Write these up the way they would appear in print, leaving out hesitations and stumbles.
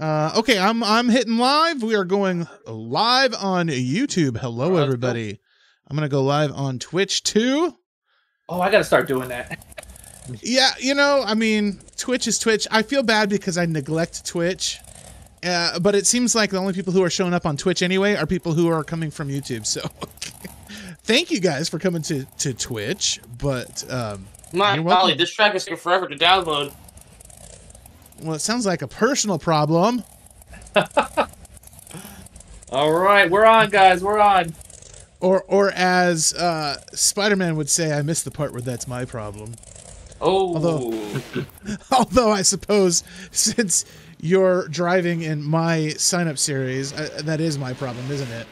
Okay, I'm hitting live. We are going live on YouTube. Hello, everybody. Cool. I'm gonna go live on Twitch too. Oh, I gotta start doing that. Yeah, you know, I mean, Twitch is Twitch. I feel bad because I neglect Twitch, but it seems like the only people who are showing up on Twitch anyway are people who are coming from YouTube. So, thank you guys for coming to Twitch. But my golly, this track is taking forever to download. Well, it sounds like a personal problem. All right, we're on, guys. We're on. Or as Spider-Man would say, I missed the part where that's my problem. Oh. Although I suppose since you're driving in my sign-up series, that is my problem, isn't it?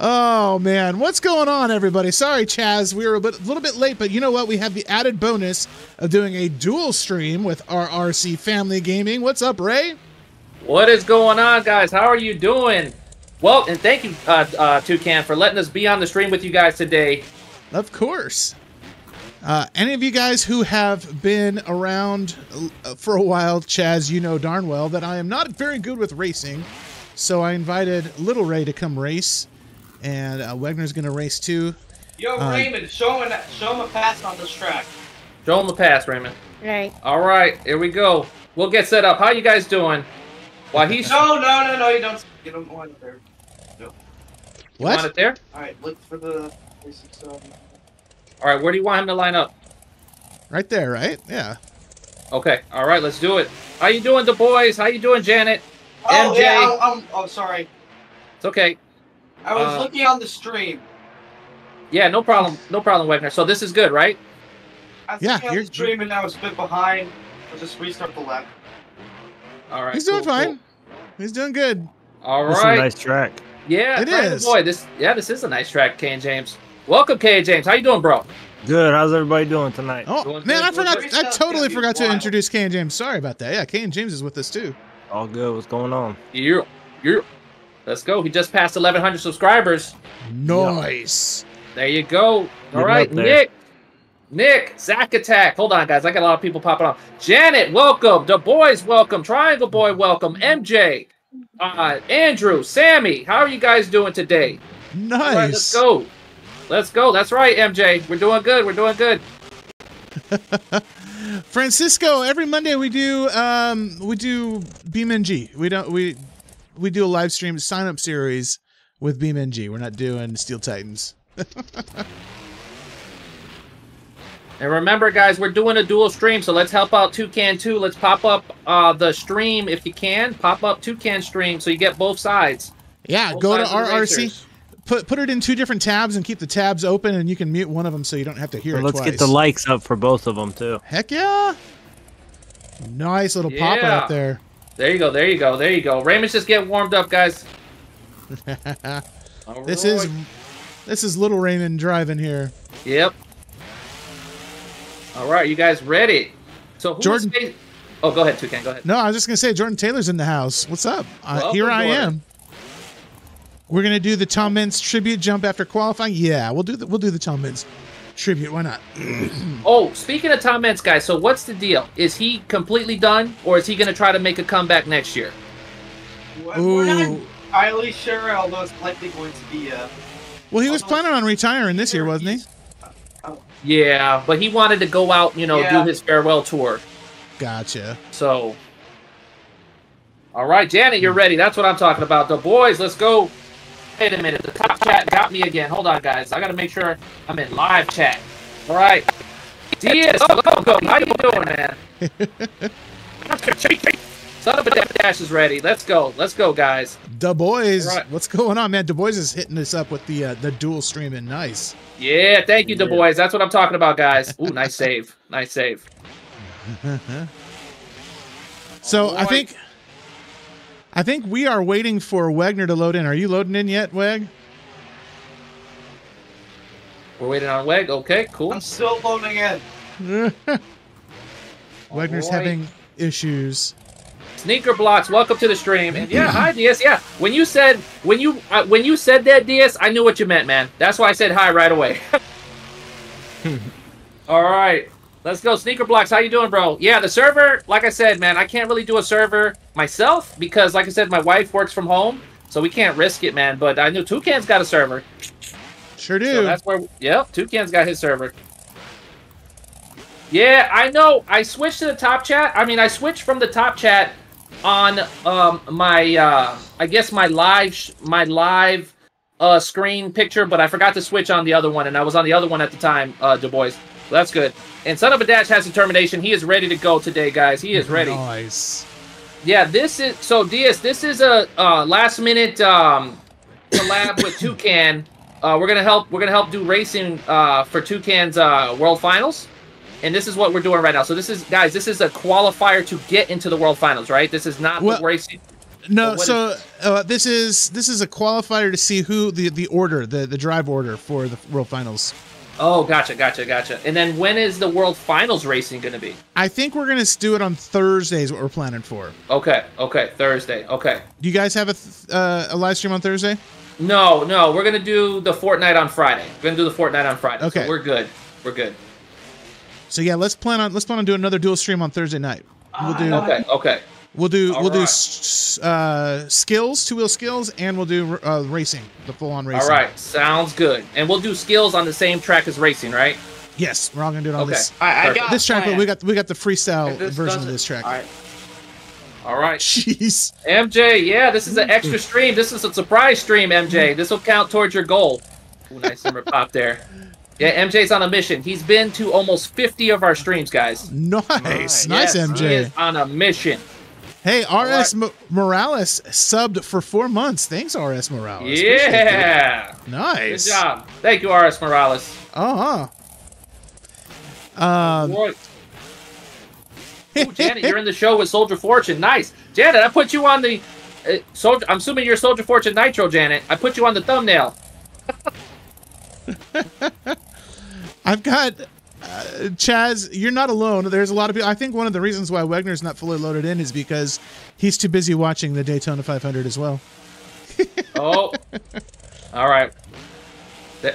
Oh man, what's going on, everybody? Sorry, Chaz, we were a little bit late, but you know what? We have the added bonus of doing a dual stream with RRC Family Gaming. What's up, Ray? What is going on, guys? How are you doing? Well, and thank you, Toucan, for letting us be on the stream with you guys today. Of course. Any of you guys who have been around for a while, Chaz, you know darn well that I am not very good with racing. So I invited Little Ray to come race, and Wegner's going to race too. Yo, Raymond, show him a pass on this track. Show him the pass, Raymond. Right. All right, here we go. We'll get set up. How you guys doing? While he's no, you don't. You don't want it there. No. What? You want it there? All right, look for the. All right, where do you want him to line up? Right there, right? Yeah. Okay. All right, let's do it. How you doing, the boys? How you doing, Janet? Oh, MJ. Yeah, I'm sorry. It's okay. I was looking on the stream. Yeah, no problem. No problem, Wegner. So this is good, right? I was looking on the stream and I was a bit behind. I'll just restart the lap. All right. He's doing fine. Cool. He's doing good. All right. This is a nice track. Yeah, it is. Boy, this is a nice track, Kane James. Welcome, Kane James. How you doing, bro? Good. How's everybody doing tonight? Oh, doing man, good. I totally forgot to introduce Kane James. Sorry about that. Yeah, Kane James is with us too. All good. What's going on? Let's go. He just passed 1,100 subscribers. Nice. There you go. All right, Nick, Zack Attack. Hold on, guys. I got a lot of people popping off. Janet, welcome. The boys, welcome. Triangle Boy, welcome. MJ, Andrew, Sammy. How are you guys doing today? Nice. All right, let's go. Let's go. That's right, MJ. We're doing good. We're doing good. Francisco, every Monday we do BeamNG. We do a live stream sign up series with BeamNG. We're not doing Steel Titans. And remember, guys, we're doing a dual stream, so let's help out Toucan too. Let's pop up the stream if you can. Pop up Toucan stream so you get both sides. Yeah, both go to RRC. Put it in two different tabs and keep the tabs open, and you can mute one of them so you don't have to hear it twice. Let's get the likes up for both of them, too. Heck yeah! Nice little pop out there. There you go, there you go, there you go. Raymond's just getting warmed up, guys. This is Little Raymond driving here. Yep. All right, you guys ready? So Jordan. Oh, go ahead, Toucan, go ahead. No, I was just going to say, Jordan Taylor's in the house. What's up? Here I am. We're gonna do the Tom Mintz tribute jump after qualifying. Yeah, we'll do the Tom Mintz tribute. Why not? Oh, speaking of Tom Mintz, guys, so what's the deal? Is he completely done, or is he gonna try to make a comeback next year? We're not entirely sure, although it's likely going to be. Well, he was planning on retiring this year, wasn't he? Yeah, but he wanted to go out, you know, do his farewell tour. Gotcha. So, all right, Janet, you're ready. That's what I'm talking about. The boys, let's go. Wait a minute, the top chat got me again. Hold on, guys. I got to make sure I'm in live chat. All right. DS, Loco, how you doing, man? Son-uva Dash is ready. Let's go. Let's go, guys. Da Boys. Right. What's going on, man? Da Boys is hitting us up with the dual streaming. Nice. Yeah, thank you, Da Boys. That's what I'm talking about, guys. Ooh, nice save. Nice save. So, right. I think we are waiting for Wegner to load in. Are you loading in yet, Weg? We're waiting on Weg. Okay, cool. I'm still loading in. Wegner's having issues. Sneaker Blocks, welcome to the stream. And yeah, hi DS. Yeah, when you said that, DS, I knew what you meant, man. That's why I said hi right away. All right. Let's go. Sneaker Blocks, how you doing, bro? Yeah, the server, like I said, man, I can't really do a server myself because, like I said, my wife works from home, so we can't risk it, man. But I know Toucan's got a server. Sure do. So that's where, yep, Toucan's got his server. Yeah, I know. I switched to the top chat. I mean, I switched from the top chat on my, I guess my live screen picture, but I forgot to switch on the other one, and I was on the other one at the time, Du Bois. So that's good. And Son-uva Dash has determination. He is ready to go today, guys. He is ready. Nice. Yeah, this is so DS. This is a last-minute collab with Toucan. We're gonna help. We're gonna help do racing for Toucan's World Finals. And this is what we're doing right now. So this is, guys, this is a qualifier to get into the World Finals, right? This is not the racing. No, so this is a qualifier to see who the order, the drive order for the World Finals. Oh, gotcha, gotcha, gotcha. And then when is the World Finals racing going to be? I think we're going to do it on Thursday is what we're planning for. Okay, okay, Thursday, okay. Do you guys have a live stream on Thursday? No, no, we're going to do the Fortnite on Friday. We're going to do the Fortnite on Friday. Okay. So we're good, we're good. So yeah, let's plan on doing another dual stream on Thursday night. We'll do okay, okay. We'll do skills, two-wheel skills, and we'll do racing, the full-on racing. All right, sounds good. And we'll do skills on the same track as racing, right? Yes, we're all gonna do it on this. I got this track, but we got the freestyle version of this track. All right. All right. Jeez. MJ, yeah, this is an extra stream. This is a surprise stream, MJ. This will count towards your goal. Ooh, nice number pop there. Yeah, MJ's on a mission. He's been to almost 50 of our streams, guys. Nice. Nice, yes, MJ. He is on a mission. Hey, RS Morales subbed for 4 months. Thanks, RS Morales. Yeah. Nice. Good job. Thank you, RS Morales. Ooh, Janet, you're in the show with Soldier Fortune. Nice. Janet, I put you on the... I'm assuming you're Soldier Fortune Nitro, Janet. I put you on the thumbnail. I've got Chaz, you're not alone. There's a lot of people. I think one of the reasons why Wegner's not fully loaded in is because he's too busy watching the Daytona 500 as well. Oh, all right.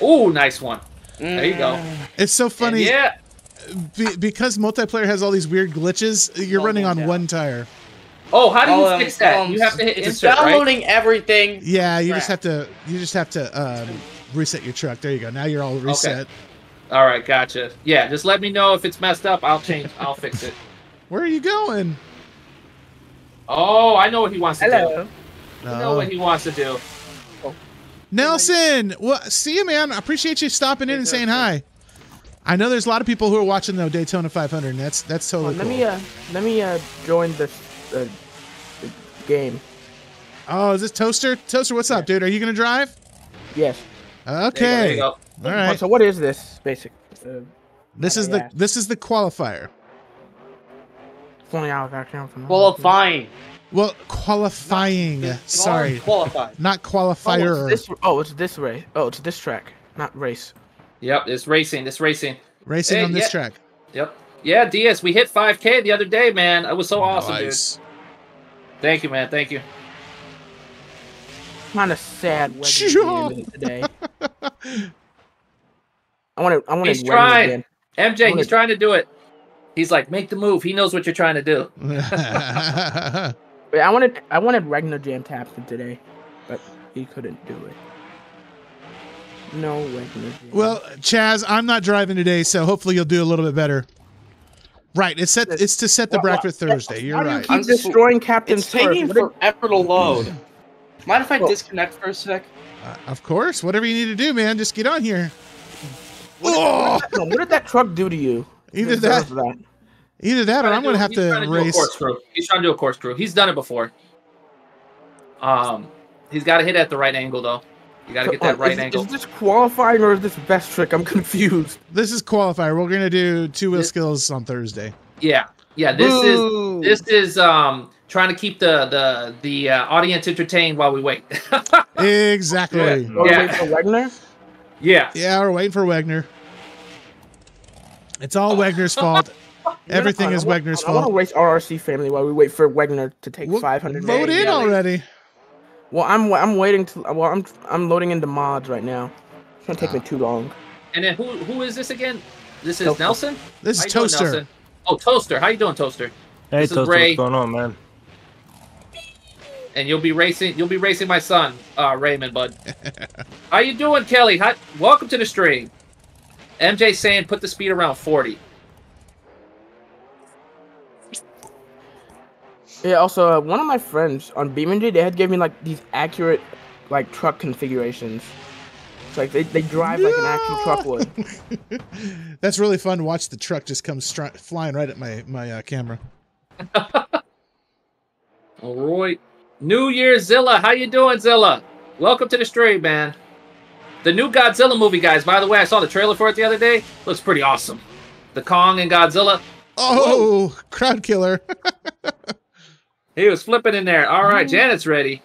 Oh, nice one. There you go. It's so funny. And yeah, because multiplayer has all these weird glitches. You're running on one tire. Oh, how do you fix that? You have to hit insert, downloading everything. Yeah, you just have to. You just have to. Reset your truck. There you go. Now you're all reset. Okay. All right, gotcha. Yeah, just let me know if it's messed up. I'll change. I'll fix it. Where are you going? Oh, I know what he wants to do. No. I know what he wants to do. Oh. Nelson, well, see you, man. I appreciate you stopping in and saying hi. I know there's a lot of people who are watching the Daytona 500. And that's totally cool. Let me join the game. Oh, is this Toaster? Toaster, what's up, dude? Are you gonna drive? Yes. Okay. There you go. All right. So what is this basic? This is the qualifier. Qualifying. Well, qualifying. Sorry. Qualified. Not qualifier. Oh, it's this race. Oh, it's this track, not race. Yep, it's racing. It's racing. Racing on this track. Yep. Yeah, DS, we hit 5K the other day, man. It was so awesome, dude. Thank you, man. Thank you. Kind of sad Wegner today. I want to. He's trying. MJ, he's trying to do it. He's like, make the move. He knows what you're trying to do. But I wanted Wegner Jam to happen today, but he couldn't do it. No Wegner Jam. Well, Chaz, I'm not driving today, so hopefully you'll do a little bit better. Right, it's to set the bracket for Thursday. You're right. I'm destroying Captain's. It's taking forever to load. Mind if I disconnect for a sec? Of course. Whatever you need to do, man. Just get on here. What did that truck do to you? Either that or I'm going to have to race. He's trying to do a corkscrew. He's done it before. He's got to hit at the right angle, though. You got to get that right angle. Is this qualifying or is this best trick? I'm confused. This is qualifier. We're going to do two-wheel skills on Thursday. Yeah. Yeah, this is trying to keep the audience entertained while we wait. Exactly. Yeah. Waiting for Wegner? Yeah. Yeah, we're waiting for Wegner. It's all Wegner's fault. Everything is Wegner's fault. I want to race RRC Family while we wait for Wegner to take 500. Vote in already. Well, I'm waiting to. Well, I'm loading into mods right now. It's gonna take me too long. And then who is this again? This is Toaster. Nelson? This is Toaster. Doing, oh, Toaster. How you doing, Toaster? Hey, this Toaster, what's going on, man? And you'll be racing my son, Raymond, bud. How you doing, Kelly? How, welcome to the stream. MJ saying put the speed around 40. Yeah, also, one of my friends on BeamNG, they had given me, like, these accurate, like, truck configurations. It's like they drive like an actual truck would. That's really fun to watch. The truck just comes flying right at my camera. All right. New Year Zilla. How you doing, Zilla? Welcome to the stream, man. The new Godzilla movie, guys. By the way, I saw the trailer for it the other day. Looks pretty awesome. The Kong and Godzilla. Oh, whoa. Crowd killer. He was flipping in there. All right, Janet's ready.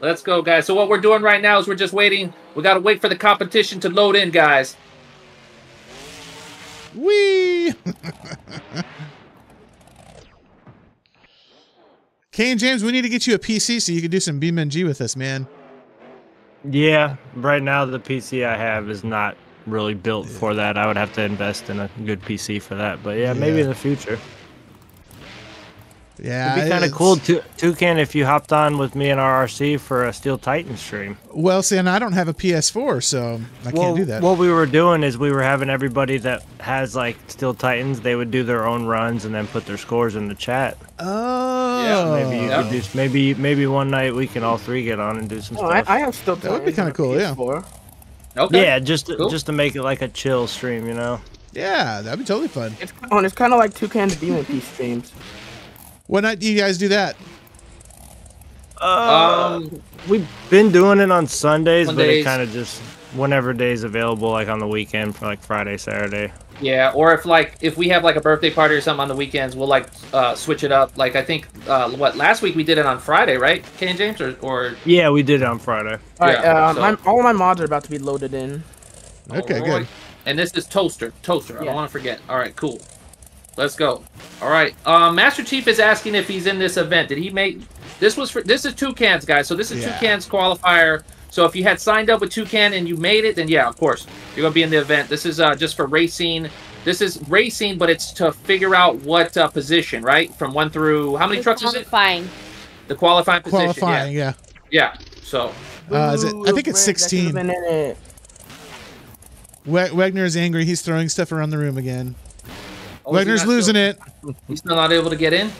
Let's go, guys. So what we're doing right now is we're just waiting. We got to wait for the competition to load in, guys. Whee! Kane James, we need to get you a PC so you can do some BeamNG with us, man. Yeah, right now the PC I have is not really built for that. I would have to invest in a good PC for that. But yeah, maybe in the future. Yeah, it'd be kind of cool, Toucan, if you hopped on with me and RRC for a Steel Titans stream. Well, see, and I don't have a PS4, so I can't do that. What we were doing is we were having everybody that has, like, Steel Titans, they would do their own runs and then put their scores in the chat. Oh. Yeah, maybe you could do, maybe one night we can all three get on and do some stuff. I have Steel Titans. That would be kind of cool, PS4. Yeah. Okay. Yeah, just to make it, like, a chill stream, you know? Yeah, that'd be totally fun. It's kind of like Toucan's BeamNG streams. What night do you guys do that? We've been doing it on Sundays. But it kind of just whenever day's available, like on the weekend for like Friday, Saturday. Yeah, or if we have like a birthday party or something on the weekends, we'll like switch it up. Like I think last week we did it on Friday, right, Kane James? Or yeah, we did it on Friday. All right, all my mods are about to be loaded in. Okay, good. And this is Toaster. Yeah. I don't want to forget. All right, cool. Let's go. All right. Master Chief is asking if he's in this event. Did he make... This is Toucan's, guys. So this is Toucan's qualifier. So if you had signed up with Toucan and you made it, then yeah, of course, you're going to be in the event. This is just for racing. This is racing, but it's to figure out what position, right? From one through... How many trucks is it? Qualifying. The qualifying position. Qualifying, yeah. So... I think it's 16. Wegner's angry. He's throwing stuff around the room again. Oh, Wagner's losing it. He's still not able to get in?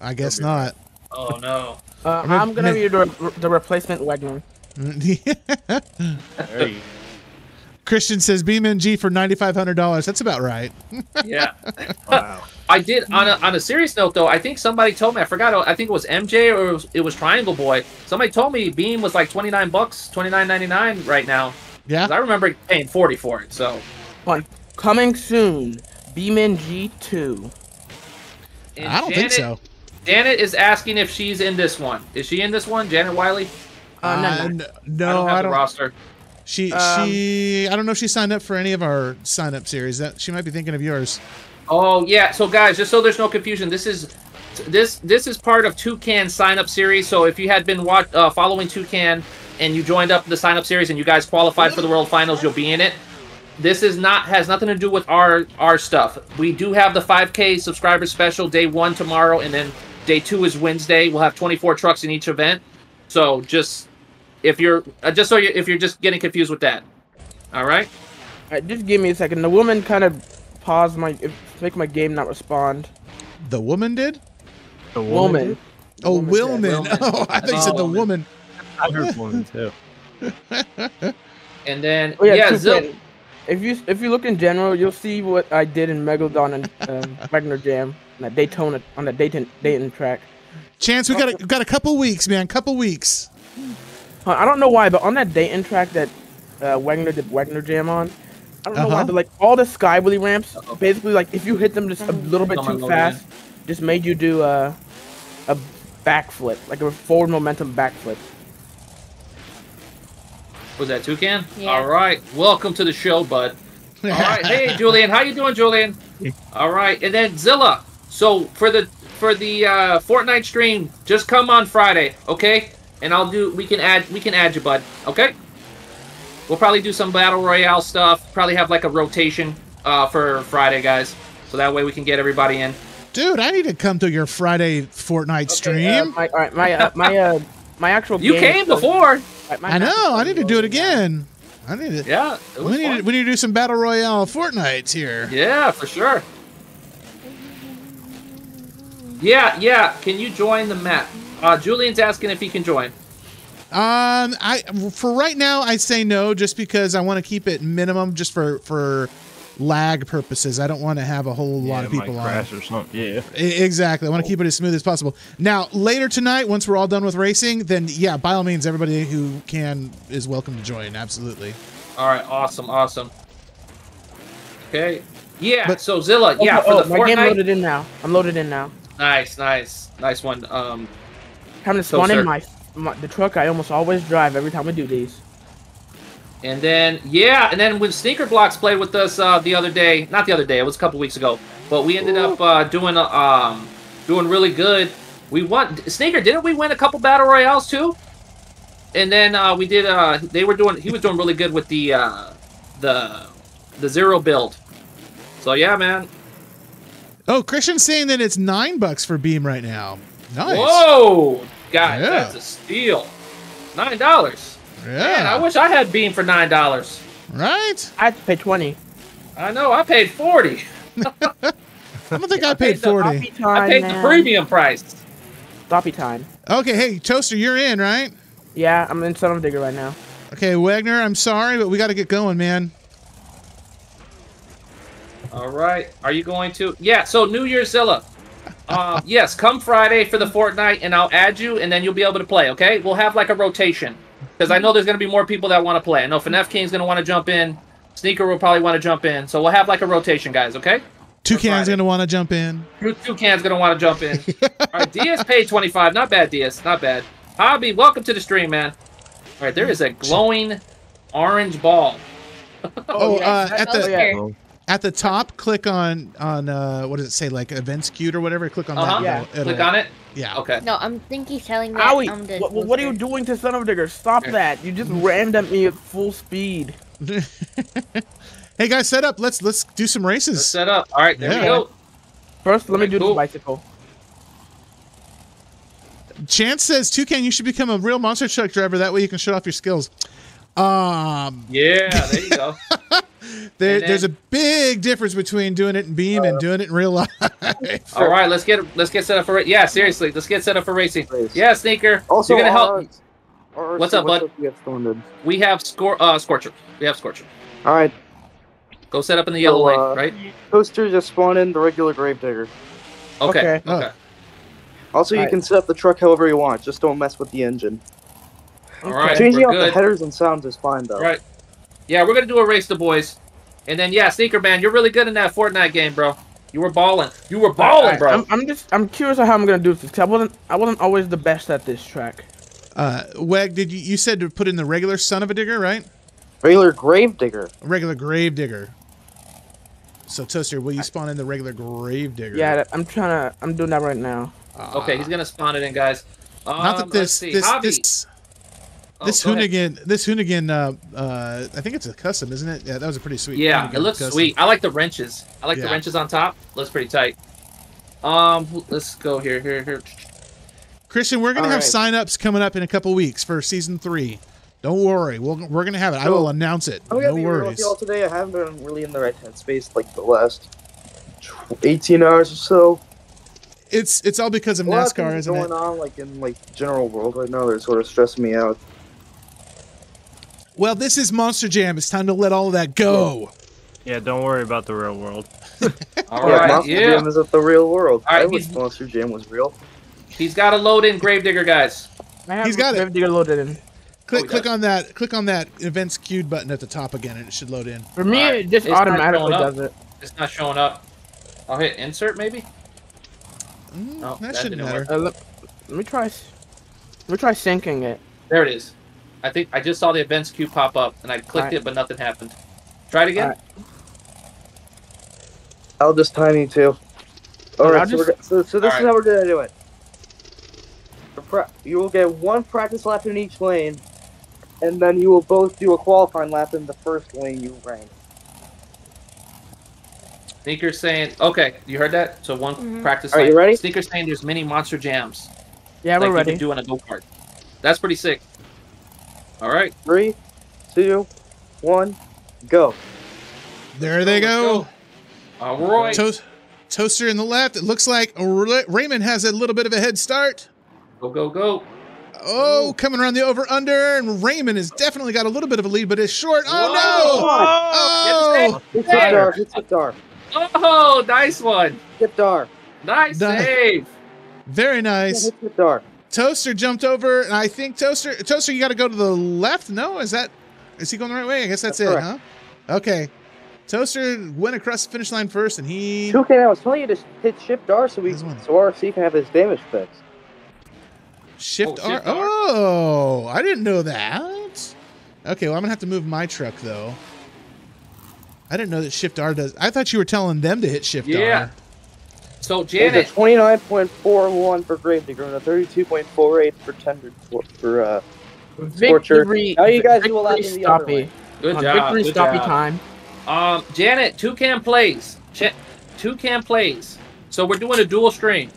I guess not. Oh, no. I'm going to be the replacement Wagner. There you go. Christian says, BeamNG for $9,500. That's about right. Yeah. Wow. I did, on a serious note, though, I think somebody told me, I forgot, I think it was MJ or it was Triangle Boy. Somebody told me Beam was like $29, $29.99 right now. Yeah. I remember paying $40 for it, so. Coming soon. BeamNG 2. And I don't think so. Janet is asking if she's in this one. Is she in this one, Janet Wiley? No, I don't have the roster. She. I don't know if she signed up for any of our sign-up series. She might be thinking of yours. Oh yeah. So guys, just so there's no confusion, this is part of Toucan's sign-up series. So if you had been following Toucan and you joined up the sign-up series and you guys qualified for the World Finals, you'll be in it. This has nothing to do with our stuff. We do have the 5K subscriber special day 1 tomorrow, and then day 2 is Wednesday. We'll have 24 trucks in each event. So if you're just getting confused with that, all right. All right, just give me a second. The woman kind of paused make my game not respond. The woman did. The woman. Oh, Willman. Oh, I thought you said the woman. I heard woman too. And then Zil. If you look in general, you'll see what I did in Megalodon and Wagner Jam and that Daytona on the Dayton track. Chance, we got a couple weeks, man. Couple weeks. I don't know why, but on that Dayton track that Wagner did Wagner Jam on, I don't know why, but like all the sky wheelie ramps, basically like if you hit them just a little bit too fast, just made you do a backflip, like a forward momentum backflip. Was that Toucan? Yeah. All right. Welcome to the show, bud. All right. Hey, Julian. How you doing, Julian? All right. And then Zilla. So for the Fortnite stream, just come on Friday, okay? And we can add you, bud. Okay. We'll probably do some Battle Royale stuff. Probably have like a rotation for Friday, guys. So that way we can get everybody in. Dude, I need to come to your Friday Fortnite stream. My actual game. You came before. I know. I need to do it again. I need it. Yeah. We need to do some Battle Royale Fortnites here. Yeah, for sure. Yeah, yeah. Can you join the map? Julian's asking if he can join. For right now, I say no, just because I want to keep it minimum, just for lag purposes. I don't want to have a whole lot of people on. Crash or something. Yeah. Exactly. I want to keep it as smooth as possible. Now, later tonight, once we're all done with racing, then yeah, by all means, everybody who can is welcome to join. Absolutely. All right. Awesome. Awesome. Okay. Yeah. But, so Zilla. Yeah. For the Fortnite. I'm loaded in now. I'm loaded in now. Nice. Nice. Nice one. Time to spawn in the truck I almost always drive every time we do these. And then, yeah, and then when Sneaker Blocks played with us the other day, not the other day, it was a couple weeks ago, but we ended up doing really good. We won, Sneaker, didn't we win a couple Battle Royales too? And then we did, he was doing really good with the zero build. So yeah, man. Oh, Christian's saying that it's $9 for Beam right now. Nice. Whoa! God, yeah. That's a steal. $9. Yeah. Man, I wish I had Beam for $9. Right? I had to pay 20. I know. I paid 40. I don't think I paid 40. I paid the premium price. Doppy time. Okay, hey, Toaster, you're in, right? Yeah, I'm in Son-uva Digger right now. Okay, Wagner, I'm sorry, but we got to get going, man. All right. Are you going to? Yeah, so New Year's Zilla. Yes, come Friday for the Fortnite, and I'll add you, and then you'll be able to play, okay? We'll have, like, a rotation, because I know there's going to be more people that want to play. I know FNF King's going to want to jump in. Sneaker will probably want to jump in. So we'll have, like, a rotation, guys, okay? Toucan's going to want to jump in. Toucan's going to want to jump in. All right, DS paid 25. Not bad, DS. Not bad. Hobby, welcome to the stream, man. All right, there is a glowing orange ball. At the top, click on what does it say, like events queued or whatever? Click on that. Yeah. Click on it? Yeah. Okay. No, I'm thinking telling that I'm dead. What are you doing to Son-uva Digger? Stop that. You just rammed at me at full speed. Hey guys, set up. Let's do some races. Let's set up. All right, there we go. First, let me do the bicycle. Chance says, Toucan, you should become a real monster truck driver. That way you can show off your skills. Yeah, there you go. There's a big difference between doing it in Beam and doing it in real life. All right, let's get set up for yeah, seriously, let's get set up for racing. Yeah, Sneaker, also, you're gonna help. RRC, what's up, bud? We have Scorcher. We have Scorcher. All right, go set up in the yellow lane, right? Toaster just spawned in the regular Gravedigger. Okay. Also, you can set up the truck however you want. Just don't mess with the engine. All right, changing out the headers and sounds is fine though. Right. Yeah, we're gonna do a race, the boys. And then, yeah, Sneaker Man, you're really good in that Fortnite game, bro. You were balling. You were balling, bro. I'm curious how I'm gonna do this. I wasn't always the best at this track. Weg, you said to put in the regular Son-uva Digger, right? Regular Gravedigger. Regular Gravedigger. So Toaster, will you spawn in the regular Gravedigger? Yeah, I'm doing that right now. Okay, he's gonna spawn it in, guys. Not that this Hoonigan, I think it's a custom, isn't it? Yeah, that was a pretty sweet. Yeah, Hoonigan, it looks sweet. I like the wrenches. I like the wrenches on top. Looks pretty tight. Let's go here. Christian, we're gonna have sign-ups coming up in a couple weeks for season 3. Don't worry, we're gonna have it. I will announce it. No worries. Y'all today, I haven't been really in the right head space like the last 18 hours or so. It's all because of NASCAR, isn't it? What's going on in general world right now? They're sort of stressing me out. Well, this is Monster Jam. It's time to let all of that go. Yeah, don't worry about the real world. All right, Monster Jam is the real world. All right, I wish Monster Jam was real. He's got to load in Gravedigger, guys. He's got it. Gravedigger loaded in. Click on that events queued button at the top again, and it should load in. For me, it just automatically does it. It's not showing up. I'll hit insert, maybe. No, that shouldn't matter. Let me try syncing it. There it is. I think I just saw the events queue pop up, and I clicked it, but nothing happened. Try it again. Right. I'll just tiny too. All right. So this is how we're gonna do it. You will get one practice lap in each lane, and then you will both do a qualifying lap in the first lane you ran. Sneaker's saying, okay, you heard that? So one practice. Are you ready? Sneaker's saying there's many Monster Jams. Yeah, we're ready. Like you can do on a go-kart. That's pretty sick. All right. 3, 2, 1, go. There they go. All right. Toaster in the left. It looks like Raymond has a little bit of a head start. Go, go, go. Oh, coming around the over-under, and Raymond has definitely got a little bit of a lead, but it's short. Oh, no! Oh! It's a dar. It's a dar. Oh, nice one. It's a dar. Nice save. Very nice. It's a dar. Toaster jumped over, and I think Toaster, you got to go to the left. No, is he going the right way? I guess that's it, huh? Okay. Toaster went across the finish line first, and he. Toucan, I was telling you to hit shift R so RC can have his damage fixed. Shift R. Oh, I didn't know that. Okay, well, I'm gonna have to move my truck though. I didn't know that Shift R does. I thought you were telling them to hit Shift R. Yeah. So Janet, 29.41 for Gravedigger and a 32.48 for Tender for Scorcher. Now you guys do a lot of the other way. Good job. Victory stoppy time. Janet, Toucan plays. Toucan plays. So we're doing a dual stream.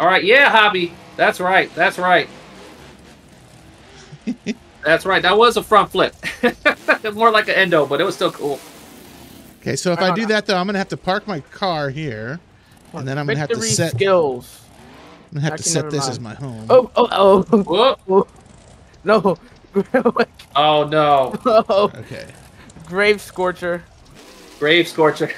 All right, yeah, Hobby. That's right. That's right. That's right. That was a front flip. More like an endo, but it was still cool. Okay, so if I do that, though, I'm going to have to park my car here. And then I'm going to have to set... skills. I'm going to have to set this as my home. Oh, oh, oh. Whoa. No. Oh, no. Oh. Okay. Grave Scorcher. Grave Scorcher.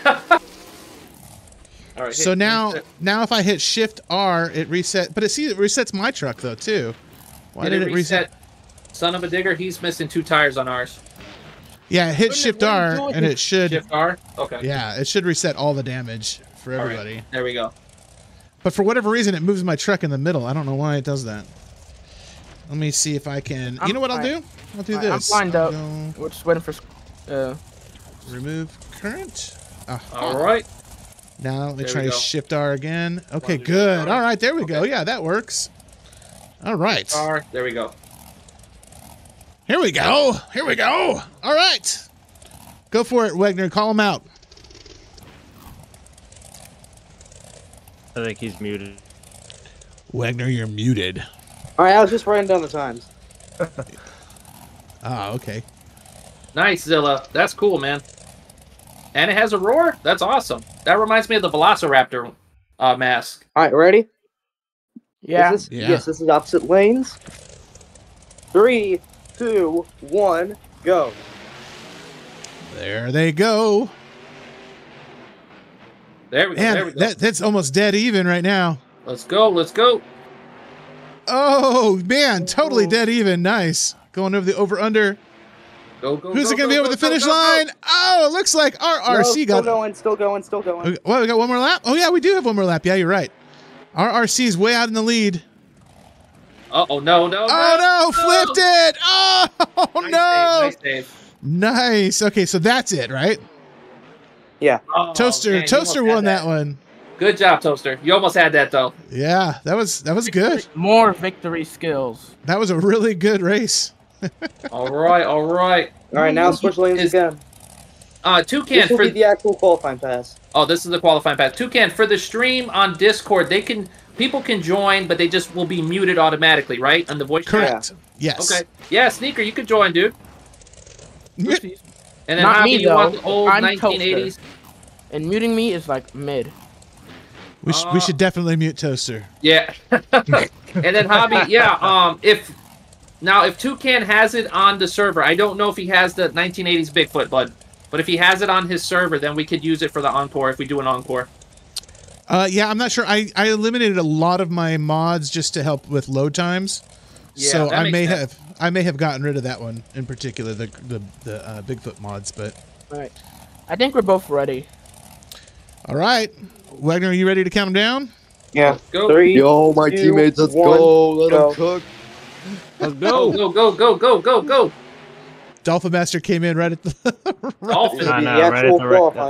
All right, so now if I hit Shift R, it resets. But it resets my truck though too. Why did it reset? Son-uva Digger, he's missing 2 tires on ours. Yeah, hit Shift R and it should. Shift R. Okay. Yeah, it should reset all the damage for everybody. Right, there we go. But for whatever reason, it moves my truck in the middle. I don't know why it does that. Let me see if I can. You know what I'll do? I'll do this. I'm lined up. We're just waiting for. Remove current. All right. Now let me try Shift R again. Okay, good. All right, there we go. Yeah, that works. All right. R, there we go. Here we go. Here we go. All right. Go for it, Wagner. Call him out. I think he's muted. Wagner, you're muted. All right, I was just writing down the times. Ah, okay. Nice, Zilla. That's cool, man. And it has a roar? That's awesome. That reminds me of the Velociraptor mask. All right, ready? Yeah. Yes, this is opposite lanes. 3, 2, 1, go. There they go. There we go. There we go. That's almost dead even right now. Let's go. Let's go. Oh, man. Totally dead even. Nice. Going over the over-under. Go, go, Who's going to be over the finish line? Go. Oh, it looks like RRC got it. Still going, still going, still going. Okay. Well, we got one more lap? Oh, yeah, we do have one more lap. Yeah, you're right. RRC is way out in the lead. Uh-oh, no, no, oh, no, flipped it. Oh, nice save, nice save. Nice. Okay, so that's it, right? Yeah. Oh, Toaster won that one. Good job, Toaster. You almost had that, though. Yeah, that was good. More victory skills. That was a really good race. All right, all right, all right. Now switch lanes again. Toucan, this will be the actual qualifying pass. Oh, this is the qualifying pass. Toucan, for the stream on Discord, people can join, but they just will be muted automatically, right? On the voice. Correct. Yeah. Yes. Okay. Yeah, Sneaker, you can join, dude. And then not me, you want the old 1980s. And muting me is like mid. We should definitely mute Toaster. Yeah. And then Hobby, yeah. Now, if Toucan has it on the server, I don't know if he has the 1980s Bigfoot, but if he has it on his server, then we could use it for the encore if we do an encore. Yeah, I'm not sure. I eliminated a lot of my mods just to help with load times, yeah, so I may have gotten rid of that one in particular, the Bigfoot mods. But all right, I think we're both ready. All right, Wagner, are you ready to count down? Yeah, let's go. 3. Yo, my teammates, let's go. Let them cook. Let's go. Go, go, go, go, go, go. Dolphin Master came in right at the qualifying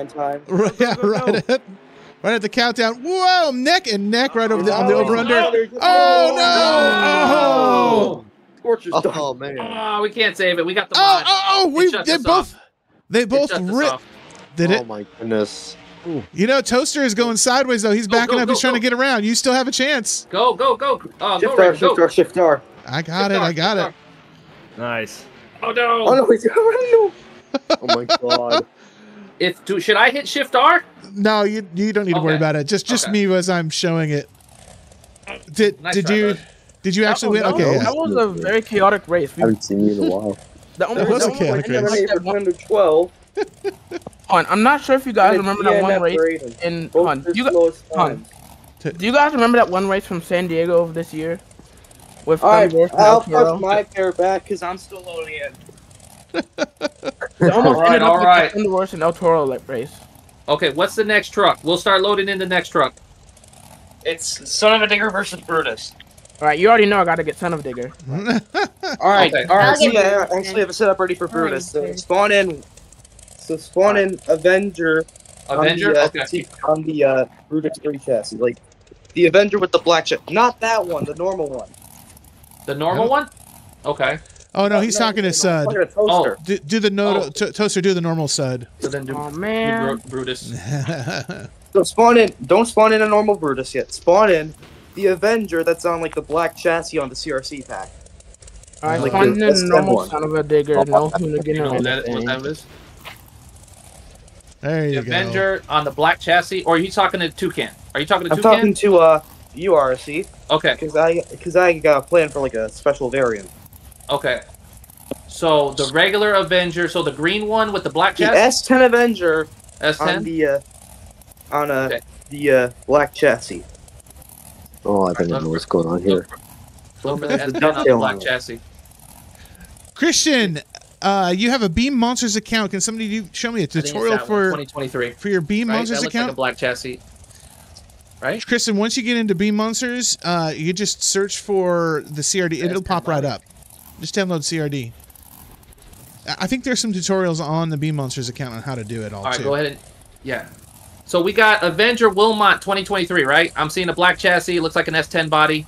time. Right at the countdown. Whoa, neck and neck right over on the over-under. Oh, no. Torture's done. Oh man. Oh, we can't save it. We got the mod. They both ripped. Did it? Oh my goodness. Ooh. You know, Toaster is going sideways though. He's backing up. He's trying to get around. You still have a chance. Go, go, go. Shift R. I got it. Nice. Oh no. Oh no. Oh my god. Should I hit Shift R? No, you don't need to worry about it. Just me as I'm showing it. Did you actually win? Okay. That was a very chaotic race. I haven't seen you in a while. That was a chaotic race. I'm not sure if you guys remember that one race in. Do you guys remember that one race from San Diego of this year? With I'll push my pair back because I'm still loading it. Almost ended up in the worst in El Toro race. Okay, what's the next truck? We'll start loading in the next truck. It's Son-uva Digger versus Brutus. All right, you already know I got to get Son-uva Digger. All right, okay. I actually have a setup ready for Brutus. So spawn in. So spawn in Avenger. Avenger on the Brutus 3 chassis, like the Avenger with the black chip, not that one, the normal one. The normal one? Okay. Oh no, he's talking to Sud. Oh. Toaster, do the normal Sud. So then do Brutus. So spawn in. Don't spawn in a normal Brutus yet. Spawn in the Avenger that's on like the black chassis on the CRC pack. All right, spawn in normal Son-uva Digger. No, you know what that is? There you go. Avenger on the black chassis, or are you talking to Toucan? Are you talking to Toucan? I'm talking to URC. Okay. Because I got a plan for like a special variant. Okay, so the regular Avenger, so the green one with the black chassis? The S10 Avenger S10? on the black chassis. Oh, I don't know what's going on here. Look for the S10 on the black chassis. Christian, you have a Beam Monsters account. Can somebody show me a tutorial for 2023 for your Beam Monsters account? Like a black chassis. Right? Christian, once you get into Beam Monsters, you just search for the CRD. It'll pop right up. Just download CRD. I think there's some tutorials on the Beam Monsters account on how to do it all. All right, go ahead and So we got Avenger Wilmot 2023, right? I'm seeing a black chassis. Looks like an S10 body.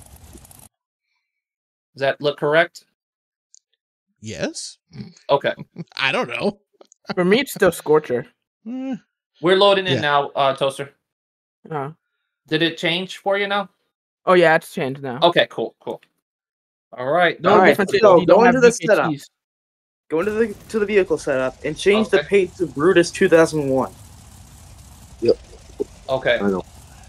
Does that look correct? Yes. Okay. I don't know. For me, it's still Scorcher. We're loading in now, Toaster. Did it change for you now? Oh yeah, it's changed now. Okay, cool, cool. All right. So go into the setup. Go into the vehicle setup and change the paint to Brutus 2001. Yep. Okay.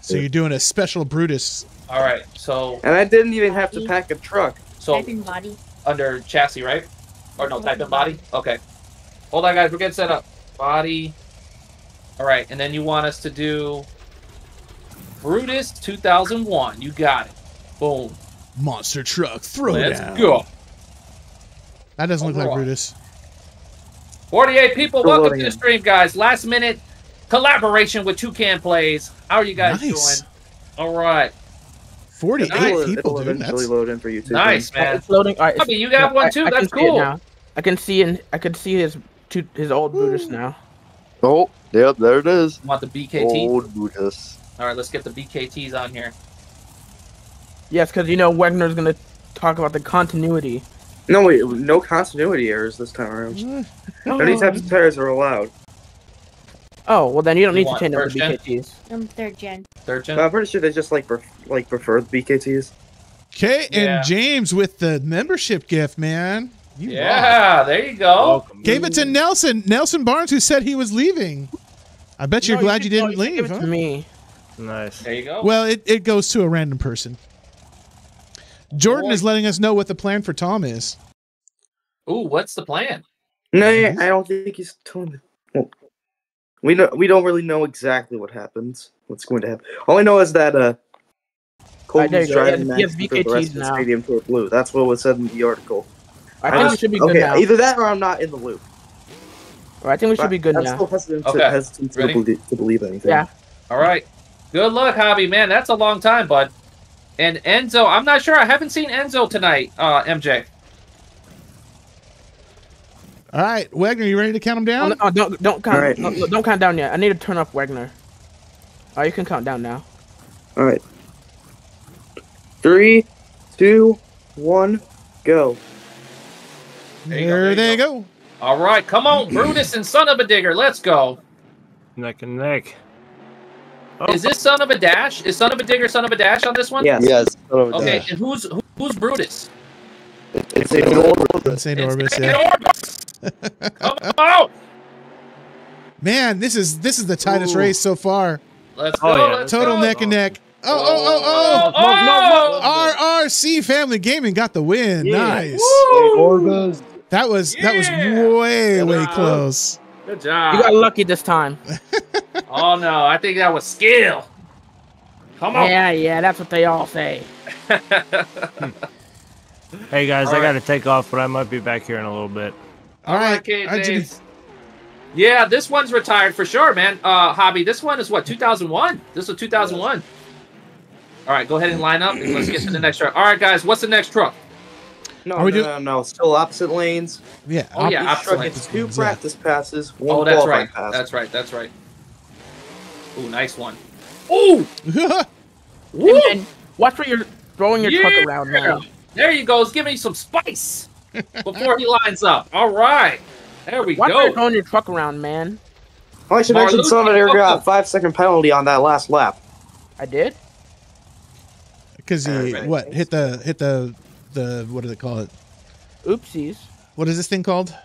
So you're doing a special Brutus. All right. So. And I didn't even have to pack a truck. So. Type in body. Under chassis, right? Or no, type in body. Okay. Hold on, guys. We're getting set up. Body. All right, and then you want us to do Brutus 2001. You got it. Boom. Monster truck throwdown. Let's go. That doesn't look like Brutus. 48 people, welcome to the stream, guys. Last minute collaboration with Toucan Plays. How are you guys doing? All right. 48 people, dude. That's load in for you too. Nice, man. It's loading. All right, it's, I mean, you have one too. That's cool. I can see his old Brutus now. Oh, yep, there it is. I want the BKT? Old Brutus. All right, let's get the BKTs on here. Yes, because you know Wegner's gonna talk about the continuity. No, wait, no continuity errors this time around. Any types of tires are allowed. Oh well, then you don't need to change up the BKTs. Third gen. Third gen. I'm pretty sure they just like prefer the BKTs. Okay, and James with the membership gift, man. There you go. Welcome. Gave it to Nelson Barnes, who said he was leaving. I bet you're glad you didn't leave. Give it to me. Nice. There you go. Well, it goes to a random person. Jordan is letting us know what the plan for Tom is. Ooh, what's the plan? No, I don't think he's telling me. Well, we don't really know exactly what happens. What's going to happen? All I know is that Colton's driving Max for the rest of the stadium for blue. That's what was said in the article. I think we should be good now. Either that or I'm not in the loop. Or I think we should be good now. I'm still hesitant to believe anything. Yeah. All right. Good luck, Hobby. Man, that's a long time, bud. And Enzo, I'm not sure. I haven't seen Enzo tonight, MJ. All right, Wegner, you ready to count him down? Oh, no, don't count. Right. No, don't count down yet. I need to turn up Wegner. Oh, you can count down now. All right. 3, 2, 1, go. There you go. All right, come on, Brutus and Son-uva Digger. Let's go. Neck and neck. Oh. Is this Son-uva Dash? Is Son-uva Digger Son-uva Dash on this one? Yes. Yes. Okay, Dash. And who's Brutus? It's an Orbis. It's an Orbis. Yeah. Come on! Man, this is the tightest race so far. Let's go. Oh, yeah. Total neck and neck. Oh! RRC Family Gaming got the win. Yeah. Nice. Orbis. That was way close. Good job. You got lucky this time. Oh no, I think that was skill. Come on. Yeah, that's what they all say. Hey guys, all right. I got to take off, but I might be back here in a little bit. All right, yeah, this one's retired for sure, man. Hobby, this one is what, 2001? This was 2001. All right, go ahead and line up, and let's get to the next truck. All right, guys, what's the next truck? No, still opposite lanes. Yeah. Oh, yeah, opposite lanes. Gets two practice passes, one qualifying pass. That's right. Ooh, nice one. Ooh! And watch where you're throwing your truck around now. There you go. It's giving you some spice before he lines up. All right. There we go. Why are you throwing your truck around, man? Oh, I should mention Son-uva Digger got a 5-second penalty on that last lap. I did? Because he, what, hit the what do they call it? Oopsies. What is this thing called?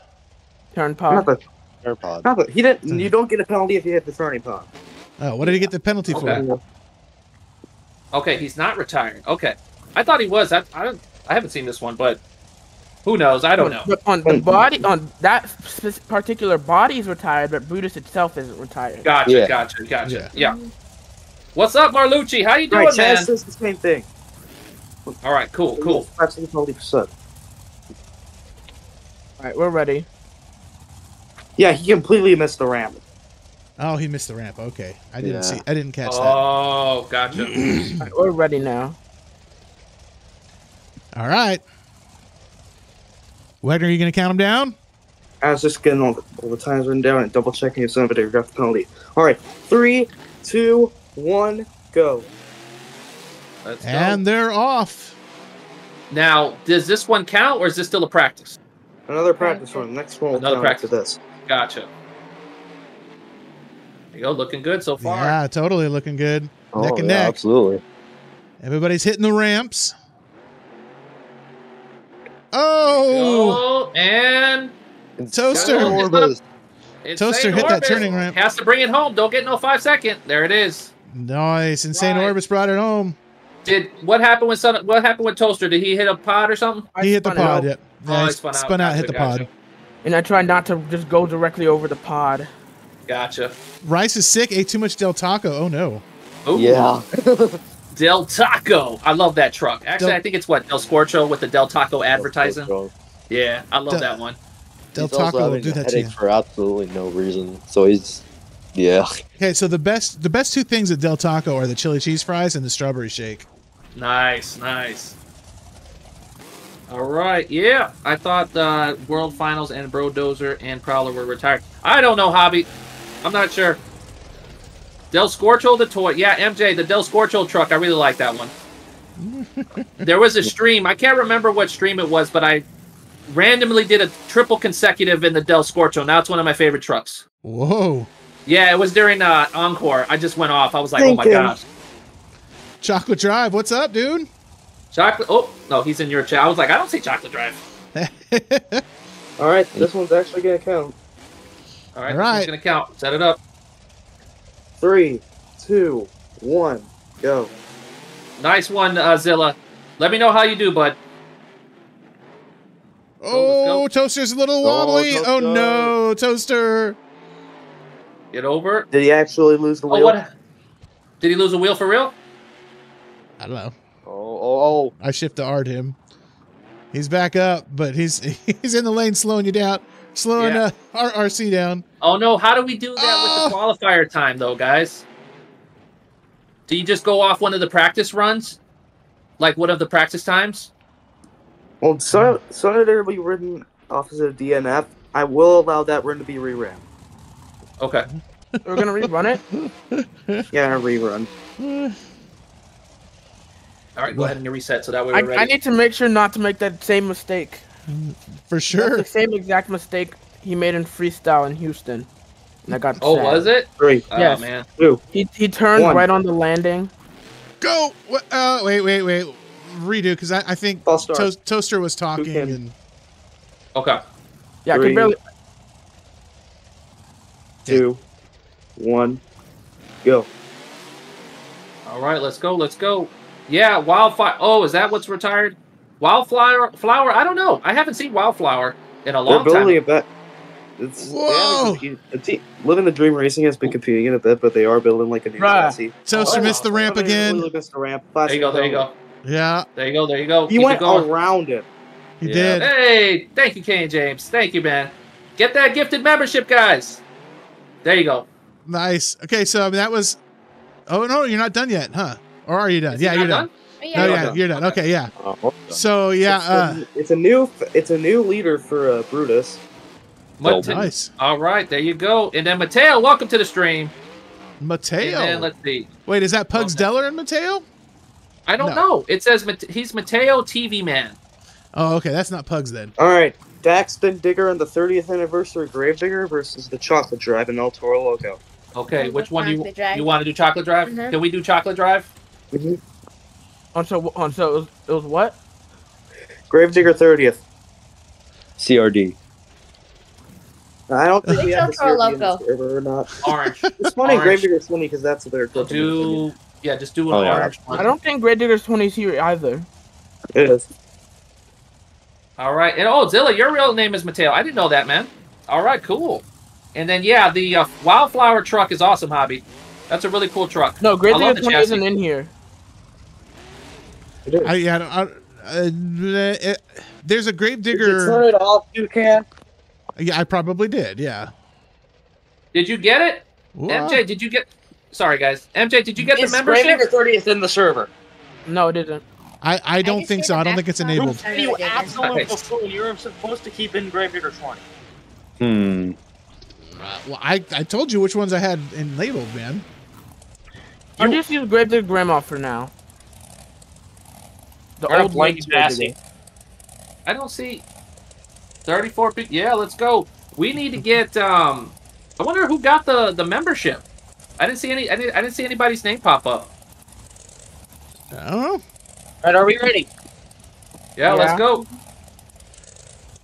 Turn pod. Not the, he didn't. You don't get a penalty if you hit the turning pod. Oh, what did he get the penalty for? Okay, he's not retiring. Okay. I thought he was. I haven't seen this one, but who knows? I don't know. But on the body, on that particular body is retired, but Brutus itself isn't retired. Gotcha. Yeah. What's up, Marlucci? How you doing, man? This is the same thing. All right, cool. All right, we're ready. Yeah, he completely missed the ramp. Oh, he missed the ramp. Okay, I didn't catch that. Oh, gotcha. All right, we're ready now. All right. Wagner, are you going to count him down? I was just getting all the times written down and double-checking if somebody got the penalty. All right. 3, 2, 1, go. And they're off. Now, does this one count, or is this still a practice? Another practice one. Next one will count after this. Gotcha. There you go. Looking good so far. Yeah, totally looking good. Oh, neck and neck. Absolutely. Everybody's hitting the ramps. Oh, and Toaster. Toaster hit that turning ramp. Has to bring it home. Don't get no 5 second. There it is. Nice. Insane Orbis brought it home. What happened with Toaster? Did he hit a pod or something? He hit the pod. Yep. Yeah, he spun out, hit the pod. And I try not to just go directly over the pod. Gotcha. Rice is sick. Ate too much Del Taco. Oh no. Oh yeah. Del Taco. I love that truck. Actually, I think it's what? Del Scorcho with the Del Taco advertising. Yeah, I love that one. Del Taco will do that to you. For absolutely no reason. So he's, yeah. Okay, so the best two things at Del Taco are the chili cheese fries and the strawberry shake. Nice. All right, yeah. I thought World Finals and Brodozer and Prowler were retired. I don't know, Hobby. I'm not sure. Del Scorcho the toy. Yeah, MJ, the Del Scorcho truck. I really like that one. There was a stream. I can't remember what stream it was, but I randomly did a triple consecutive in the Del Scorcho. Now it's one of my favorite trucks. Whoa. Yeah, it was during Encore. I just went off. I was like, oh, my gosh. Chocolate Drive. What's up, dude? Chocolate. Oh, no, he's in your chat. I was like, I don't see Chocolate Drive. All right, this one's actually going to count. All right, it's going to count. Set it up. 3, 2, 1, go. Nice one, Zilla. Let me know how you do, bud. Oh, Toaster's a little wobbly. Toaster. Oh, no, Toaster. Get over. Did he actually lose the wheel? What? Did he lose the wheel for real? I don't know. Oh. I shift to art him. He's back up, but he's in the lane slowing you down. Slowing RRC down. Oh, no. How do we do that with the qualifier time, though, guys? Do you just go off one of the practice runs? Like one of the practice times? Well, so there will be written opposite of DNF. I will allow that run to be reran. Okay. We're going to rerun it? Yeah, rerun. All right, go ahead and reset so that way we're ready. I need to make sure not to make that same mistake. For sure. That's the same exact mistake he made in freestyle in Houston. And I got sad. Was it? Three. Yes. Oh, man. Two. He turned One. Right on the landing. Go! Wait. Redo, because I think Toaster was talking. And... Okay. Yeah, I could barely... 2, 1, go. All right, let's go. Yeah, Wildfire. Oh, is that what's retired? Wildflower? I don't know. I haven't seen Wildflower in a long time. Whoa! Living the Dream Racing has been competing in a bit, but they are building like a new chassis. Toaster missed the ramp again. Really missed the ramp. There you go. Yeah. There you go. He went all around it. He did. Hey, thank you, Kane James. Thank you, man. Get that gifted membership, guys. There you go. Nice. Okay, so that was... Oh, no, you're not done yet, huh? Or are you done? Yeah, you're done. You're done. Okay, yeah. So, yeah. It's a new leader for Brutus. Nice. All right, there you go. And then Mateo, welcome to the stream. Mateo. And let's see. Wait, is that Pugs Deller and Mateo? I don't know. It says he's Mateo TV Man. Oh, okay. That's not Pugs then. All right. Daxton Digger on the 30th anniversary Gravedigger versus the Chocolate Drive and El Toro Loco. Okay, which one you want to do? Chocolate Drive? Mm-hmm. Can we do Chocolate Drive? Mm-hmm. So it was what? Gravedigger 30th. CRD. I don't think we have to server or not. Orange. It's funny, Gravedigger 20 because that's what they're cooking. Just do an orange one. I don't think Gravedigger 20 is here either. It is. All right. And Zilla, your real name is Mateo. I didn't know that, man. All right, cool. And then, yeah, the Wildflower truck is awesome, Hobby. That's a really cool truck. No, Gravedigger 20 isn't in here. It is. There's a Gravedigger. Did you turn it off, Toucan? Yeah, I probably did, yeah. Did you get it? What? MJ, did you get... Sorry, guys. MJ, did you get the membership? Gravedigger 30 is in the server. No, it didn't. I don't think so. I don't think it's enabled. You absolute fool. You're supposed to keep in Gravedigger 20. Well, I told you which ones I had labeled, man. I just use Gravedigger Grandma for now. The old light chassis. I don't see 34. Yeah, let's go. We need to get. I wonder who got the membership. I didn't see any. I didn't see anybody's name pop up. Oh. All right, are we ready? Yeah, let's go.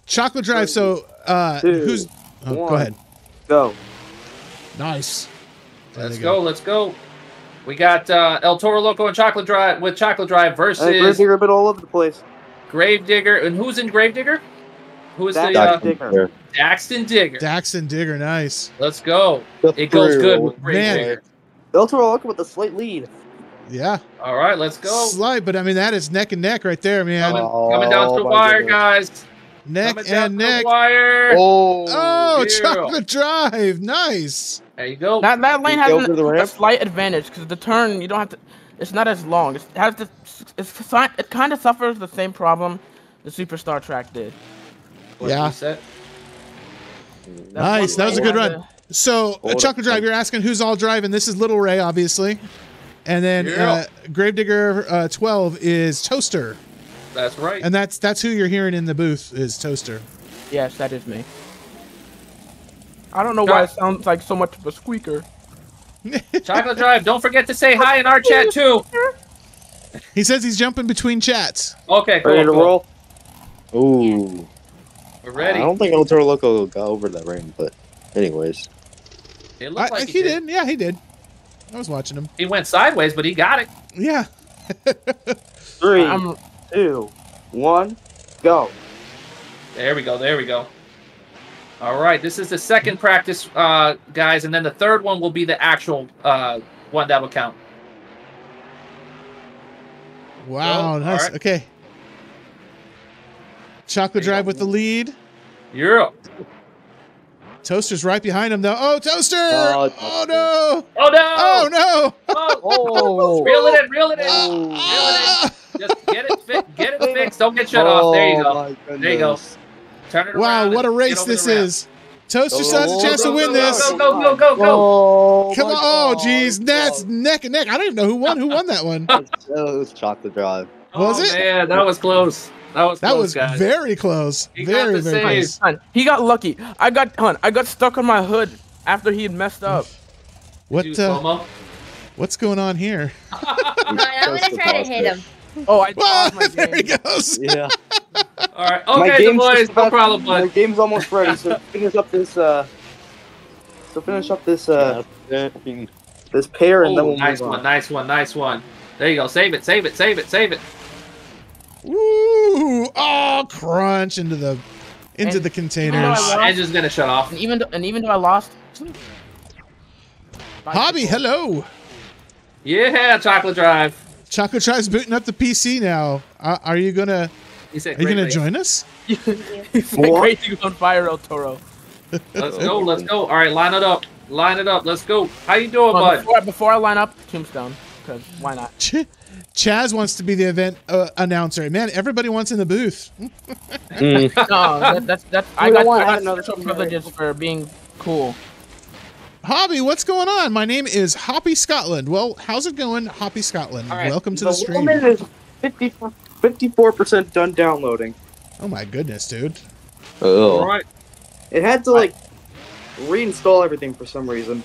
Chocolate Drive. So, 2, Oh, 1. Go ahead. Go. Nice. Let's go. We got El Toro Loco and Chocolate Drive with Chocolate Drive versus Gravedigger, but all over the place. Gravedigger, and who's in Gravedigger? Who is Digger? Daxton Digger, nice. Let's go. It goes good with Gravedigger. El Toro Loco with a slight lead. Yeah. All right, let's go. Slight, but I mean that is neck and neck right there, man. Coming down to the wire, guys. Neck and neck. Oh, Chocolate Drive. Nice. There you go. That lane has a slight advantage because the turn, you don't have to, it's not as long. It kind of suffers the same problem the Superstar track did. Yeah. Nice. That was a good run. So, Chocolate Drive, you're asking who's all driving. This is Little Ray, obviously. And then Gravedigger 12 is Toaster. That's right. And that's who you're hearing in the booth is Toaster. Yes, that is me. I don't know why it sounds like so much of a squeaker. Chocolate Drive, don't forget to say hi in our chat, too. He says he's jumping between chats. Okay, cool. Ready to roll? Ooh. We're ready. I don't think El Toro Loco got over that ring, but anyways. It looked like he did. Yeah, he did. I was watching him. He went sideways, but he got it. Yeah. 3, 2, 1, go. There we go. All right, this is the second practice, guys, and then the third one will be the actual one that will count. Wow, so, nice. Right. Okay. Chocolate Drive with the lead. Yeah. Toaster's right behind him, though. Oh, Toaster! Oh, no! Oh, no! Oh, no! Oh. Reel it in. Reel it in. Just get it fixed. Don't get shut off. There you go. Turn it around. Wow, what a race this is. Toaster still has a chance to win this. Go, go, go. Come on. Oh, geez. That's neck and neck. I don't even know who won. Who won that one? It was Chocolate Drive. Was it? Yeah, that was close. That was close, guys. Very close. Very, very close. He got lucky. I got stuck on my hood after he had messed up. What's going on here? I'm going to try to hit him. Oh, I paused my game. There he goes. Yeah. All right. Okay, boys. No problem, bud. The game's almost ready, so finish up this. So finish up this. This pair, and then we'll move on. Nice one. Nice one. There you go. Save it. Save it. Save it. Save it. Woo! Oh, crunch into the containers. Edge's gonna shut off. And even though I lost. Hobby, hello. Yeah, Chocolate Drive. Chocolate Drive's booting up the PC now. Are you gonna? Are you gonna join us? Great thing on fire, El Toro. Let's go. Let's go. All right, line it up. Line it up. Let's go. How you doing, bud? Before I line up, Tombstone. Cause why not? Chaz wants to be the event announcer. Man, everybody wants in the booth. No, that's I got special privileges for being cool. Hobby, what's going on? My name is Hoppy Scotland. Well, how's it going, Hoppy Scotland? Right. Welcome to the stream. The Willman is 54% done downloading. Oh my goodness, dude. Oh. All right. It had to like reinstall everything for some reason.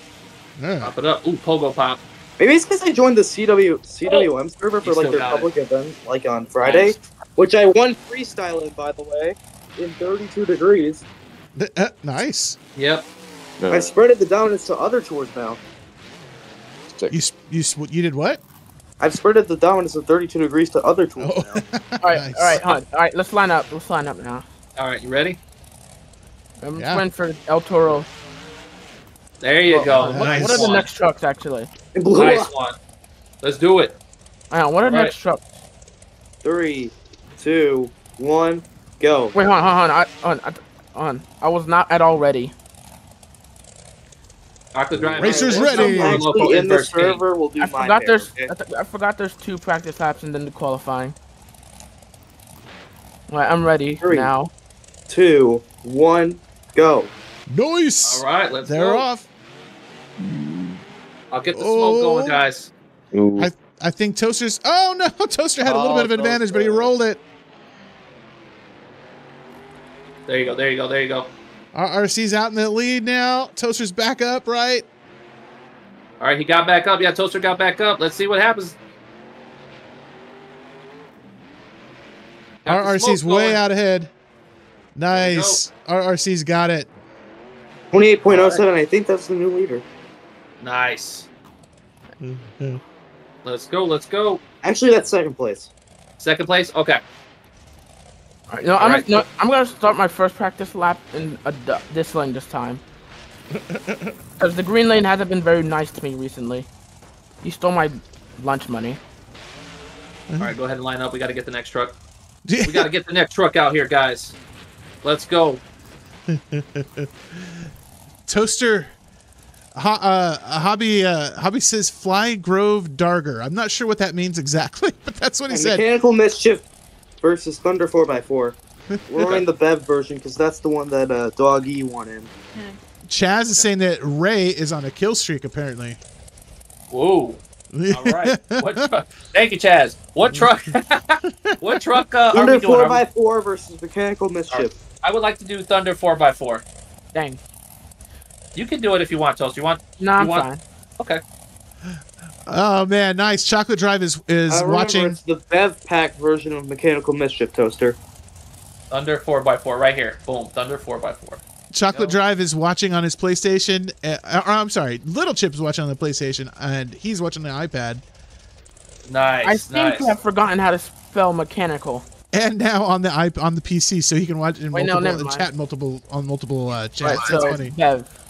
Yeah. Pop it up. Ooh, Pogo Pop. Maybe it's because I joined the CWM server for like their public event, like on Friday, which I won freestyling, by the way, in 32 degrees. Nice. Yep. No. I spread the dominance to other tours now. You did what? I've spread the dominance of 32 degrees to other tours now. All right, nice. all right, let's line up. Let's line up now. All right, you ready? I'm going for El Toro. There you go. Nice. What are the next trucks actually? Nice one. Let's do it. All right, what are the next trucks? 3, 2, 1, go. Wait, hold on. I was not at all ready. Racers ready. In the server, we'll do I forgot there's 2 practice laps and then the qualifying. All right, I'm ready. 3, 2, 1, go. Nice. All right, let's go. They're off. I'll get the smoke going, guys. I think Toaster's. Oh no, Toaster had a little bit of advantage, but he rolled it. There you go. There you go. There you go. RRC's out in the lead now. Toaster's back up, right? All right, he got back up. Yeah, Toaster got back up. Let's see what happens. Got RRC's way out ahead. Nice. RRC's got it. 28.07. I think that's the new leader. Nice. Mm-hmm. Let's go. Let's go. Actually, that's second place. Second place? Okay. All right, I'm gonna start my first practice lap in this lane this time, because the green lane hasn't been very nice to me recently. He stole my lunch money. All right, go ahead and line up. We gotta get the next truck. We gotta get the next truck out here, guys. Let's go. Toaster, Hobby says "Fly Grove Darger." I'm not sure what that means exactly, but that's what he said. Mechanical Mischief versus Thunder 4x4. We're in the Bev version because that's the one that Dog E won in. Chaz is saying that Ray is on a kill streak, apparently. Whoa. All right. What truck? Thank you, Chaz. What truck? What truck Thunder are we doing? 4x4 versus Mechanical Mischief. I would like to do Thunder 4x4. Dang. You can do it if you want, Toast. You want? No, I'm fine. Okay. Oh man, nice. Chocolate Drive is watching. It's the Bev Pack version of Mechanical Mischief, Toaster. Thunder 4x4 right here. Boom. Thunder 4x4. Chocolate Drive is watching on his PlayStation. I'm sorry, Little Chip's watching on the PlayStation, and he's watching the iPad. Nice. I seem to have forgotten how to spell mechanical. And now on the PC, so he can watch in multiple chats. Right, that's funny. Bev.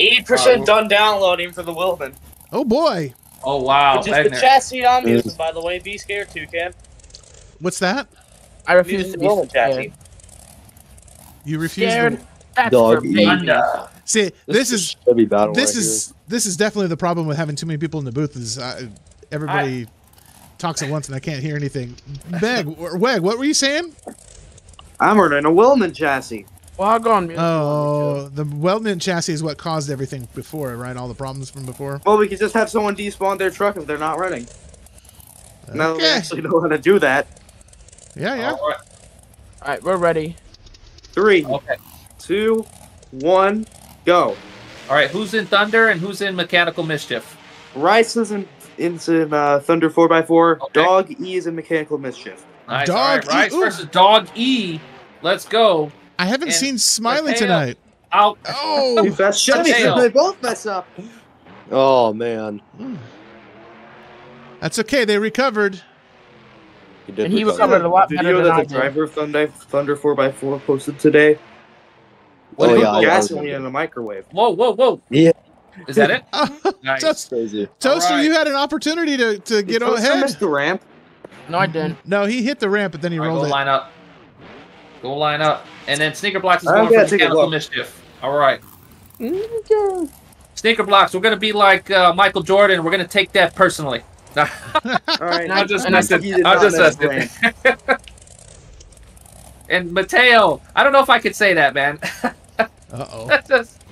80% done downloading for the Willman. Oh boy! Oh wow! Which is the chassis I'm using, by the way. Be scared, Toucan. What's that? I refuse to be scared. You refuse to be scared. See, this is definitely the problem with having too many people in the booth. Is everybody talks at once and I can't hear anything. Weg, what were you saying? I'm running a Willman chassis. Well, oh, the welded chassis is what caused everything before, right? All the problems from before. Well, we could just have someone despawn their truck if they're not running. Okay. Now we actually know how to do that. Yeah, yeah. All right, we're ready. 3, 2, 1, go. All right, who's in Thunder and who's in Mechanical Mischief? Rice is in Thunder 4x4. Okay. Dog E is in Mechanical Mischief. Nice. Dog all right, Rice versus Dog E. Let's go. I haven't seen Smiley tonight. Out. Oh, they both mess up. Oh man, that's okay. They recovered. He did. And he recovered a lot better than I did. The driver of Thunder 4x4 posted today. Oh, yeah, gasoline in the microwave. Whoa, whoa, whoa! Yeah. Is that it? Nice. Toaster, you had an opportunity to get ahead. Missed the ramp. No, I didn't. No, he hit the ramp, but then he rolled it. Line up. Go line up. And then Sneaker Blocks is going for Mechanical Mischief. All right. Okay. Sneaker Blocks, we're going to be like Michael Jordan. We're going to take that personally. All right. I'm just messing. I'm just messing. And Mateo, I don't know if I could say that, man. Uh-oh. That's just...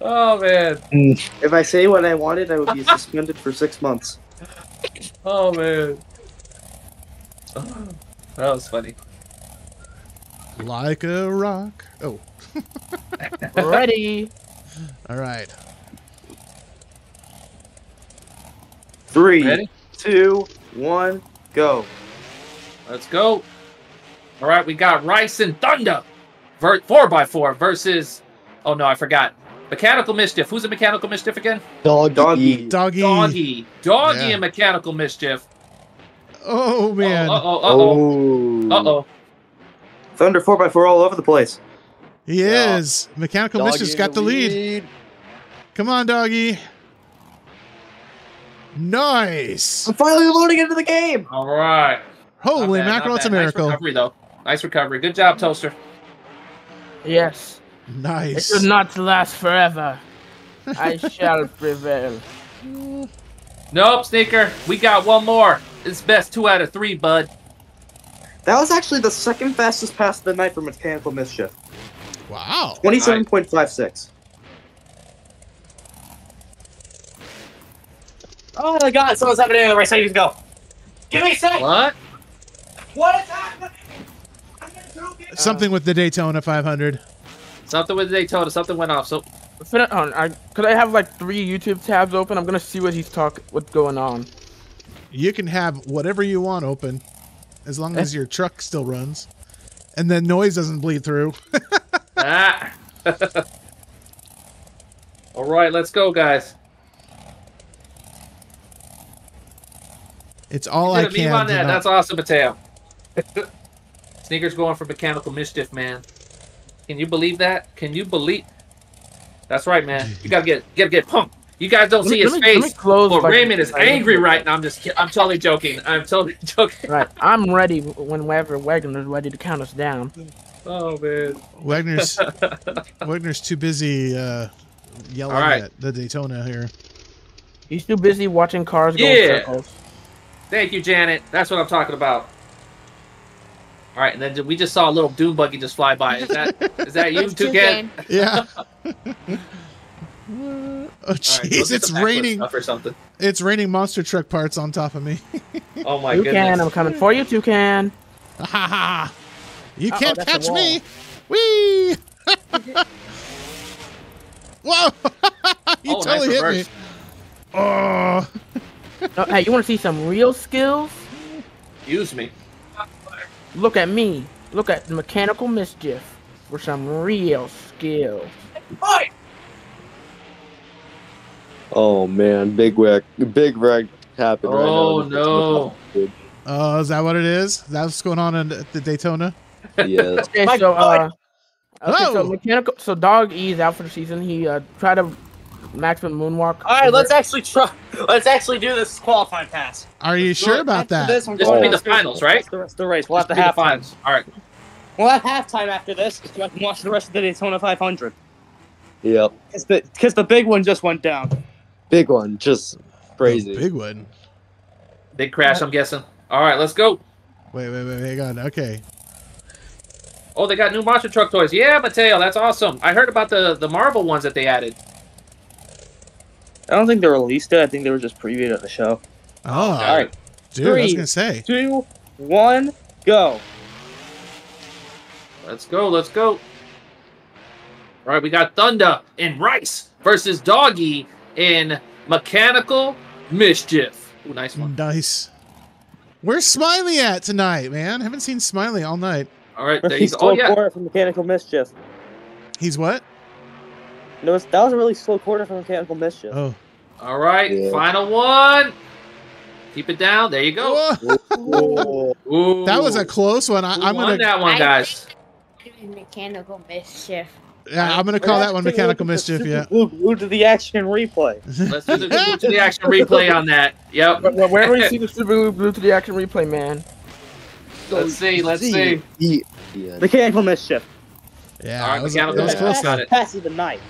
Oh, man. If I say what I wanted, I would be suspended for 6 months. Oh, man. Oh, that was funny. Like a rock. Oh. Ready. All right. 3, 2, 1, go. Let's go. All right, we got Rice and Thunder. 4x4 versus... Oh, no, I forgot. Mechanical Mischief. Who's in Mechanical Mischief again? Doggy. Doggy. Doggy. Doggy and Mechanical Mischief. Oh, man. Uh-oh, uh-oh. Uh-oh. Thunder 4x4 all over the place. He is. Mechanical Mischief's got the lead. Come on, Doggy. Nice. I'm finally loading into the game. All right. Holy mackerel, it's a miracle. Nice recovery, though. Nice recovery. Good job, Toaster. Yes. Nice. It will not last forever. I shall prevail. Nope, Sneaker. We got one more. It's best 2 out of 3, bud. That was actually the second fastest pass of the night for Mechanical Mischief. Wow. 27.56. Oh my god, someone's happening in the race. I need to go. Give me a sec. What? What is happening? I'm gonna do it. Something with the Daytona 500. Something with the Daytona. Something went off. So, could I have like 3 YouTube tabs open? I'm gonna see what he's what's going on. You can have whatever you want open. As long as your truck still runs, and the noise doesn't bleed through. Ah. All right, let's go, guys. It's all I can. On that. That's awesome, Mateo. Sneaker's going for Mechanical Mischief, man. Can you believe that? Can you believe? That's right, man. You gotta get pumped. You guys don't see his face. Well, Raymond is angry right now. I'm just kidding. I'm totally joking. I'm totally joking. Right. I'm ready whenever Wagner's ready to count us down. Oh, man. Wagner's too busy yelling at the Daytona here. He's too busy watching cars go in circles. Thank you, Janet. That's what I'm talking about. All right, and then we just saw a little Doom Buggy just fly by. Is that you, Toucan? Yeah. Oh jeez, it's raining. Or something. It's raining monster truck parts on top of me. Oh my goodness! Toucan, I'm coming for you, Toucan. Ha ha! You can't catch me. Wee! Whoa! You totally hit me. Oh! No, hey, you want to see some real skills? Use me. Look at me. Look at Mechanical Mischief for some real skills. Hey, oh man, big wreck happened right now. Oh no! Oh, is that what it is? That's what's going on at the Daytona? Yes. Okay, so so Dog E is out for the season. He tried a maximum moonwalk. All right, let's actually try. Let's actually do this qualifying pass. Are you sure about that? This will be the finals, right? The rest of the race. We'll have the half finals. All right. We'll have halftime after this, so I can watch the rest of the Daytona 500. Yep. Because the big one just went down. Big one, just crazy. Big one. Big crash, I'm guessing. All right, let's go. Wait, hang on. Okay. Oh, they got new monster truck toys. Yeah, Mateo, that's awesome. I heard about the Marvel ones that they added. I don't think they released it. I think they were just previewed at the show. Oh. All right. Dude, I was going to say. 3, 2, 1, go. Let's go. Let's go. All right. We got Thunder and Rice versus Doggy in Mechanical Mischief. Ooh, nice one. Nice. Where's Smiley at tonight, man? Haven't seen Smiley all night. All right, there he's slow quarter from Mechanical Mischief. He's what? No, that was a really slow quarter from Mechanical Mischief. Oh. All right, yeah. Final one. Keep it down. There you go. Ooh. That was a close one. I'm gonna won that one, guys. Mechanical Mischief. Yeah, I'm gonna call that one Mechanical Mischief. Yeah. Move to the action replay. Let's do the move to the action replay on that. Yep. Wherever you see the move to the action replay, man. Let's see, let's see. Yeah. Mechanical Mischief. Yeah, right, that was close. Got it. Passing the knife.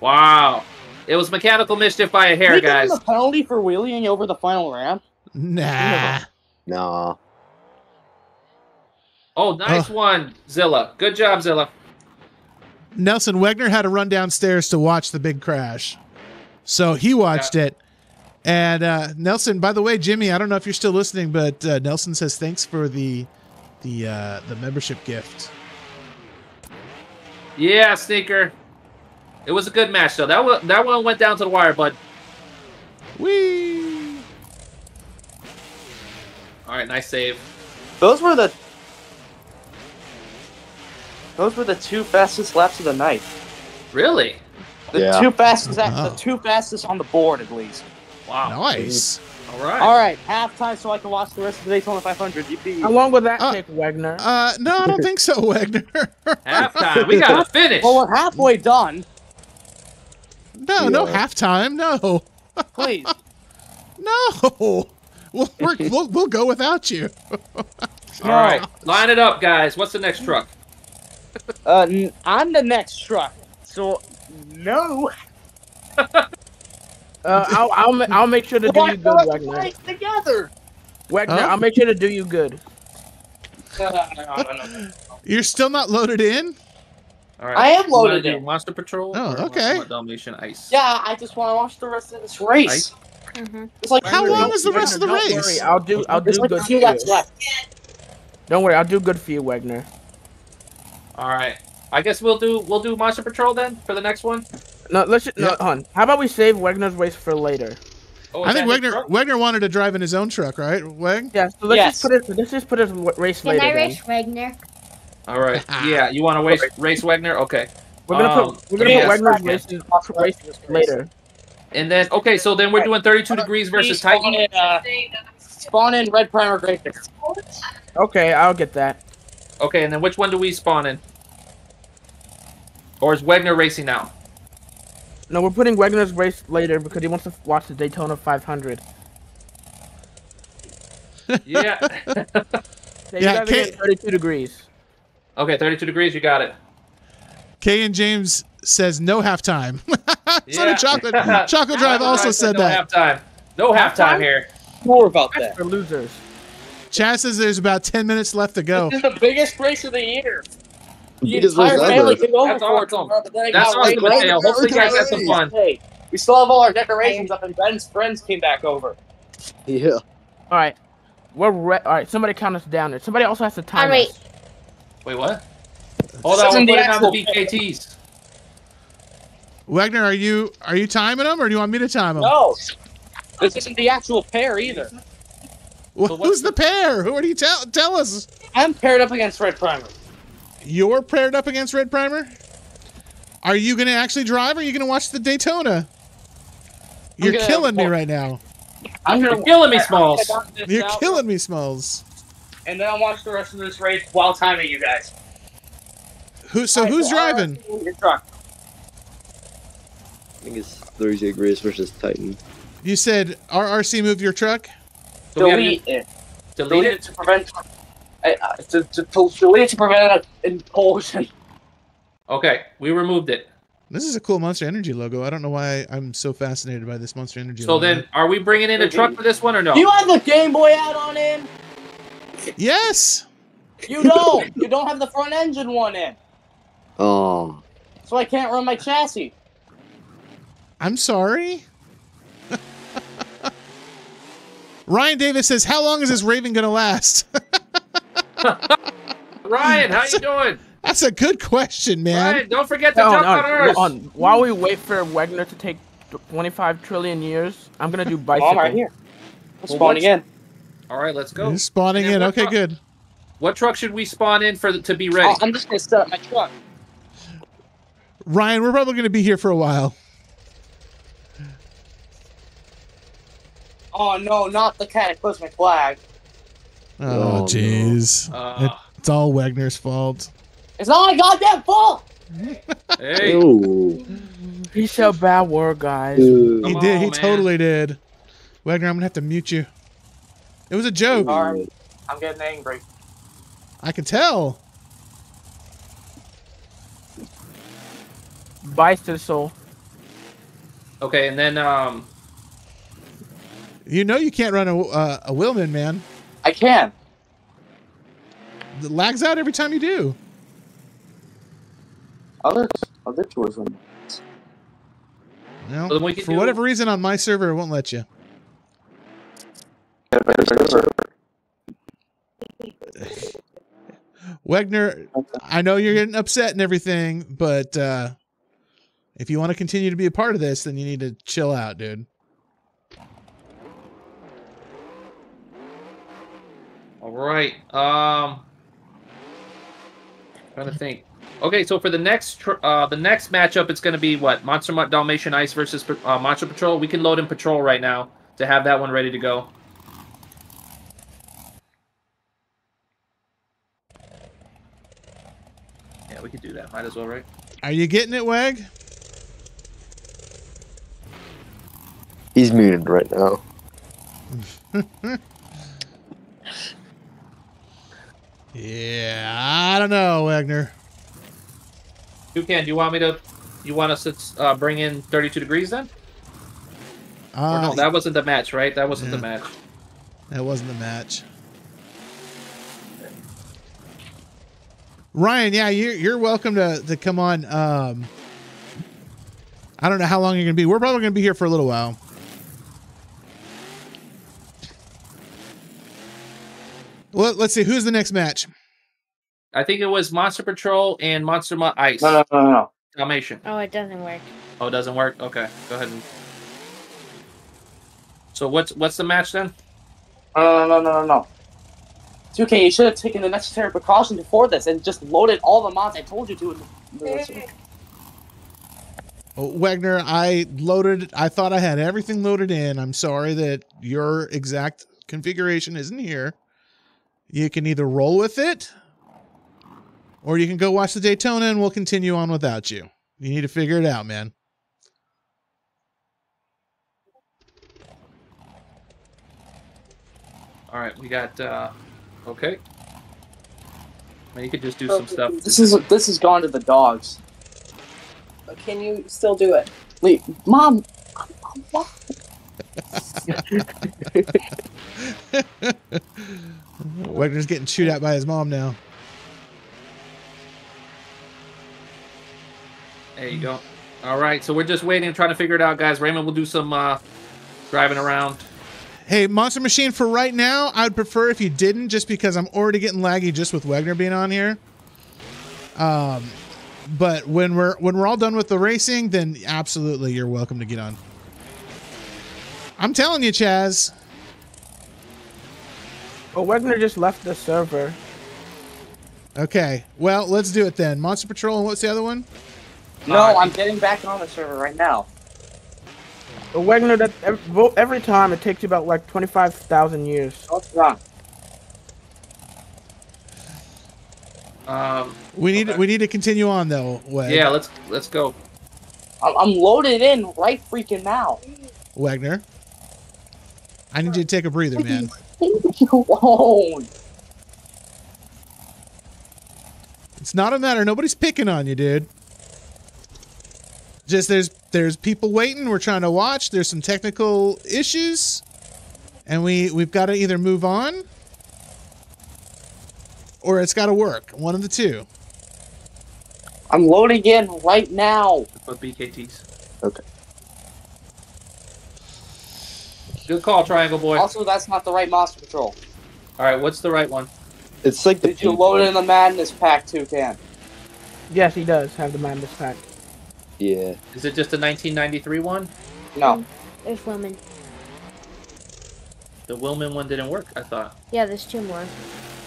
Wow. It was Mechanical Mischief by a hair, guys. Did you get a penalty for wheeling over the final ramp? Nah. Nah. Oh, nice one, Zilla. Good job, Zilla. Nelson Wegner had to run downstairs to watch the big crash. So he watched it. And Nelson, by the way, Jimmy, I don't know if you're still listening, but Nelson says thanks for the membership gift. Yeah, Sneaker. It was a good match, though. That one went down to the wire, bud. Whee! All right, nice save. Those were the two fastest laps of the night. Really? The two fastest on the board, at least. Wow. Nice. All right. All right. Halftime so I can watch the rest of the Daytona 500. How long would that take, Wegner? No, I don't think so, Wegner. Halftime. We got to finish. Well, we're halfway done. No, no halftime. No. Please. No. We'll go without you. All right. Line it up, guys. What's the next truck? I'm the next truck. So, no. I'll make sure to do you good, Wegner. Together. Wegner, I'll make sure to do you good. No. You're still not loaded in? All right. I am loaded in. Monster Patrol. Oh, okay. Dalmatian Ice. Yeah, I just want to watch the rest of this race. Mm-hmm. It's like, how long is the rest of the race? Don't worry, I'll do good for you. Don't worry, I'll do good for you, Wegner. All right. I guess we'll do Monster Patrol then for the next one. No, hold on. How about we save Wegner's race for later? Oh, I think Wegner wanted to drive in his own truck, right, Weg? Yeah. So let's just put his race later. Can I race Wegner? All right. Yeah. You want to race Wegner? Okay. We're gonna put Wegner's race in later. And then so then we're doing 32 Degrees versus Titan. Spawn in red primer graphics. Okay, I'll get that. Okay, and then which one do we spawn in? Or is Wegner racing now? No, we're putting Wegner's race later because he wants to watch the Daytona 500. Yeah. Yeah, 32 degrees. Okay, 32 degrees, you got it. Kay and James says no halftime. Yeah. Chocolate Drive also said no that. Halftime. No halftime here. More about that. For losers. Chad says there's about 10 minutes left to go. This is the biggest race of the year. The entire family can go over for it. That's awesome, Mateo. Hopefully you guys had some fun. Hey, we still have all our decorations up, and Ben's friends came back over. Yeah. All right. All right, somebody count us down there. Somebody also has to time us. Wait, what? Hold on, we're putting down the BKTs. Wegner, are you timing them, or do you want me to time them? No. This isn't the actual pair, either. Well, who's the pair? Who are you tell us? I'm paired up against Red Primer. You're paired up against Red Primer? Are you going to actually drive, or are you going to watch the Daytona? You're killing me right now. You're killing me, Smalls. You're killing me, Smalls. And then I'll watch the rest of this race while timing you guys. So who's driving? Your truck. I think it's 32 Degrees versus Titan. You said RRC move your truck? Delete it to prevent... to prevent an implosion. Okay, we removed it. This is a cool Monster Energy logo. I don't know why I'm so fascinated by this Monster Energy logo. So then, are we bringing in a truck for this one or no? Do you have the Game Boy add-on in? Yes! You don't. You don't have the front engine one in. Oh. So I can't run my chassis. I'm sorry. Ryan Davis says, "How long is this raving gonna last?" Ryan, how you doing? That's a good question, man. Ryan, don't forget to talk about ours. While we wait for Wegner to take 25 trillion years, I'm gonna do bicycle. All right, here. We'll spawn again. All right, let's go. He's spawning in. Okay, good. What truck should we spawn in for to be ready? I'm just gonna set up my truck. Ryan, we're probably gonna be here for a while. Oh no, not the cataclysmic flag. Oh jeez. It's all Wagner's fault. It's not my goddamn fault! Hey. Ew. He said bad word, guys. He did, he totally did. Wagner, I'm gonna have to mute you. It was a joke. Sorry. I'm getting angry. I can tell. Vice to the soul. Okay, and then you know you can't run a Willman, man. I can. It lags out every time you do. Other tours won't. No, so for whatever reason on my server, it won't let you. Wegner, I know you're getting upset and everything, but if you want to continue to be a part of this, then you need to chill out, dude. All right. Trying to think. Okay, so for the next matchup, it's going to be what? Monster Mutt Dalmatian Ice versus Monster Patrol. We can load in Patrol right now to have that one ready to go. Yeah, we could do that. Might as well, right? Are you getting it, Wag? He's muted right now. Yeah, I don't know, Wagner. Toucan, do you want me to? You want us to bring in 32 Degrees then? Or no, that wasn't the match, right? That wasn't the match. That wasn't the match. Ryan, yeah, you're welcome to come on. I don't know how long you're gonna be. We're probably gonna be here for a little while. Well, let's see. Who's the next match? I think it was Monster Patrol and Monster Mutt Ice. No. Dalmatian. Oh, it doesn't work. Oh, it doesn't work? Okay. Go ahead. So what's the match then? No. 2K, you should have taken the necessary precaution before this and just loaded all the mods I told you to. Wagner, I thought I had everything loaded in. I'm sorry that your exact configuration isn't here. You can either roll with it, or you can go watch the Daytona, and we'll continue on without you. You need to figure it out, man. All right, we got okay. Man, you could just do some stuff. This has gone to the dogs. But can you still do it? Wait, Mom. Wagner's getting chewed out by his mom now. There you go. All right, so we're just waiting and trying to figure it out, guys. Raymond will do some driving around. Hey, Monster Machine, for right now, I'd prefer if you didn't, just because I'm already getting laggy just with Wagner being on here. But when we're all done with the racing, then absolutely you're welcome to get on. I'm telling you, Chaz. Well, Wagner just left the server. Okay. Well, let's do it then. Monster Patrol and what's the other one? No, I'm getting back on the server right now. Well, Wagner, that every time it takes you about like 25,000 years. What's wrong? We need to continue on though. Wag. Yeah, let's go. I'm loaded in right freaking now. Wagner, I need you to take a breather, man. It's not a matter. Nobody's picking on you, dude. Just there's people waiting. We're trying to watch. There's some technical issues, and we've got to either move on or it's got to work. One of the two. I'm loading in right now. But BKTs. Okay. Good call, Triangle Boy. Also, that's not the right Monster Patrol. All right, what's the right one? It's like the. Did you load in the Madness Pack, Toucan? Yes, he does have the Madness Pack. Yeah. Is it just a 1993 one? No. There's Willman. The Willman one didn't work, I thought. Yeah, there's two more.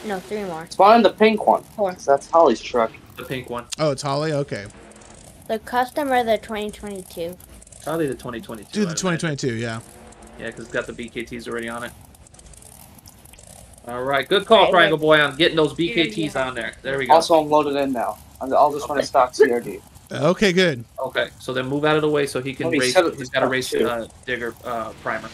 No, three more. Spawn in the pink one. Four. That's Holly's truck. The pink one. Oh, it's Holly? Okay. The custom or the 2022? Probably the 2022. Do the 2022, yeah. Yeah, because it's got the BKTs already on it. All right, good call, Triangle Boy, on getting those BKTs on there. There we go. Also, I'm loaded in now. I'll just want to stock CRD. Okay, good. Okay, so then move out of the way so he can race. He's got to race Digger Primer.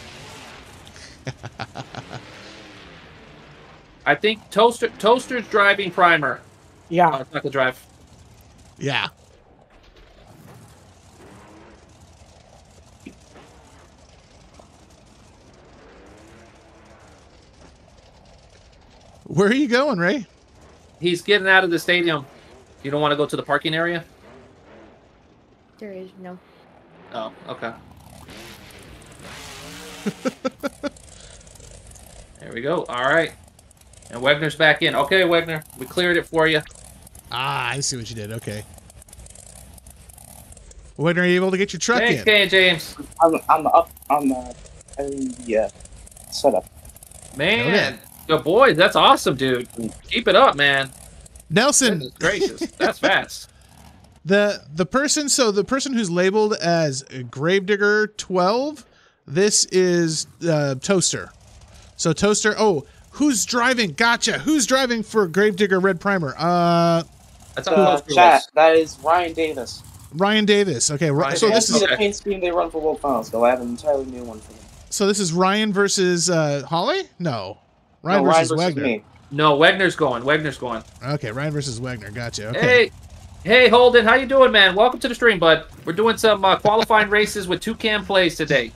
I think Toaster's driving Primer. Yeah. Chocolate Drive. Yeah. Where are you going, Ray? He's getting out of the stadium. You don't want to go to the parking area? There is no. Oh, okay. There we go. All right. And Wegner's back in. Okay, Wegner, we cleared it for you. Ah, I see what you did. Okay. Wegner, are you able to get your truck in? Thanks, James. I'm up on the setup. Man. Okay. Good boy, that's awesome, dude. Keep it up, man. Nelson, goodness gracious, that's fast. The person who's labeled as Gravedigger 12, this is Toaster. So Toaster, oh, who's driving? Gotcha. Who's driving for Gravedigger Red Primer? That's chat. That is Ryan Davis. Ryan Davis. Okay, Ryan so Davis. This is the paint scheme they run for World Finals. So I have an entirely new one for them. So this is Ryan versus Holly? No. Ryan versus Wegner. Me. No, Wegner's going. Wegner's going. Okay, Ryan versus Wegner. Gotcha. Okay. Hey, Holden. How you doing, man? Welcome to the stream, bud. We're doing some qualifying races with Toucan plays today.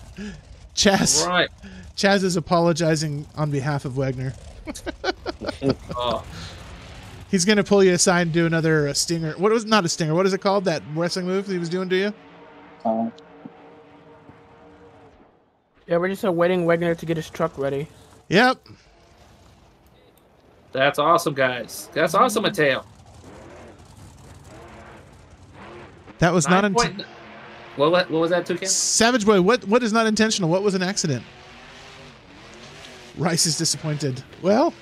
Chaz. Right. Chaz is apologizing on behalf of Wegner. Oh. He's going to pull you aside and do another stinger. What was not a stinger? What is it called? That wrestling move that he was doing to you? Yeah, we're just awaiting Wegner to get his truck ready. Yep. That's awesome, guys. That's awesome, Mateo. That was not intentional. What was that, Toucan? Savage Boy, what is not intentional? What was an accident? Rice is disappointed. Well?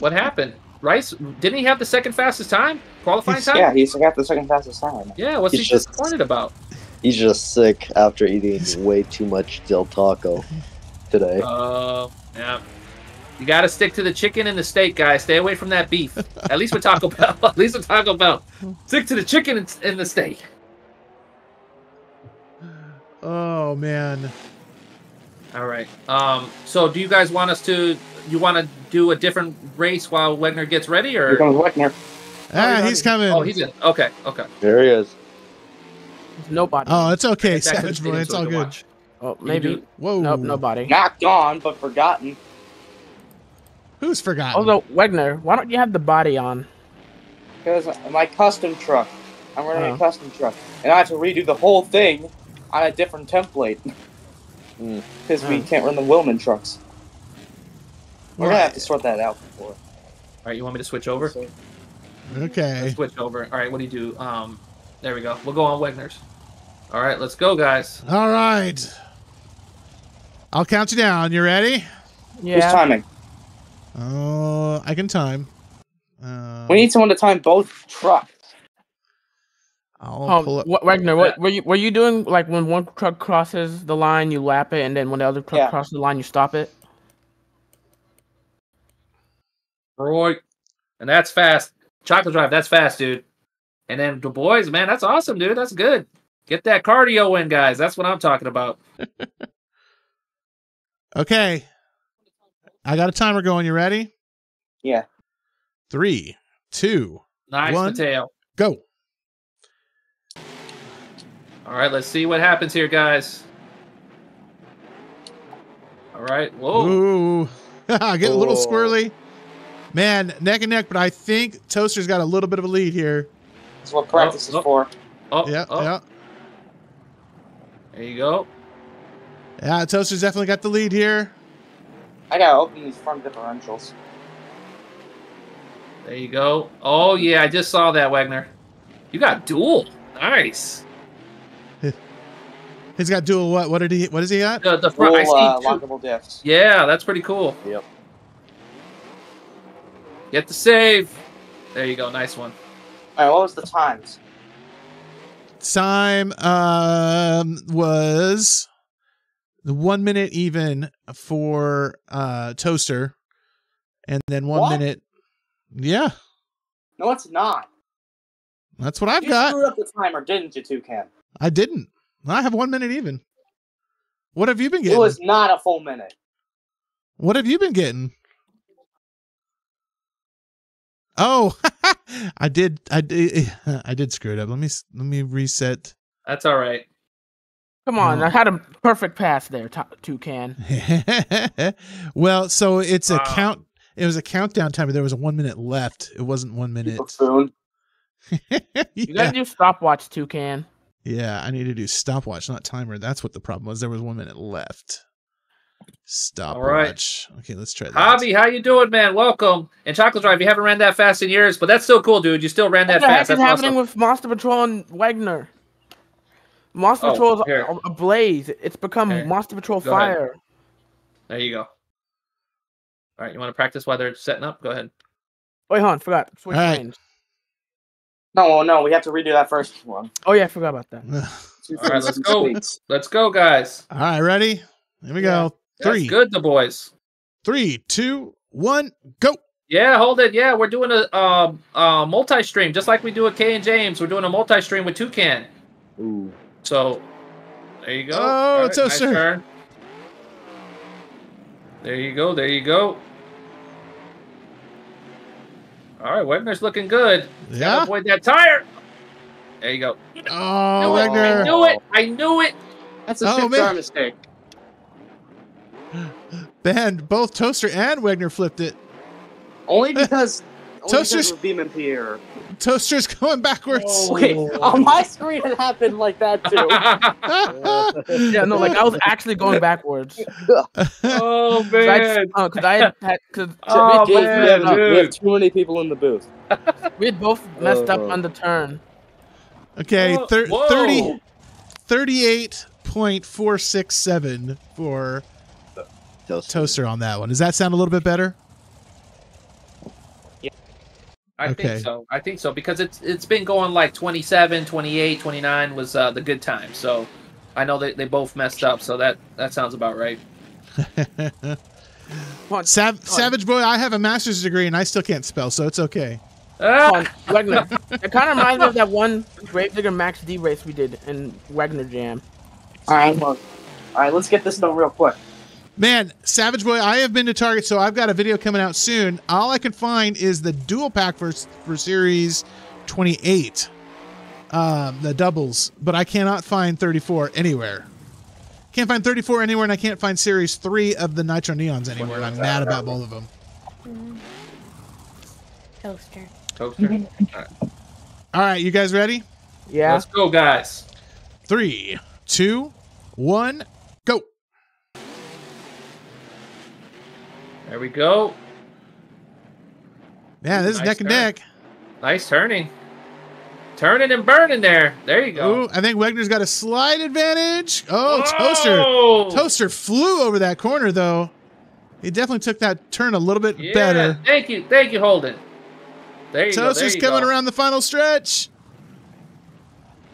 What happened? Rice, didn't he have the second fastest time? Qualifying time? Yeah, he got the second fastest time. Yeah, what's he disappointed about? He's just sick after eating way too much Del Taco today. Oh, yeah. You got to stick to the chicken and the steak, guys. Stay away from that beef. At least with Taco Bell. At least with Taco Bell. Stick to the chicken and the steak. Oh, man. All right. So do you guys want us to... You want to do a different race while Wegner gets ready? Or? Here comes Wegner. Ah, he's coming. Oh, he's in. Okay, okay. There he is. Nobody. Oh, it's okay, Savage Boy. It's all good. Oh, maybe. Whoa. Nope, nobody. Not gone, but forgotten. Who's forgotten? Although, Wegner, why don't you have the body on? Because my custom truck. I'm running a custom truck. And I have to redo the whole thing on a different template. Because we can't run the Willman trucks. We're going to have to sort that out before. All right, you want me to switch over? Okay. Let's switch over. All right, what do you do? There we go. We'll go on Wegner's. All right, let's go, guys. All right. I'll count you down. You ready? Yeah. Who's timing? Oh, I can time. We need someone to time both trucks. I'll pull up. Wegner, what were you doing? Like when one truck crosses the line, you lap it, and then when the other truck crosses the line, you stop it. Right, and that's fast. Chocolate Drive, that's fast, dude. And then Du Bois, man, that's awesome, dude. That's good. Get that cardio in, guys. That's what I'm talking about. Okay. I got a timer going. You ready? Yeah. 3, 2, 1. Mateo. Go. All right. Let's see what happens here, guys. All right. Whoa. Get a little squirrely. Man, neck and neck, but I think Toaster's got a little bit of a lead here. That's what practice is for. Oh, yeah, yeah. There you go. Yeah, Toaster's definitely got the lead here. I gotta open these front differentials. There you go. Oh, yeah, I just saw that, Wagner. You got dual. Nice. He's got dual what? What does he got? The front dual, lockable diffs. Yeah, that's pretty cool. Yep. Get the save. There you go. Nice one. All right, what was the times? Time was 1 minute even for Toaster, and then one minute. Yeah. No, it's not. That's what I've got. You screwed up the timer, didn't you, Toucan? I didn't. I have 1 minute even. What have you been getting? It was not a full minute. What have you been getting? Oh, I did screw it up. Let me reset. That's all right. Come on, I had a perfect pass there, Toucan. Well, so it's a count. It was a countdown timer. There was a 1 minute left. It wasn't 1 minute. Yeah. You gotta do stopwatch, Toucan. Yeah, I need to do stopwatch, not timer. That's what the problem was. There was 1 minute left. Stopwatch. Right. Okay, let's try that. Javi, how you doing, man? Welcome. And Chocolate Drive, you haven't ran that fast in years, but that's still cool, dude. You still ran that fast. That's happening awesome. With Monster Patrol and Wagner? Monster Patrol is ablaze. It's become Monster Patrol Fire. Ahead. There you go. All right, you want to practice while they're setting up? Go ahead. Wait, hold on. Forgot. Switch lanes. No, we have to redo that first one. Oh, yeah, I forgot about that. All right, let's go. Let's go, guys. All right, ready? Here we go. Three. That's good, the boys. 3, 2, 1, go. Yeah, hold it. Yeah, we're doing a multi-stream, just like we do with Kay and James. We're doing a multi-stream with Toucan. Ooh. So, there you go. Oh, it's nice turn. There you go. There you go. All right, Wagner's looking good. Yeah. Avoid that tire. There you go. Oh, Wagner. I knew it. I knew it. That's a six-car mistake. Ben, both Toaster and Wagner flipped it. Only because Toaster's BeamNG. Toaster's going backwards. Oh, wait, on my screen it happened like that too. Yeah, no, like I was actually going backwards. Oh man, because we have too many people in the booth. We had both messed up on the turn. Okay, 38.467 for Toaster on that one. Does that sound a little bit better? Yeah. I think so. I think so because it's been going like 27, 28, 29 was the good time. So I know they both messed up, so that sounds about right. Savage boy, I have a master's degree and I still can't spell, so it's okay. Wagner. It kind of reminds me of that one Gravedigger Max D race we did in Wagner Jam. All right, well, let's get this done real quick. Man, Savage Boy, I have been to Target, so I've got a video coming out soon. All I can find is the dual pack for Series 28, the doubles, but I cannot find 34 anywhere. Can't find 34 anywhere, and I can't find Series 3 of the Nitro Neons anywhere, and I'm mad about both of them. Toaster. Toaster. All right, you guys ready? Yeah. Let's go, guys. 3, 2, 1, go. There we go. Yeah, this is neck and neck. Nice turning. Turning and burning there. There you go. Ooh, I think Wagner's got a slight advantage. Oh, whoa! Toaster. Toaster flew over that corner, though. He definitely took that turn a little bit better. Thank you. Thank you, Holden. There you go. Toaster's coming around the final stretch.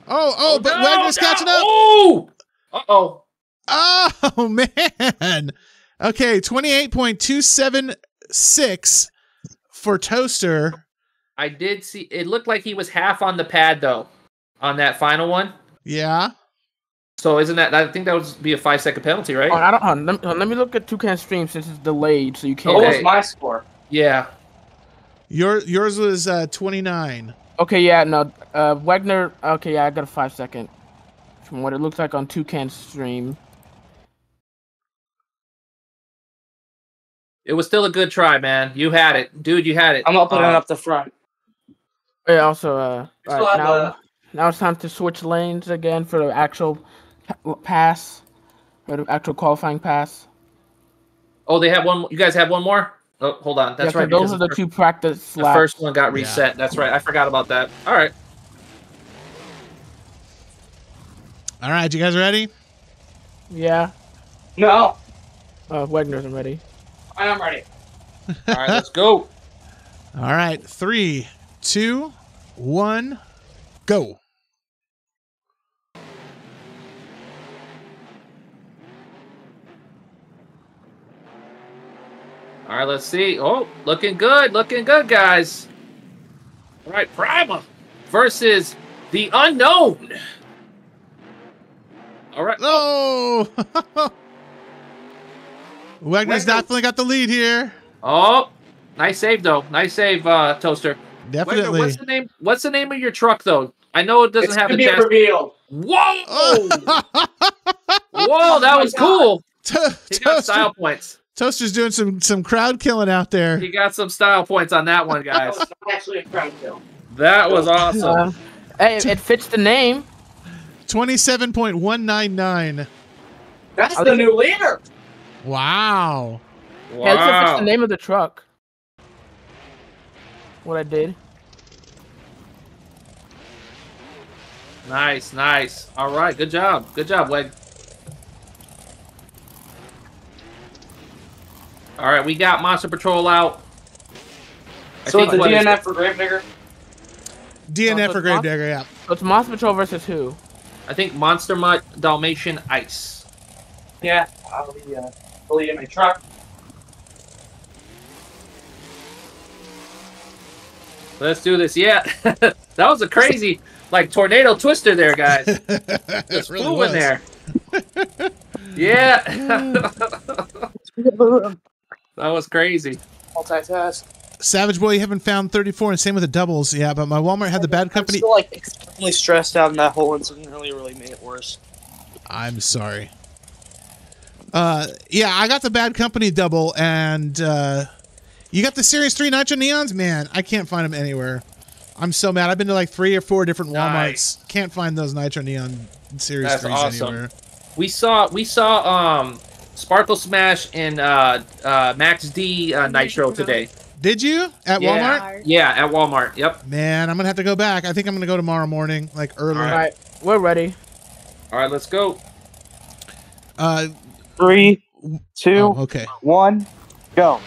Oh, but Wagner's catching up. Oh! Uh-oh. Oh, man. Okay, 28.276 for Toaster. I did see it looked like he was half on the pad though on that final one. Yeah. So isn't that? I think that would be a 5 second penalty, right? Oh, I don't. Let me look at Toucan's stream since it's delayed, so you can't. What was my score? Yeah. Yours was 29. Okay. Yeah. No. Wagner. Okay. Yeah. I got a 5 second from what it looks like on Toucan's stream. It was still a good try, man. You had it. Dude, you had it. I'm going to put it up the front. Yeah, also, right, now it's time to switch lanes again for the actual pass, for the actual qualifying pass. Oh, they have one. You guys have one more? Oh, hold on. That's right. Those are the two practice laps. The first one got reset. Yeah. That's right. I forgot about that. All right. All right. You guys ready? Yeah. No. Wagner isn't ready. I am ready. All right. Let's go. All right. 3, 2, 1, go. All right, let's see. Oh, looking good, guys. All right, Prima versus the unknown. All right. Oh! Wagner's definitely got the lead here. Oh, nice save, though. Nice save, Toaster. Definitely. Wagner, what's the name? What's the name of your truck, though? I know it doesn't have a chassis. It's gonna be revealed. Whoa! Whoa, that was cool. He got style points. Toaster's doing some crowd killing out there. He got some style points on that one, guys. That was actually a crowd kill. That was awesome. Hey, it fits the name. 27.199. That's the new leader. Wow. Wow. That's the name of the truck. What I did. Nice, nice. All right, good job. Good job, Wade. All right, we got Monster Patrol out. So it's a DNF for Gravedigger? DNF for Gravedigger, yeah. So it's Monster Patrol versus who? I think Monster Mutt Dalmatian Ice. Yeah, I'll be in my truck. Let's do this, yeah. That was a crazy, like, tornado twister there, guys. Just really flew in there. Yeah. That was crazy. Multitask. Savage Boy, you haven't found 34, and same with the doubles. Yeah, but my Walmart had the bad company. I'm still, like, extremely stressed out in that whole incident. Really made it worse. I'm sorry. Yeah, I got the bad company double, and you got the Series 3 Nitro Neons? Man, I can't find them anywhere. I'm so mad. I've been to, like, 3 or 4 different Walmarts. Can't find those Nitro Neon Series 3s anywhere. We saw Sparkle Smash and Max D Nitro today. Did you? At Walmart? Yeah, at Walmart. Yep. Man, I'm going to have to go back. I think I'm going to go tomorrow morning, like early. All right. We're ready. All right, let's go. 3, 2, 1, go.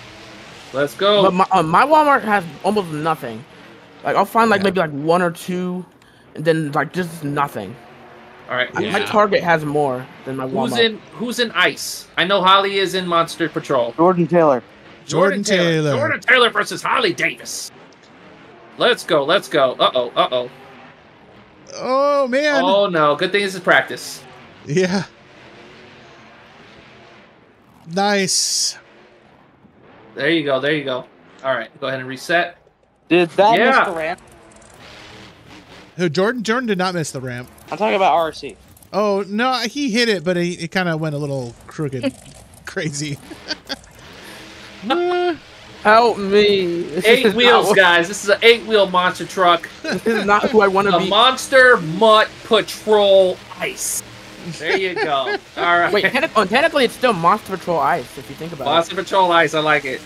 Let's go. But my Walmart has almost nothing. Like, I'll find, like, maybe, like, 1 or 2, and then, like, just nothing. All right. My Target has more than my Walmart. Who's in Ice? I know Holly is in Monster Patrol. Jordan Taylor. Jordan Taylor. Jordan Taylor versus Holly Davis. Let's go. Let's go. Uh-oh. Uh-oh. Oh, man. Oh, no. Good thing this is practice. Yeah. Nice. There you go. There you go. All right. Go ahead and reset. Did that miss the ramp? Who, Jordan? Jordan did not miss the ramp. I'm talking about RRC. Oh, no, he hit it, but it kind of went a little crooked. Crazy. Help me. This 8 wheels, guys. This is an 8-wheel monster truck. This is not who I want to be. The Monster Mutt Patrol Ice. There you go. All right. Wait, technically it's still Monster Patrol Ice, if you think about it. Monster Patrol Ice, I like it.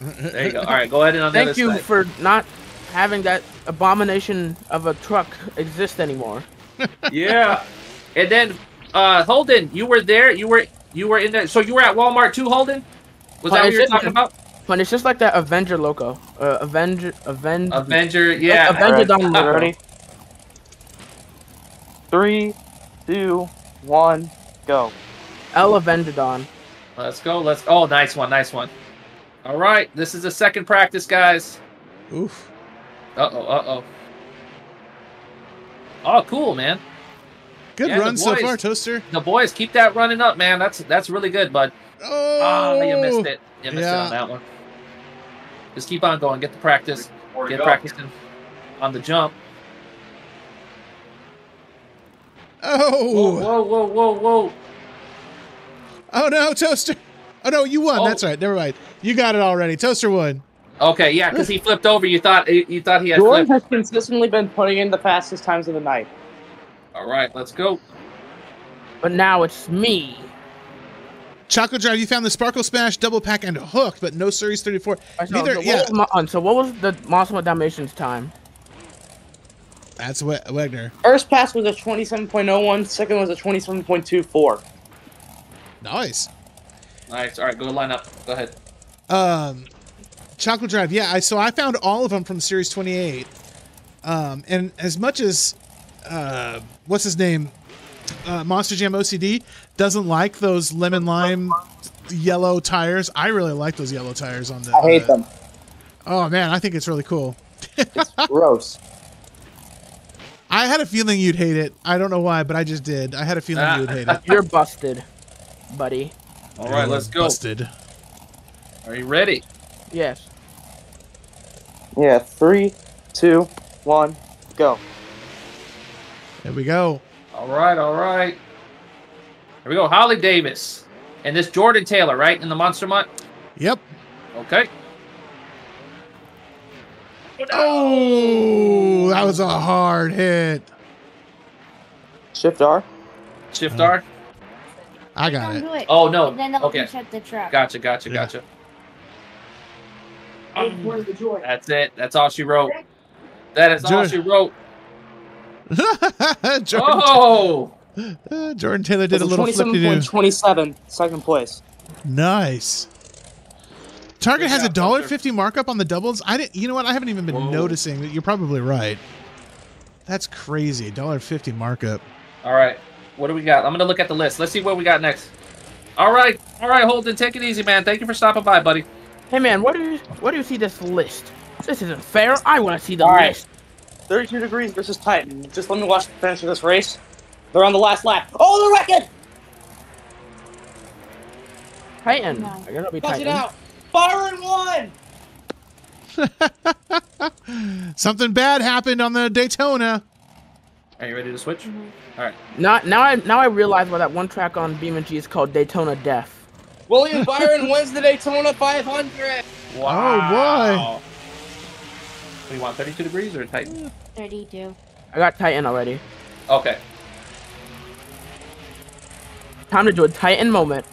There you go. All right, go ahead and on the other side. Thank you for not having that abomination of a truck exist anymore. Yeah. And then Holden, you were there. You were in that, so you were at Walmart too, Holden? Was that what you were talking about? When it's just like that Avenger Loco. Avenger, yeah. Avenger Loco. 3, 2, 1, go. El Avengadon. Let's go. Let's oh, nice one, nice one. All right, this is the second practice, guys. Oof. Uh-oh. Oh, cool, man. Good run so far, Toaster. The boys, keep that running up, man. That's really good, bud. Oh, you missed it. You missed it on that one. Just keep on going. Get the practice. Get practicing on the jump. Oh. Whoa. Oh, no, Toaster. Oh, no, you won. Oh. That's right. Never mind. You got it already. Toaster won. Okay, yeah, because he flipped over. You thought he had Jordan flipped. Has consistently been putting in the fastest times of the night. All right, let's go. But now it's me. Chocolate Drive, you found the Sparkle Smash, Double Pack, and Hook, but no Series 34. Right, neither, so, yeah. So what was the Monster Mutt Dalmatian's time? That's Wegner. First pass was a 27.01. Second was a 27.24. Nice. Nice. All right, go line up. Go ahead. Chocolate Drive, yeah. So I found all of them from Series 28. And as much as what's his name, Monster Jam OCD doesn't like those lemon lime yellow tires, I really like those yellow tires on the. I hate them. Oh man, I think it's really cool. It's gross. I had a feeling you'd hate it. I don't know why, but I just did. I had a feeling you'd hate it. You're busted, buddy. All right, let's go. Busted. Are you ready? Yes. Yeah. 3, 2, 1, go. There we go. All right, all right. Here we go. Holly Davis. And this Jordan Taylor, right? In the Monster Mutt? Yep. Okay. Oh, that was a hard hit. Shift R? Shift R? I got it. Oh, no. Then they'll shut the trap. Gotcha, gotcha, gotcha. That's it. That's all she wrote. That is all she wrote. Jordan, oh! Jordan Taylor did a little flippy do. 27.27, second place. Nice. Target has $1.50 markup on the doubles. I didn't. You know what? I haven't even been noticing. You're probably right. That's crazy. $1.50 markup. All right. What do we got? I'm gonna look at the list. Let's see what we got next. All right. All right, Holden. Take it easy, man. Thank you for stopping by, buddy. Hey, man. What do you see this list? This isn't fair. I want to see the list. 32 Degrees versus Titan. Just let me watch the finish of this race. They're on the last lap. Oh, they're wrecking! Titan. No. They're gonna be Titan. Watch it out. Byron won! Something bad happened on the Daytona. Are you ready to switch? All right. Now I realize why that one track on BeamNG is called Daytona Death. William Byron wins the Daytona 500. Wow. Oh, boy. Do you want 32 Degrees or Titan? 32. I got Titan already. Okay. Time to do a Titan moment.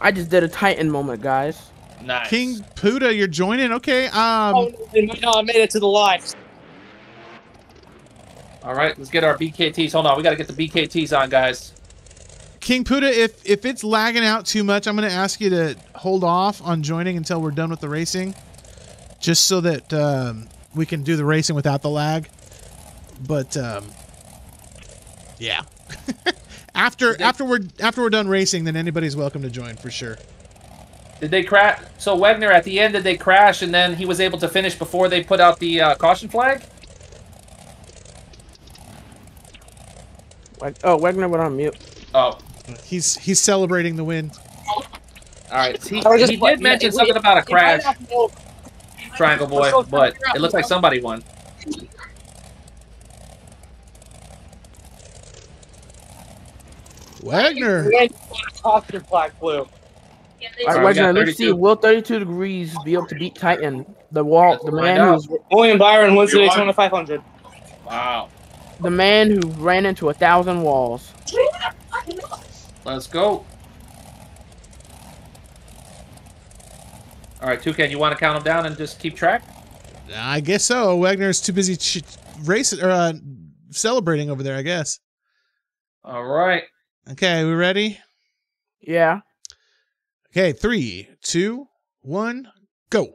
I just did a Titan moment, guys. Nice. King Puda, you're joining? Okay. No, I made it to the live. All right, let's get our BKTs. Hold on, we got to get the BKTs on, guys. King Puda, if it's lagging out too much, I'm going to ask you to hold off on joining until we're done with the racing. Just so that we can do the racing without the lag. But yeah. after we're done racing, then anybody's welcome to join for sure. Did they crash? So Wegner at the end, did they crash and then he was able to finish before they put out the caution flag? Oh, Wegner went on mute. Oh, he's celebrating the win. All right. He did mention something about a crash. Triangle boy, but it looks like somebody won. Wagner. Wagner, let's see. Will 32 Degrees be able to beat Titan? The wall, the man who's William Byron wins the Daytona 500. Wow. The man who ran into 1,000 walls. Let's go. All right, Toucan, you want to count them down and just keep track? I guess so. Wagner's too busy racing or celebrating over there, I guess. All right. Okay, we ready? Yeah. Okay, 3, 2, 1, go.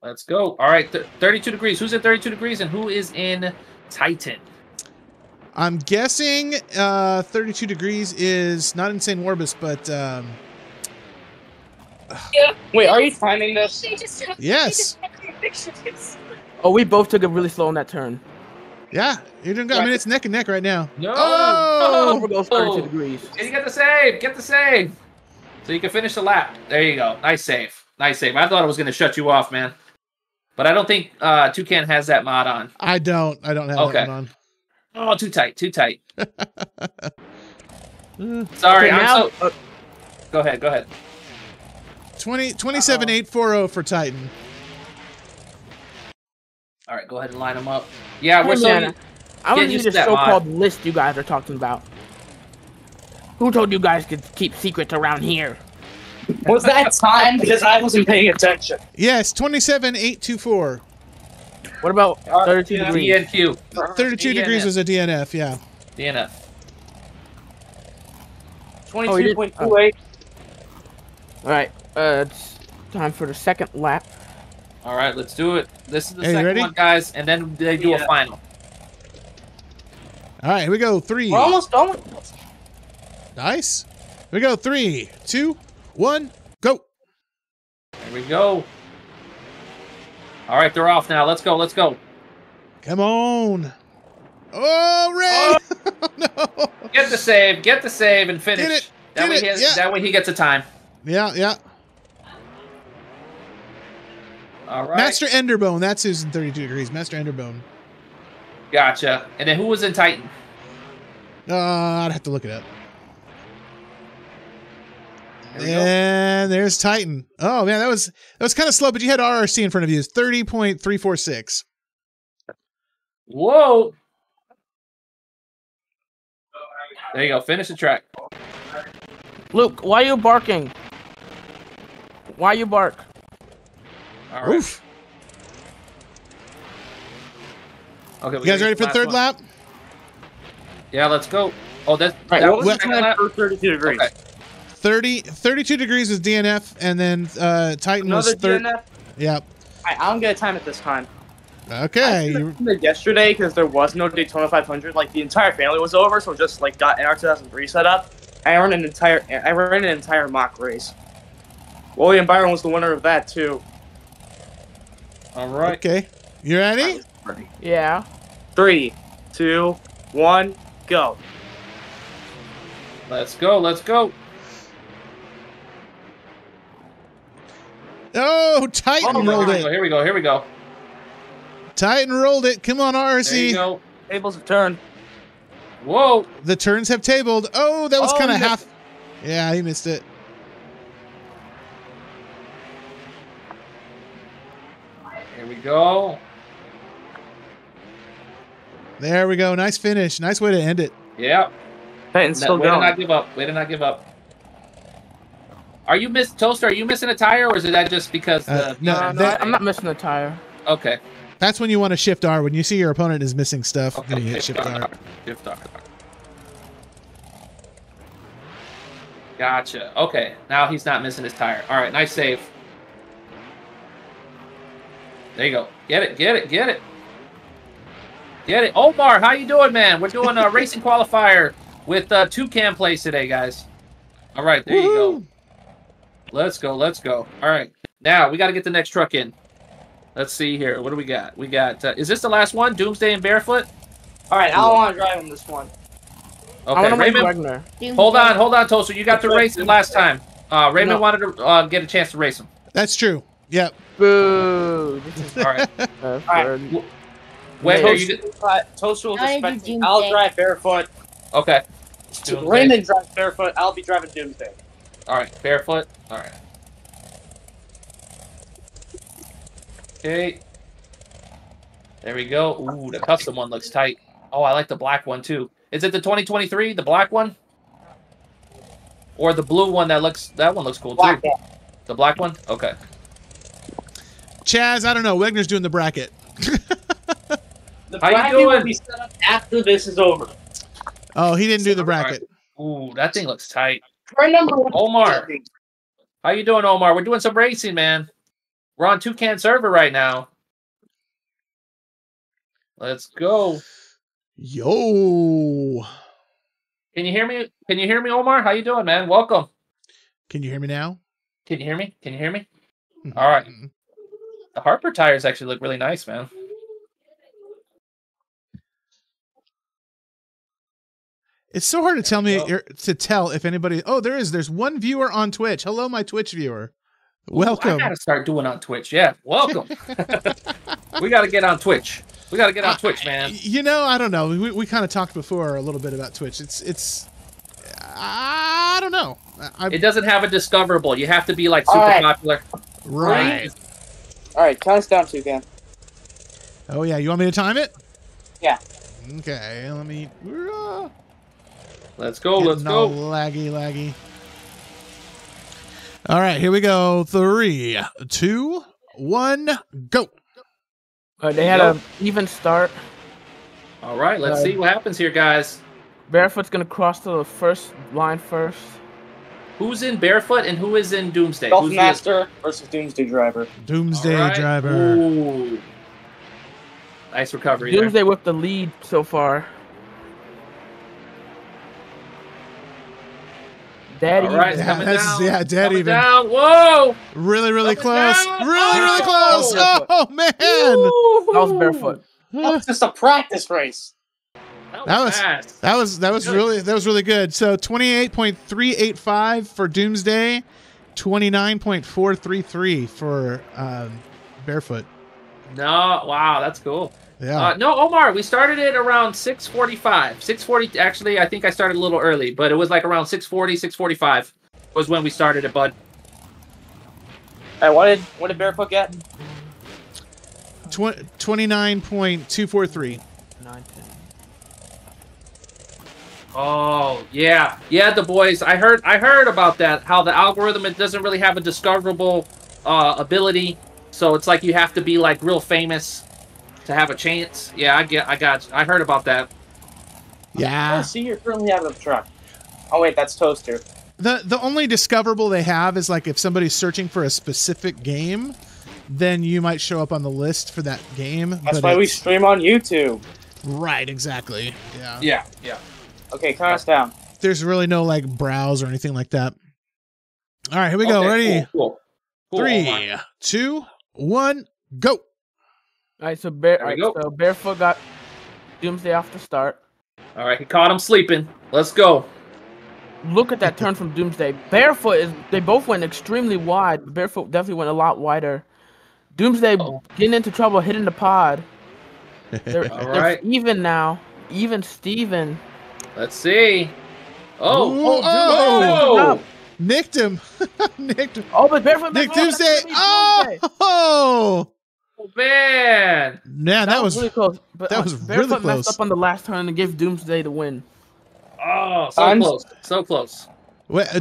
Let's go. All right, 32 Degrees. Who's at 32 Degrees and who is in Titan? I'm guessing 32 Degrees is not Insane Warbus, but... Yeah. Wait, are you finding this? Yes. Oh, we both took it really slow on that turn. Yeah, you're doing good. I mean, it's neck and neck right now. No. Oh, goes 32 Degrees. And you get the save. Get the save. So you can finish the lap. There you go. Nice save. Nice save. I thought I was going to shut you off, man. But I don't think Toucan has that mod on. I don't have that mod on. Oh, too tight. Sorry. Okay, I'm so... Go ahead, go ahead. 27,840 for Titan. All right, go ahead and line them up. Yeah, we're so... I want to use this so-called list you guys are talking about. Who told you guys to keep secrets around here? Was that time? Because I wasn't paying attention. Yes, 27,824. What about 32 degrees? DNQ. 32 degrees was a DNF, yeah. DNF. 22.28. All right, it's time for the second lap. All right, let's do it. This is the second one, guys, and then they do a final. All right, here we go. Three. We're almost done. Nice. Here we go. 3, 2, 1, go. There we go. All right, they're off now. Let's go. Let's go. Come on. Oh, Ray. Oh. No. Get the save. Get the save and finish. Get it. That, way he has, that way he gets a time. Yeah, yeah. All right. Master Enderbone. That's who's in 32 degrees. Master Enderbone. Gotcha. And then who was in Titan? I'd have to look it up. And there's Titan. Oh man, that was kind of slow, but you had RRC in front of you. It's 30.346. Whoa. There you go. Finish the track. Luke, why are you barking? Why you bark? All right. Oof. Okay, you guys ready for the third lap? Yeah, let's go. Oh, that's right. That was the lap for 32 degrees. Okay. 32 degrees was DNF, and then Titan was third. Another DNF? Yeah. I don't get a time at this time. Okay. Yesterday, because there was no Daytona 500, like the entire family was over, so just like got NR 2003 set up. I ran an entire mock race. William Byron was the winner of that too. All right. Okay. You ready? Yeah. 3, 2, 1, go. Let's go, let's go. Oh, Titan rolled it. Here we go, here we go. Titan rolled it. Come on, RRC. There you go. Tables have turned. Whoa. The turns have tabled. Oh, that was kind of half. Yeah, he missed it. Here we go. There we go. Nice finish. Nice way to end it. Yeah. Titan's still going. Way to not give up. Way to not give up. Are you Toaster, are you missing a tire, or is that just because no, I'm not missing a tire. Okay. That's when you want to shift R. When you see your opponent is missing stuff, then you hit shift R. Shift R. Gotcha. Okay. Now he's not missing his tire. All right. Nice save. There you go. Get it. Get it. Get it. Get it. Omar, how you doing, man? We're doing a racing qualifier with Toucan plays today, guys. All right, there you go. Let's go, let's go. All right, now we got to get the next truck in. Let's see here. What do we got? We got, is this the last one? Doomsday and Barefoot? All right, I don't want to drive him this one. Okay, Raymond. Hold on, hold on, Toaster. You got to race it last time. Raymond wanted to get a chance to race him. That's true. Yep. Boo. All right. All right. Wait, Toaster will respect me. I'll drive Barefoot. Okay. Raymond drives Barefoot. I'll be driving Doomsday. All right. Barefoot. All right. Okay. There we go. Ooh, the custom one looks tight. Oh, I like the black one, too. Is it the 2023, the black one? Or the blue one that looks... That one looks cool, too. The black one? Okay. Chaz, I don't know. Wegner's doing the bracket. The bracket will be set up after this is over. Oh, he didn't do the bracket. Right. Ooh, that thing looks tight. Omar, how you doing, Omar? We're doing some racing, man. We're on Toucan server right now. Let's go. Yo. Can you hear me? Can you hear me, Omar? How you doing, man? Welcome. Can you hear me now? Can you hear me? Can you hear me? All right. The Harper tires actually look really nice, man. It's so hard to tell if anybody. Oh, there is. There's one viewer on Twitch. Hello, my Twitch viewer. Welcome. Ooh, I gotta start doing on Twitch. Yeah, welcome. We gotta get on Twitch. We gotta get on Twitch, man. You know, I don't know. We kind of talked before a little bit about Twitch. It's I don't know. It doesn't have a discoverable. You have to be like super popular. Right. All right, count us down, Toucan. Oh yeah, you want me to time it? Yeah. Okay, let me. Let's go. Let's go. Laggy. All right, here we go. 3, 2, 1, go. They had an even start. All right, let's see what happens here, guys. Barefoot's going to cross to the first line first. Who's in Barefoot and who is in Doomsday? Golf Master versus Doomsday Driver. Doomsday Driver. Ooh. Nice recovery Doomsday there. With the lead so far. Daddy. All right, coming down. Whoa! Really close. Down. Really close. Oh, man. That was Barefoot. That was just a practice race. That was really good. So 28.385 for Doomsday, 29.433 for Barefoot. No, wow, that's cool. Yeah. No, Omar, we started it around 6:45. 6:40. Actually, I think I started a little early, but it was like around 6:40, 6:45 was when we started it, bud. All right, what did Barefoot get? 29.243. 9:10. Oh yeah, the boys. I heard about that. How the algorithm doesn't really have a discoverable ability, so it's like you have to be like real famous to have a chance. Yeah, I got you. I heard about that. Yeah. Oh, see, you're currently out of the truck. Oh wait, that's Toaster. The only discoverable they have is like if somebody's searching for a specific game, then you might show up on the list for that game. That's why we stream on YouTube. Right. Exactly. Yeah. Yeah. Yeah. Okay, count us down. There's really no like browse or anything like that. All right, here we go. Ready? Cool. 3, 2, 1, go. All right, so, Barefoot got Doomsday off the start. All right, he caught him sleeping. Let's go. Look at that turn from Doomsday. Barefoot they both went extremely wide. Barefoot definitely went a lot wider. Doomsday getting into trouble, hitting the pod. They're even now. Even Steven. Let's see. Oh! Nicked him. Nicked him. Oh, but Barefoot nicked Doomsday. Oh! Man. Yeah, that was really close. But that was really close. Barefoot messed up on the last turn and gave Doomsday the win. Oh, so close. So close. Wait, I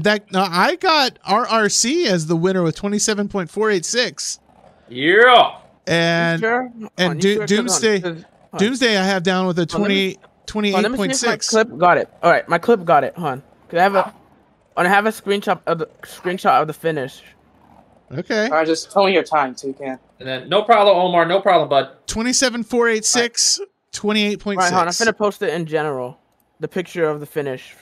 got RRC as the winner with 27.486. Yeah. And Doomsday I have down with a 28.6. Clip got it. All right, my clip got it, hon. Cause I have a screenshot of the finish. Okay. All right, just tell me your time, Toucan. And then no problem, Omar. No problem, bud. 27.486. 28.6. Right, hon. I'm gonna post it in general. The picture of the finish.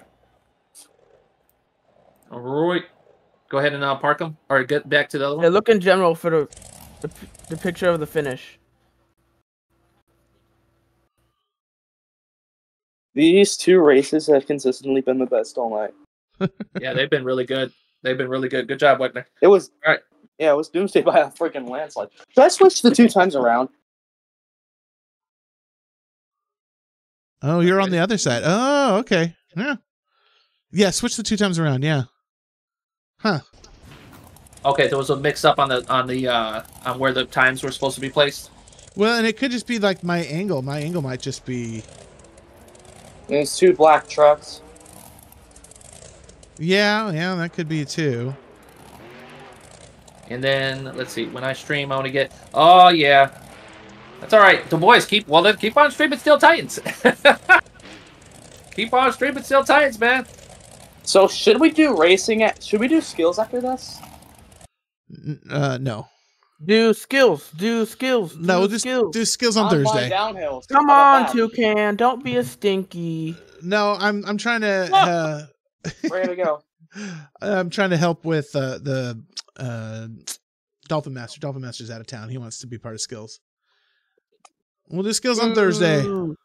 All right. Go ahead and park them, or get back to the other one. Yeah, look in general for the picture of the finish. These two races have consistently been the best all night. Yeah, they've been really good. They've been really good. Good job, Wagner. It was all right. Yeah, it was Doomsday by a freaking landslide. Should I switch the two times around? Oh, you're on the other side. Oh, okay. Yeah. Yeah, switch the two times around. Yeah. Huh. Okay, there was a mix up on where the times were supposed to be placed. Well, and it could just be like my angle. My angle might just be. There's two black trucks. Yeah, that could be too. And then let's see. When I stream, I want to get. Oh yeah, that's all right. The boys keep on streaming Steel Titans. Keep on streaming Steel Titans, man. So should we do racing? Should we do skills after this? No. Do skills. No, we'll just do skills on Thursday. Downhill. Come on, Toucan. Don't be a stinky. No, I'm trying to. Where do we go? I'm trying to help with the Dolphin Master. Dolphin Master's out of town. He wants to be part of skills. We'll do skills on Thursday. Ooh.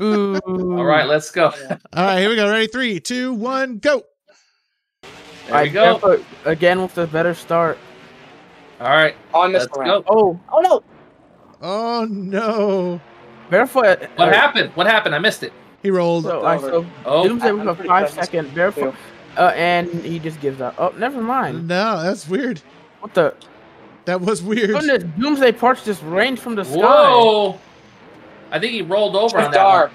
All right, let's go. All right, here we go. Ready? 3, 2, 1, go. There we go. Barefoot, again with the better start. All right, on this round. Oh no! Oh no! Barefoot. What happened? I missed it. He rolled. So Doomsday with a 5-second. Barefoot. And he just gives up. Oh, never mind. No, that's weird. What the? That was weird. Goodness, Doomsday parts just rained from the sky. Whoa! I think he rolled over on that one.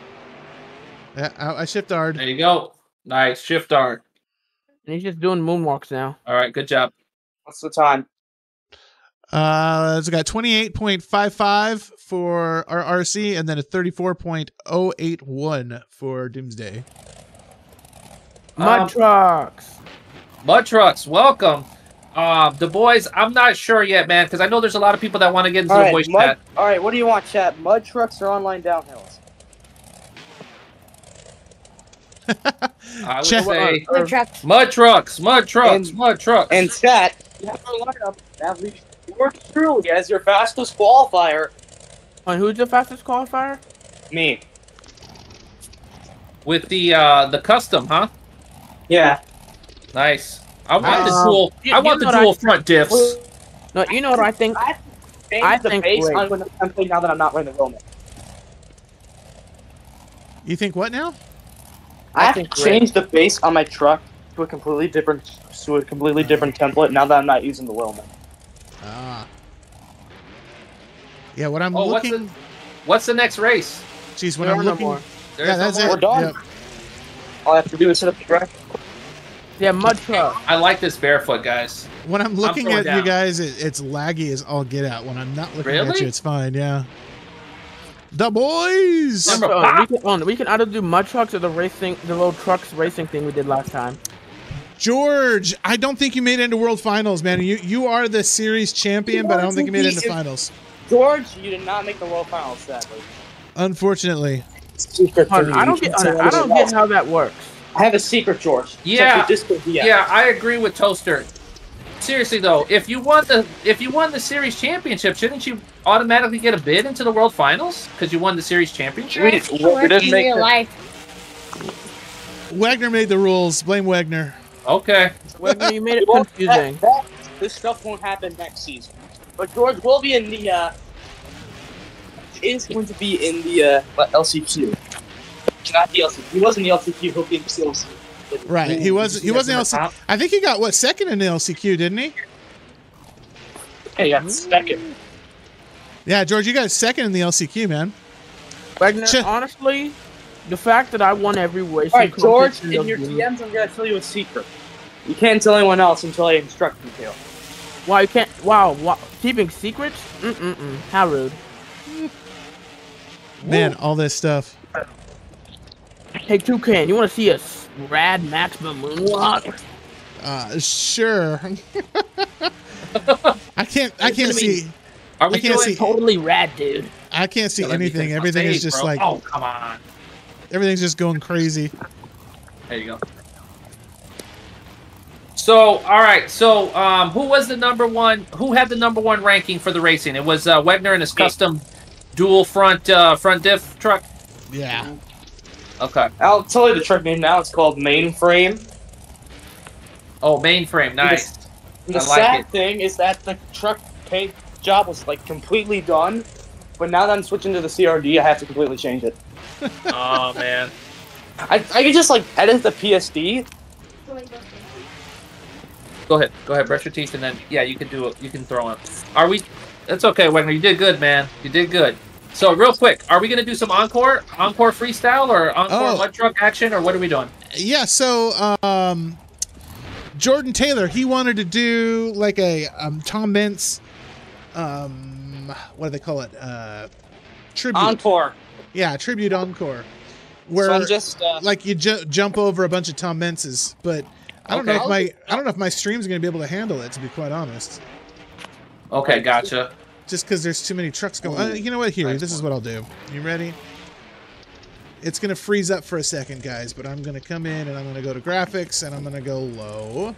Yeah, I shift R'd. There you go. Nice, shift R'd. And he's just doing moonwalks now. All right, good job. What's the time? It's got 28.55 for RRC, and then a 34.081 for Doomsday. Mud trucks. Mud trucks, welcome. The boys, I'm not sure yet, man, because I know there's a lot of people that want to get into the voice chat. All right, what do you want, chat? Mud trucks or online downhills? I would say mud trucks. And chat, you have to line up that leads truly as your fastest qualifier. And who's the fastest qualifier? Me. With the custom, huh? Yeah. Nice. I want the dual. I want the dual front diffs. No, you know what I think. I think I'm playing now that I'm not wearing the helmet. You think what now? I have to change the base on my truck to a completely different template now that I'm not using the Willman. Ah. Yeah, what I'm looking. What's the next race? Jeez, when I'm looking. No more. Yeah, that's it. We're done. Yep. All I have to do is set up the track. Yeah, mud truck. I like this barefoot, guys. When I'm looking at you guys, it's laggy as all get out. When I'm not looking at you, it's fine. Yeah. The boys. We can either do mud trucks or the racing, the little trucks racing thing we did last time. George, I don't think you made it into World Finals, man. You are the series champion, but I don't think you made it into Finals. George, you did not make the World Finals, sadly. Unfortunately. I don't get how that works. I have a secret, George. Yeah, yeah, I agree with Toaster. Seriously though, if you won the series championship, shouldn't you automatically get a bid into the World Finals because you won the series championship? Wagner made the rules. Blame Wagner. Okay. Wagner, you made it confusing. This stuff won't happen next season. But George will be in the. Is going to be in the LCQ. Not the LCQ. He wasn't the LCQ. He'll be in the CLC. Right. He was. He wasn't LCQ. I think he got what, second in the LCQ, didn't he? Hey, yeah, second. Yeah, George, you got second in the LCQ, man. Wagner, honestly, the fact that I won every race. All right, George, in your DMs, I'm gonna tell you a secret. You can't tell anyone else until I instruct you to. Wow, you can't. Wow, keeping secrets? Mm-mm-mm. How rude. Man, all this stuff. Hey, Toucan, you want to see a rad maximum moonwalk? Sure. I can't see. Are we doing totally rad, dude? I can't see anything. Everything is just like. Oh, come on. Everything's just going crazy. There you go. So, all right. So, who was the number one? Who had the number one ranking for the racing? It was Wegner and his custom dual front diff truck. Yeah. Okay. I'll tell you the truck name now. It's called Mainframe. Oh, Mainframe. Nice. The sad thing is that the truck paint job was like completely done, but now that I'm switching to the CRD, I have to completely change it. Oh man. I could just like edit the PSD. Go ahead. Brush your teeth and then yeah, you can do it. You can throw them. Are we? That's okay, Wagner. You did good, man. You did good. So real quick, are we going to do some encore freestyle or encore mud truck action, or what are we doing? Yeah, so Jordan Taylor, he wanted to do like a Tom Mintz, what do they call it? Tribute. Encore. Yeah, tribute encore. Where so I'm just, like you jump over a bunch of Tom Mintz's, but I don't know if my stream's going to be able to handle it, to be quite honest. Okay, gotcha. Just because there's too many trucks going. You know what? Here, this is what I'll do. You ready? It's going to freeze up for a second, guys, but I'm going to come in and I'm going to go to graphics and I'm going to go low.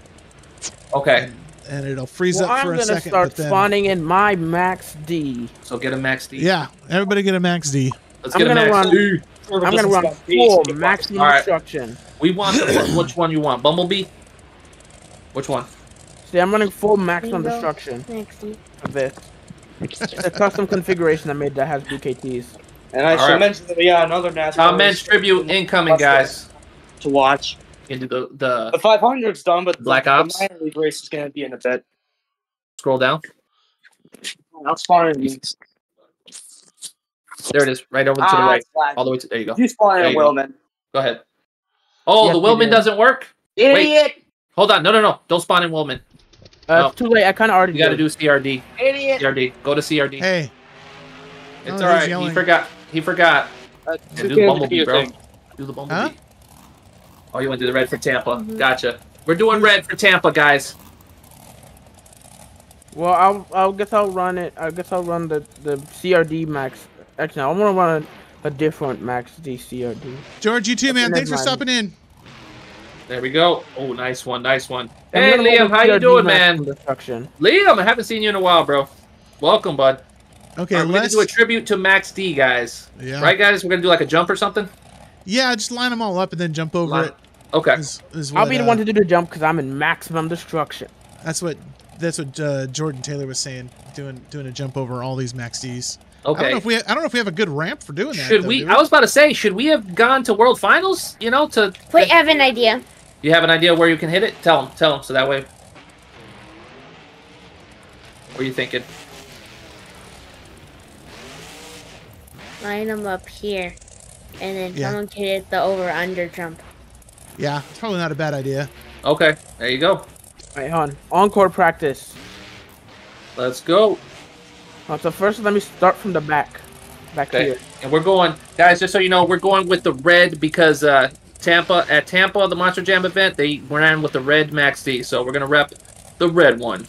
Okay. And it'll freeze up for a second. I'm going to start spawning in my Max D. So get a Max D. Yeah. Everybody get a Max D. Let's get a Max D. I'm going to run full maximum destruction. We want which one you want? Bumblebee? Which one? See, I'm running full maximum destruction of this. It's a custom configuration I made that has BKTs. And I should mention that we got another NASCAR. Tom Mintz tribute incoming, guys. To watch. You can do the 500's done, but Black Ops. The minor league race is going to be in a bit. Scroll down. That's fine. There it is, right over to the right. Fine. All the way to there. You go. He's flying a Willman. Go ahead. Oh, yes, the Willman doesn't work. Idiot! Wait. Hold on. No. Don't spawn in Willman. No. It's too late. I kind of already. You got to do CRD. Idiot. CRD. Go to CRD. Hey. It's all right. Yelling. He forgot. Yeah, do the Bumblebee, bro. Do the Bumblebee. Huh? Oh, you went to the red for Tampa. Mm-hmm. Gotcha. We're doing red for Tampa, guys. Well, I guess I'll run it. I guess I'll run the CRD Max. Actually, no, I'm gonna run a different Max D CRD. George, you too, man. Thanks for stopping in. There we go. Oh, nice one, nice one. Hey, Liam, how you doing, man? Liam, I haven't seen you in a while, bro. Welcome, bud. Okay, right, we're gonna do a tribute to Max D, guys. Yeah. Right, guys? We're gonna do like a jump or something? Yeah, just line them all up and then jump over it. Okay. I'll be the one to do the jump because I'm in maximum destruction. That's what Jordan Taylor was saying, doing a jump over all these Max Ds. Okay. I don't know if we have a good ramp for doing that. I was about to say, should we have gone to World Finals? You know, to wait, I have an idea. You have an idea where you can hit it? Tell him, so that way. What are you thinking? Line them up here, and then someone can hit the over/under jump. Yeah, it's probably not a bad idea. Okay, there you go. Right on. Encore practice. Let's go. So first, let me start from the back here. And we're going, guys. Just so you know, we're going with the red because at Tampa, the Monster Jam event, they ran with the red Max D. So we're gonna rep the red one.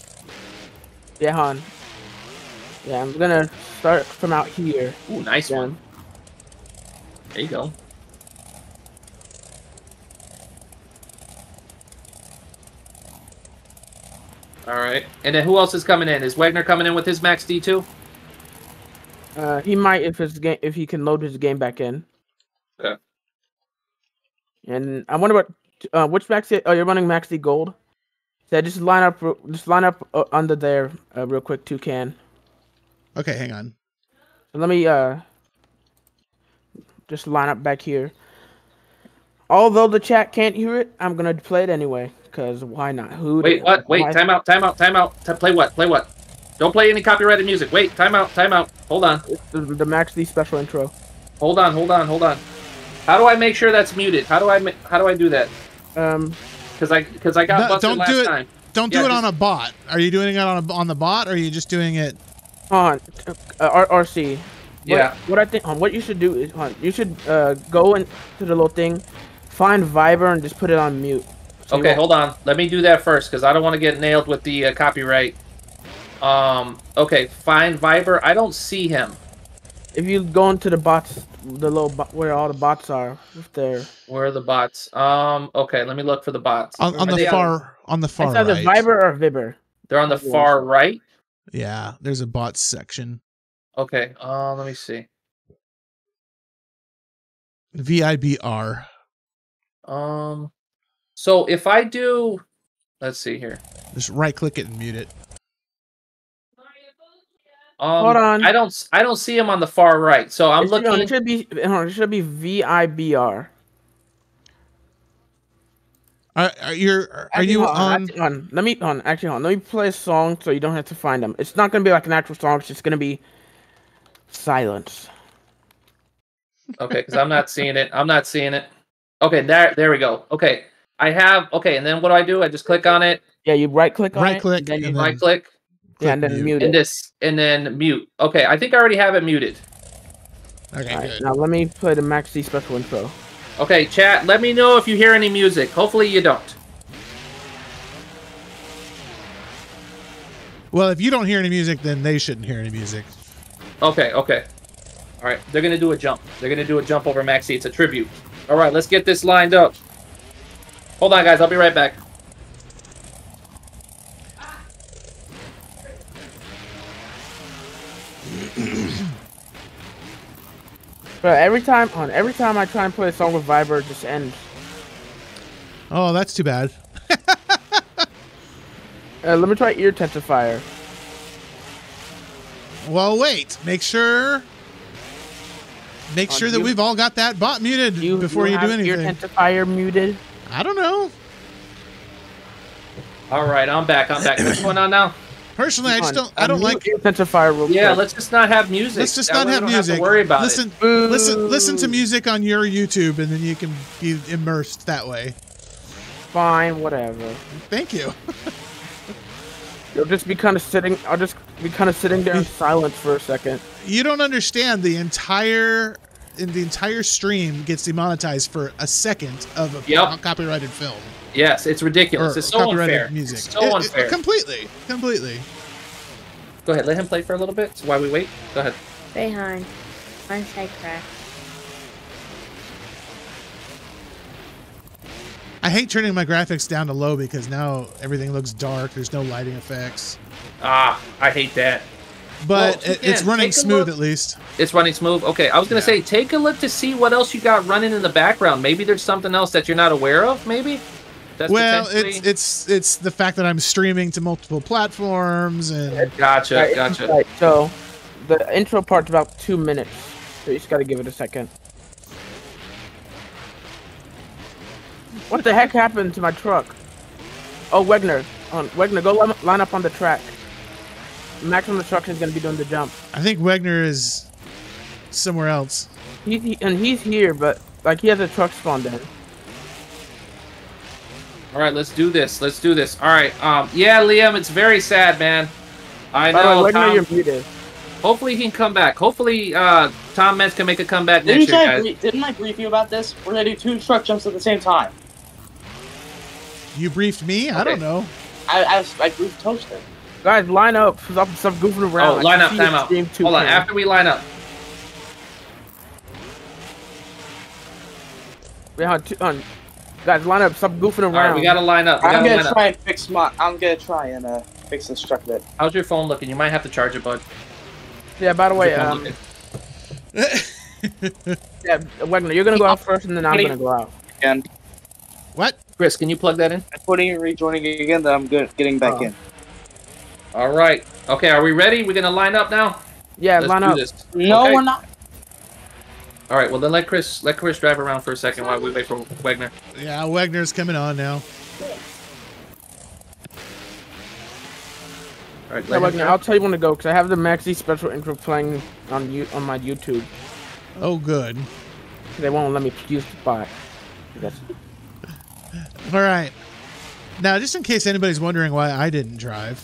Yeah, hon. Yeah, I'm gonna start from out here. Ooh, nice one. There you go. All right, and then who else is coming in? Is Wagner coming in with his Max D too? He might if he can load his game back in. Okay. And I wonder what which Max D? Oh, you're running Max D Gold. So just line up under there real quick, Toucan. Okay, hang on. So let me just line up back here. Although the chat can't hear it, I'm gonna play it anyway. Because why not? Wait, time out. Play what? Don't play any copyrighted music. Wait, time out. Hold on. It's the Max D special intro. Hold on. How do I make sure that's muted? How do I do that? Because I got busted last time. Don't do it on a bot. Are you doing it on the bot, or are you just doing it on RRC? Yeah. What I think what you should do is you should go into the little thing, find Viber, and just put it on mute. So okay, hold on. Let me do that first, because I don't want to get nailed with the copyright. Okay, find Viber. I don't see him. If you go into the bots, the little where all the bots are, if they're... Where are the bots? Okay, let me look for the bots. On the far right. It's either Viber or Viber. They're on the far right? Yeah, there's a bots section. Okay, let me see. VIBR. So if I do, let's see here. Just right click it and mute it. Hold on. I don't see him on the far right. So I'm looking. It should be VIBR. Are you on? Let me play a song so you don't have to find him. It's not gonna be like an actual song. It's just gonna be silence. Okay, because I'm not seeing it. Okay, there we go. Okay. And then what do? I just click on it. Yeah, you right click on it. Right click. Yeah, and then mute. And then mute. Okay, I think I already have it muted. Okay. Right, now let me play the Max D special intro. Okay, chat. Let me know if you hear any music. Hopefully you don't. Well, if you don't hear any music, then they shouldn't hear any music. Okay. All right, they're gonna do a jump. They're gonna do a jump over Max D. It's a tribute. All right, let's get this lined up. Hold on, guys. I'll be right back. But every time I try and play a song with Viber, it just ends. Oh, that's too bad. Let me try Ear Testifier. Well, wait. Make sure that we've all got that bot muted before you do anything. Ear Testifier muted. I don't know. All right, I'm back. I'm back. What's going on now? Personally, I just don't. I don't like intensifier real quick. Yeah, let's just not have music. Let's just not have music. Have to worry about listen to music on your YouTube, and then you can be immersed that way. Fine, whatever. Thank you. You'll just be kind of sitting. I'll just be kind of sitting there in silence for a second. You don't understand. The entire stream gets demonetized for a second of a copyrighted film. Yes, it's ridiculous. It's so unfair. Music. It's so unfair. Completely. Go ahead, let him play for a little bit. That's why we wait. Go ahead. Behind. Once I crack. I hate turning my graphics down to low because now everything looks dark. There's no lighting effects. Ah, I hate that. But well, it's running smooth at least. It's running smooth. Okay, I was going to say, take a look to see what else you got running in the background. Maybe there's something else that you're not aware of, maybe? That's well, it's the fact that I'm streaming to multiple platforms and gotcha. Right, so the intro part's about 2 minutes, so you just got to give it a second. What the heck happened to my truck? Oh, Wegner, go line up on the track. Maximum Destruction is going to be doing the jump. I think Wegner is somewhere else. He's here, but like he has a truck spawned in. All right, let's do this. Let's do this. All right. Yeah, Liam, it's very sad, man. I know. Hopefully he can come back. Hopefully Tom Mintz can make a comeback next year, guys. Didn't I brief you about this? We're going to do two truck jumps at the same time. You briefed me? Okay. I don't know. I briefed Toaster. Guys, line up. Stop goofing around. Oh, line up. Time out. Hold on. After we line up. We have Guys, line up. Stop goofing around. All right, we gotta line up. I'm gonna try and fix this truck bit. How's your phone looking? You might have to charge it, bud. Yeah. By the way, yeah, Wagner, you're gonna go out first, and then I'm gonna go out. And what? Chris, can you plug that in? I'm putting it rejoining again. Then I'm getting back in. All right. Okay. Are we ready? We're gonna line up now. Yeah. Let's line up. This. No, we're not. All right, well then let Chris drive around for a second while we wait for Wegner. Yeah, Wegner's coming on now. All right, Wegner, I'll tell you when to go because I have the Max D special intro playing on my YouTube. Oh, good. They won't let me use the bot. All right. Now, just in case anybody's wondering why I didn't drive,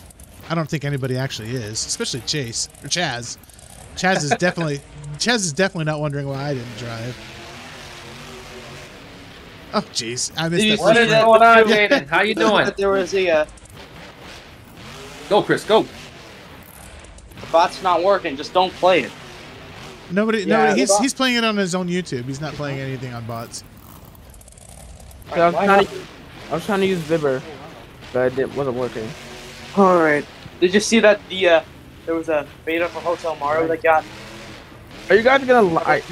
I don't think anybody actually is, especially Chase or Chaz. Chaz is definitely not wondering why I didn't drive. Oh jeez, I missed that. What is going on, Jaden? How you doing? There was a. Go, Chris. Go. The bot's not working. Just don't play it. Nobody. He's playing it on his own YouTube. He's not playing anything on bots. So I was trying to use Viber, but it wasn't working. All right. Did you see that there was a beta for Hotel Mario that got. Are you guys gonna lie?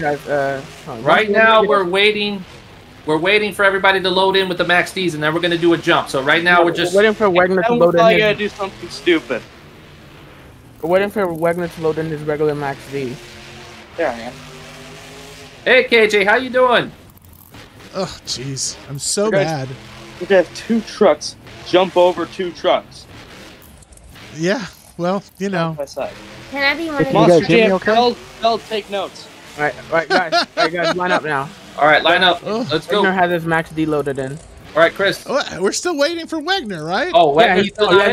Right now we're waiting for everybody to load in with the Max D's, and then we're gonna do a jump. So right now we're just waiting for Wegner to load in. I'm gonna do something stupid. We're waiting for Wegner to load in his regular Max D. There I am. Hey KJ, how you doing? Oh jeez, I'm so bad. We're gonna have two trucks jump over two trucks. Yeah. Well, you know. Can I be one of Monster Jam? Okay? They'll take notes. All right, guys. Line up now. All right, line up. Let's go. Wegner has his Max D loaded in. All right, Chris. Oh, we're still waiting for Wegner, right? Oh, Wegner. Yeah, he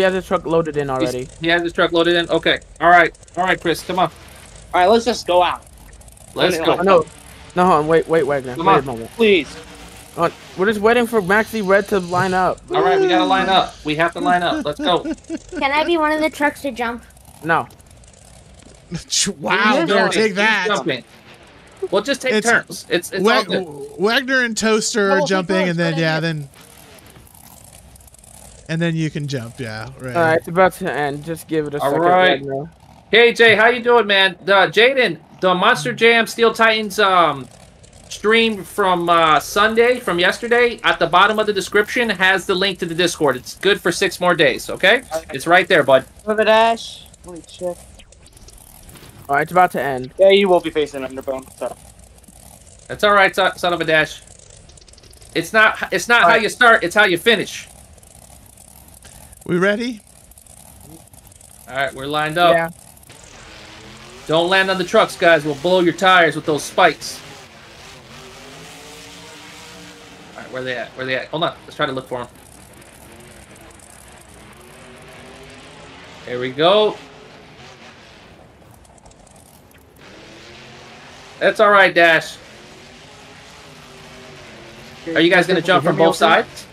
has his truck loaded in already. He has his truck loaded in. Okay. All right, Chris, come on. All right, let's just go out. Let's go. No, hold on. Wait, Wegner. Come on, please. Right, we're just waiting for Maxi Red to line up. All right, we gotta line up. We have to line up. Let's go. Can I be one of the trucks to jump? No. Wow! Don't take that. We'll just take turns. It's Wegner and Toaster are jumping, and then and then you can jump. Yeah. Right. All right, it's about to end. Just give it a second. All right. Wegner. Hey Jay, how you doing, man? Jaden, the Monster Jam Steel Titans stream from Sunday, from yesterday, at the bottom of the description has the link to the Discord. It's good for 6 more days, okay? It's right there, bud. Over Dash. Holy shit. All right, it's about to end. Yeah, you will be facing Underbone. So. That's all right, Son-uva Dash. It's not how you start, it's how you finish. We ready? All right, we're lined up. Yeah. Don't land on the trucks, guys. We'll blow your tires with those spikes. All right, where are they at? Where are they at? Hold on. Let's try to look for them. There we go. That's all right, Dash. Are you guys going to jump from both sides?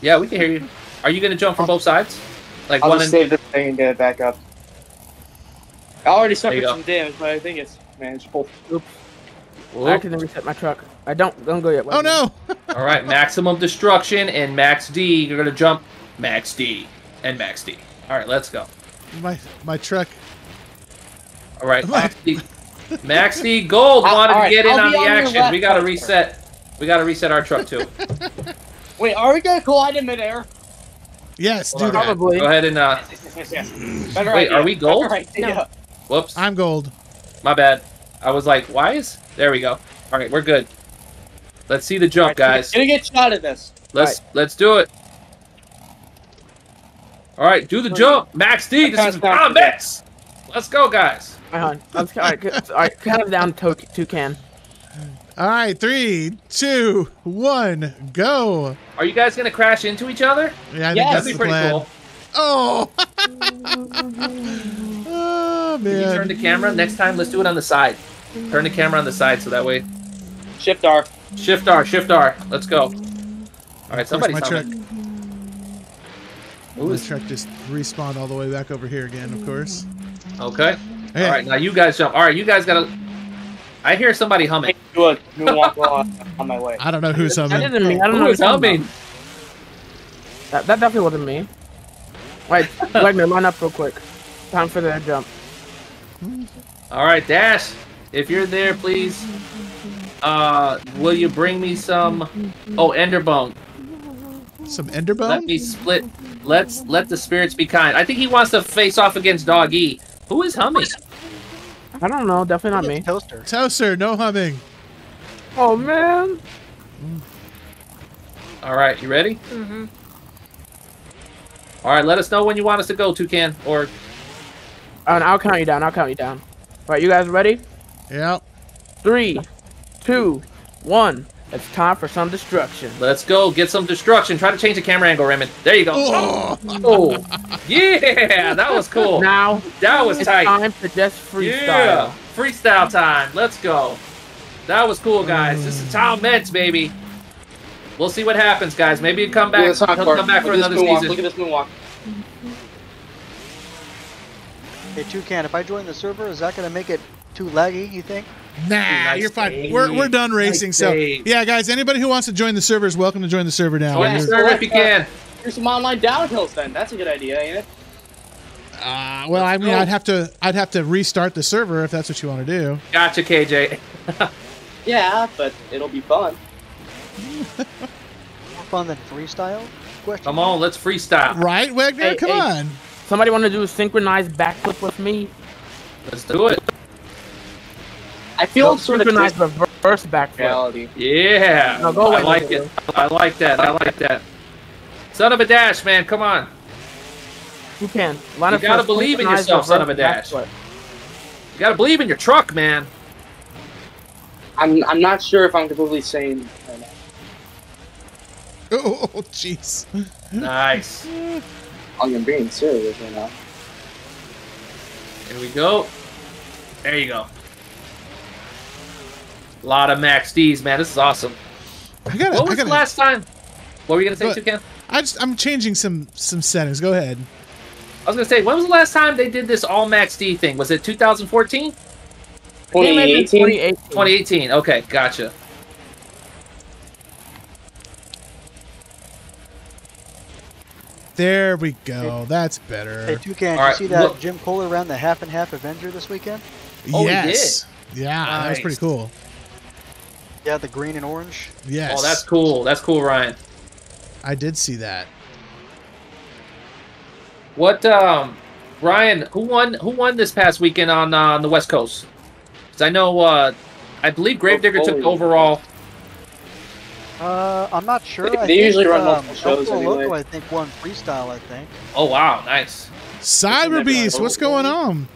Yeah, we can hear you. Are you going to jump from both sides? Like I'll just save this thing and get it back up. I already suffered some damage, but I think it's manageable. Oops. Whoop. I can reset my truck. I don't go yet. Wait, oh no! All right, maximum destruction and Max D. You're gonna jump, Max D and Max D. All right, let's go. My truck. All right, Max D Gold wanted to get in on the action. We gotta reset. We gotta reset our truck too. Wait, are we gonna collide in midair? Yes, do that. Probably. Go ahead and yes. Wait, are we gold? No. Whoops. I'm gold. My bad. I was like, why is... There we go. All right, we're good. Let's see the jump, guys. Gonna get shot at this. Let's do it. All right, do the jump. Max D, this is Tom Mintz. Let's go, guys. All right, count down Toucan. All right, 3, 2, 1, go. Are you guys going to crash into each other? Yeah, I think that's the plan. Cool. Oh. Oh, man. Can you turn the camera? Next time, let's do it on the side. Turn the camera on the side so that way. Shift R. Shift R. Shift R. Let's go. All right, somebody's coming. My truck just respawned all the way back over here again, of course. Okay. Hey. All right, now you guys jump. All right, you guys got to... I hear somebody humming. Look, on my way. I don't know who's humming. That isn't me. I don't know who's humming. That definitely wasn't me. Wait, Wagner, line up real quick. Time for the jump. All right, Dash. If you're there, please, will you bring me some? Oh, Enderbone. Some Enderbone? Let me split. Let the spirits be kind. I think he wants to face off against Dog E. Who is humming? I don't know. Definitely not me. Toaster. Toaster, no humming. Oh man. All right, you ready? Mm-hmm. All right, let us know when you want us to go, Toucan, or. I'll count you down. I'll count you down. All right, you guys ready? Yep. 3, 2, 1. It's time for some destruction. Let's go. Get some destruction. Try to change the camera angle, Raymond. There you go. Oh, yeah. That was cool. Now, that was tight. Time for just freestyle. Yeah. Freestyle time. Let's go. That was cool, guys. This is Tom Mintz, baby. We'll see what happens, guys. Maybe you come back. He'll come back for another season. Look at this moonwalk. Hey, Toucan, if I join the server, is that going to make it too laggy, you think? Nah, you're fine. We're done racing, so yeah, guys. Anybody who wants to join the server is welcome to join the server now. Join the server if you can. Here's some online downhills, then. That's a good idea, ain't it? Well, I mean, I'd have to restart the server if that's what you want to do. Gotcha, KJ. Yeah, but it'll be fun. More fun than freestyle? Question. Come on, let's freestyle. Right, Wagner? Hey, come on. Somebody want to do a synchronized backflip with me? Let's do it. I feel sort of nice reverse backflip. Yeah, no, go away, I like that. Son-uva Dash, man, come on. Toucan. You gotta believe in yourself, Son-uva Dash. You gotta believe in your truck, man. I'm not sure if I'm completely sane right now. Oh, jeez. Nice. I'm being serious right now. Here we go. There you go. A lot of Max D's, man. This is awesome. What was the last time? What were you gonna say, Toucan? I'm changing some settings. Go ahead. I was gonna say, when was the last time they did this all Max D thing? Was it 2014? 2018. 2018. Okay, gotcha. There we go. Hey, that's better. Hey, Toucan, did you see that Jim Kohler ran the half and half Avenger this weekend? Oh, yes. He did. Yeah, nice. That was pretty cool. Yeah, the green and orange. Yes. Oh, that's cool. That's cool, Ryan. I did see that. What, Ryan? Who won? Who won this past weekend on the West Coast? Because I know, I believe Gravedigger took overall. I'm not sure. They usually run multiple shows anyway. I think one freestyle, I think. Oh, wow. Nice. Cyberbeast, what's going on?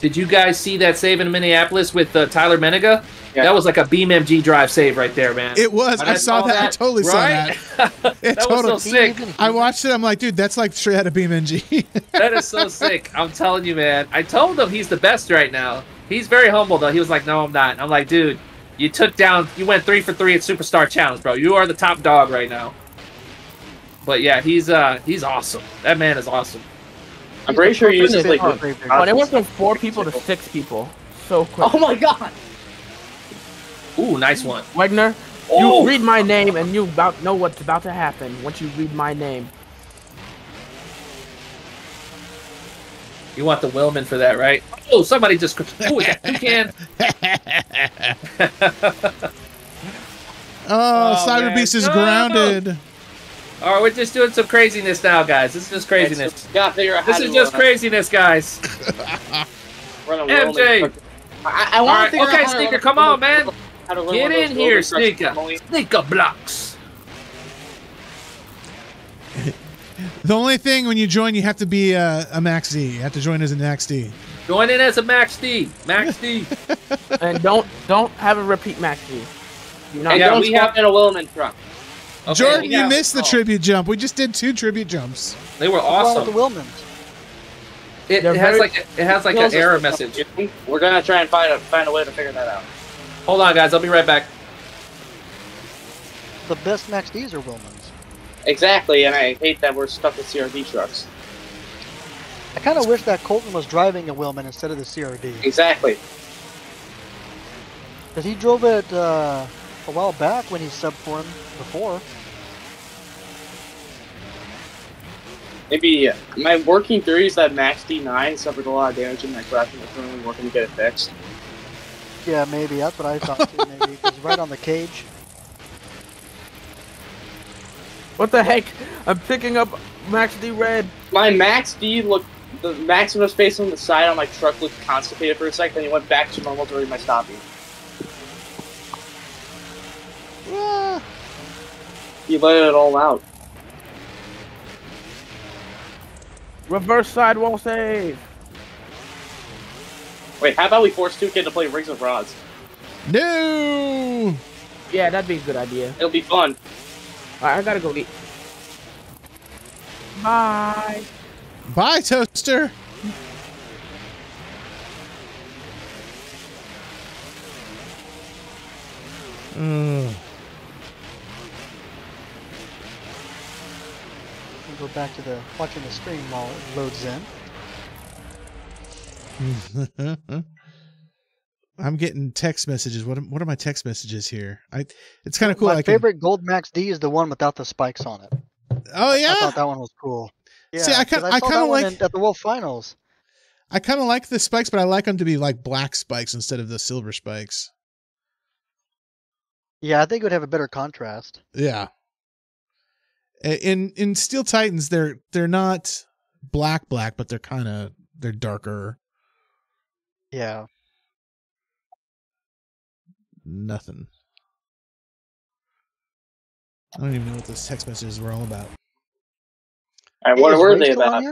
Did you guys see that save in Minneapolis with Tyler Menega? Yeah. That was like a BeamMG drive save right there, man. It was. I saw that. I totally saw that. That was so sick. I watched it. I'm like, dude, that's like straight out of BeamNG. That is so sick. I'm telling you, man. I told him he's the best right now. He's very humble, though. He was like, no, I'm not. I'm like, dude, you took down, you went 3 for 3 at Superstar Challenge, bro. You are the top dog right now. But yeah, he's awesome. That man is awesome. I'm pretty sure he uses like. But it went from 4 people to 6 people. So quick. Oh my god. Ooh, nice one, Wegner. Oh. You read my name, and you about know what's about to happen once you read my name. You want the Willman for that, right? Oh, somebody just. Oh, yeah, Toucan. Oh, Cyberbeast is grounded. No. All right, we're just doing some craziness now, guys. This is just craziness. This is just craziness, guys. MJ. I want to. Okay, Sneaker, come on, man. Get in here, Sneaker. Sneaker blocks. The only thing when you join, you have to be a Max D. You have to join as a Max D. Join in as a Max D. Max D. And don't have a repeat Max D. Hey, yeah, we have in a Willman truck. Okay, Jordan, you missed the tribute jump. We just did 2 tribute jumps. They were awesome. The Willmans. It has like an error message. We're gonna try and find a way to figure that out. Hold on, guys. I'll be right back. The best Max D's are Willmans. Exactly, and I hate that we're stuck with CRD trucks. I kind of wish that Colton was driving a Willman instead of the CRD. Exactly. Because he drove it a while back when he subbed for him before. Maybe my working theory is that Max D9 suffered a lot of damage in that crash and we're currently working to get it fixed. Yeah, maybe. That's what I thought too, maybe. It was right on the cage. What the heck? I'm picking up Max D red. My Max D looked, the maximum space on the side on my truck looked constipated for a second, then he went back to normal during my stopping. Yeah. He let it all out. Reverse sidewall save. Wait, how about we force Toucan to play Rings of Rods? No. Yeah, that'd be a good idea. It'll be fun. All right, I gotta go eat. Bye. Bye, Toaster. Go back to the watching the stream while it loads in. I'm getting text messages. What are my text messages here? It's kind of cool. My favorite gold Max D is the one without the spikes on it. Oh yeah, I thought that one was cool. Yeah, see, I kind of like at the World Finals. I kind of like the spikes, but I like them to be like black spikes instead of the silver spikes. Yeah, I think it would have a better contrast. Yeah. In Steel Titans, they're not black, but they're darker. Yeah. Nothing. I don't even know what those text messages were all about. And what were they about?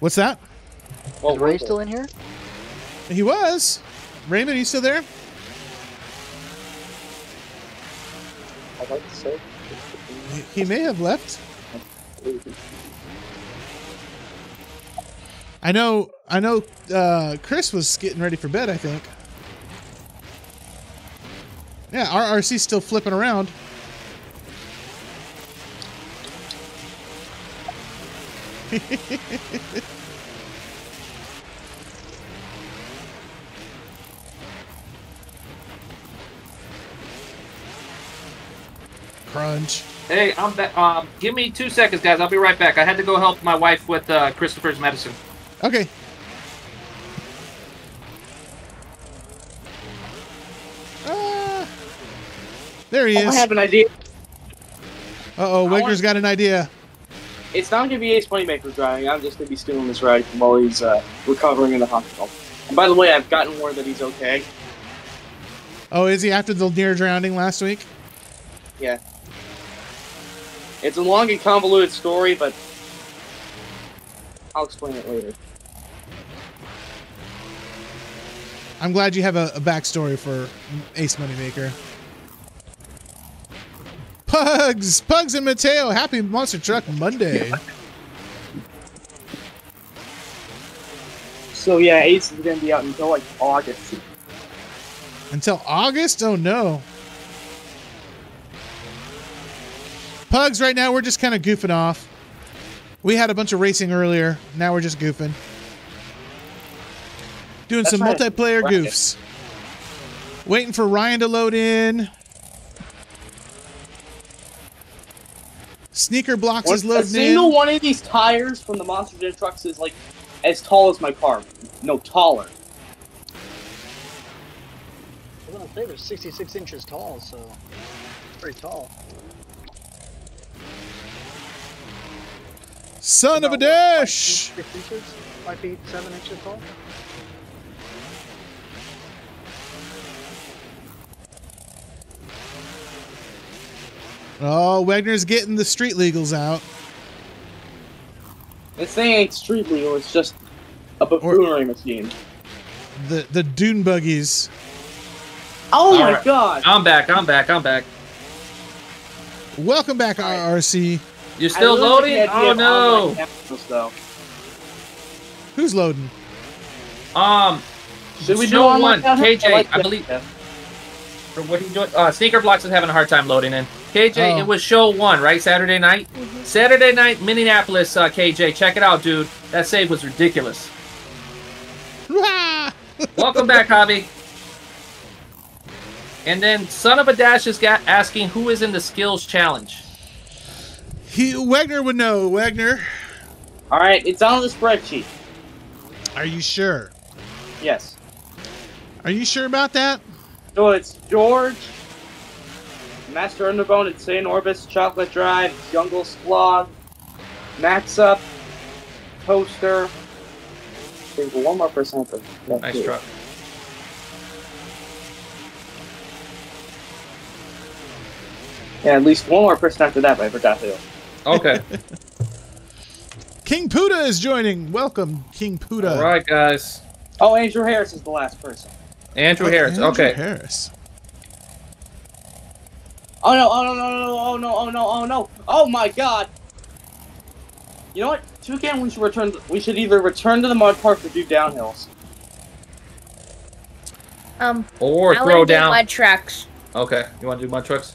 What's that? Well, is Ray still in here? He was. Raymond, are you still there? I'd like to say. He may have left. I know. Chris was getting ready for bed, I think. Yeah, RRC's still flipping around. Crunch. Hey, I'm back. Give me 2 seconds, guys. I'll be right back. I had to go help my wife with Christopher's medicine. Okay. There he is. I have an idea. Uh-oh, Wigner's got an idea. It's not going to be Ace Moneymaker driving. I'm just going to be stealing this ride while he's recovering in the hospital. And by the way, I've gotten word that he's okay. Oh, is he after the near drowning last week? Yeah. It's a long and convoluted story, but I'll explain it later. I'm glad you have a backstory for Ace Moneymaker. Pugs! Pugs and Mateo! Happy Monster Truck Monday! So yeah, Ace is going to be out until like August. Until August? Oh no. Pugs, right now we're just kind of goofing off. We had a bunch of racing earlier. Now we're just goofing. Doing some multiplayer goofs. Waiting for Ryan to load in. Sneaker Blocks is loading in. A single one of these tires from the Monster Jam trucks is like as tall as my car. No, taller. Well, they were 66 inches tall, so pretty tall. Son-uva Dash! 5 feet, 7 inches tall. Oh, Wegner's getting the street legals out. This thing ain't street legal, it's just a buffoonery machine. The dune buggies. Oh all my right. God! I'm back. Welcome back, RRC. You're still loading? Oh no! Who's loading? Should we do one? KJ, I believe. From what are you doing? Sneaker Blocks is having a hard time loading in. KJ, it was show one, right? Saturday night? Mm-hmm. Saturday night, Minneapolis, KJ. Check it out, dude. That save was ridiculous. Welcome back, Javi. And then Son-uva Dash is asking who is in the skills challenge. Wegner would know, Wegner. All right, it's on the spreadsheet. Are you sure? Yes. Are you sure about that? So it's George, Master Underbone, Insane Orbis, Chocolate Drive, Jungle Splog, Max Up, Toaster. There's one more person. Nice truck. Yeah, at least one more person after that, but I forgot who. Okay. King Puda is joining. Welcome, King Puda. All right, guys. Oh, Andrew Harris is the last person. Andrew Harris. Oh no! Oh no! No! No! Oh no! Oh no! Oh no! Oh my God! You know what? Toucan, we should return. We should either return to the mud park or do downhills. Or I throw down. Mud trucks. Okay, you want to do mud trucks?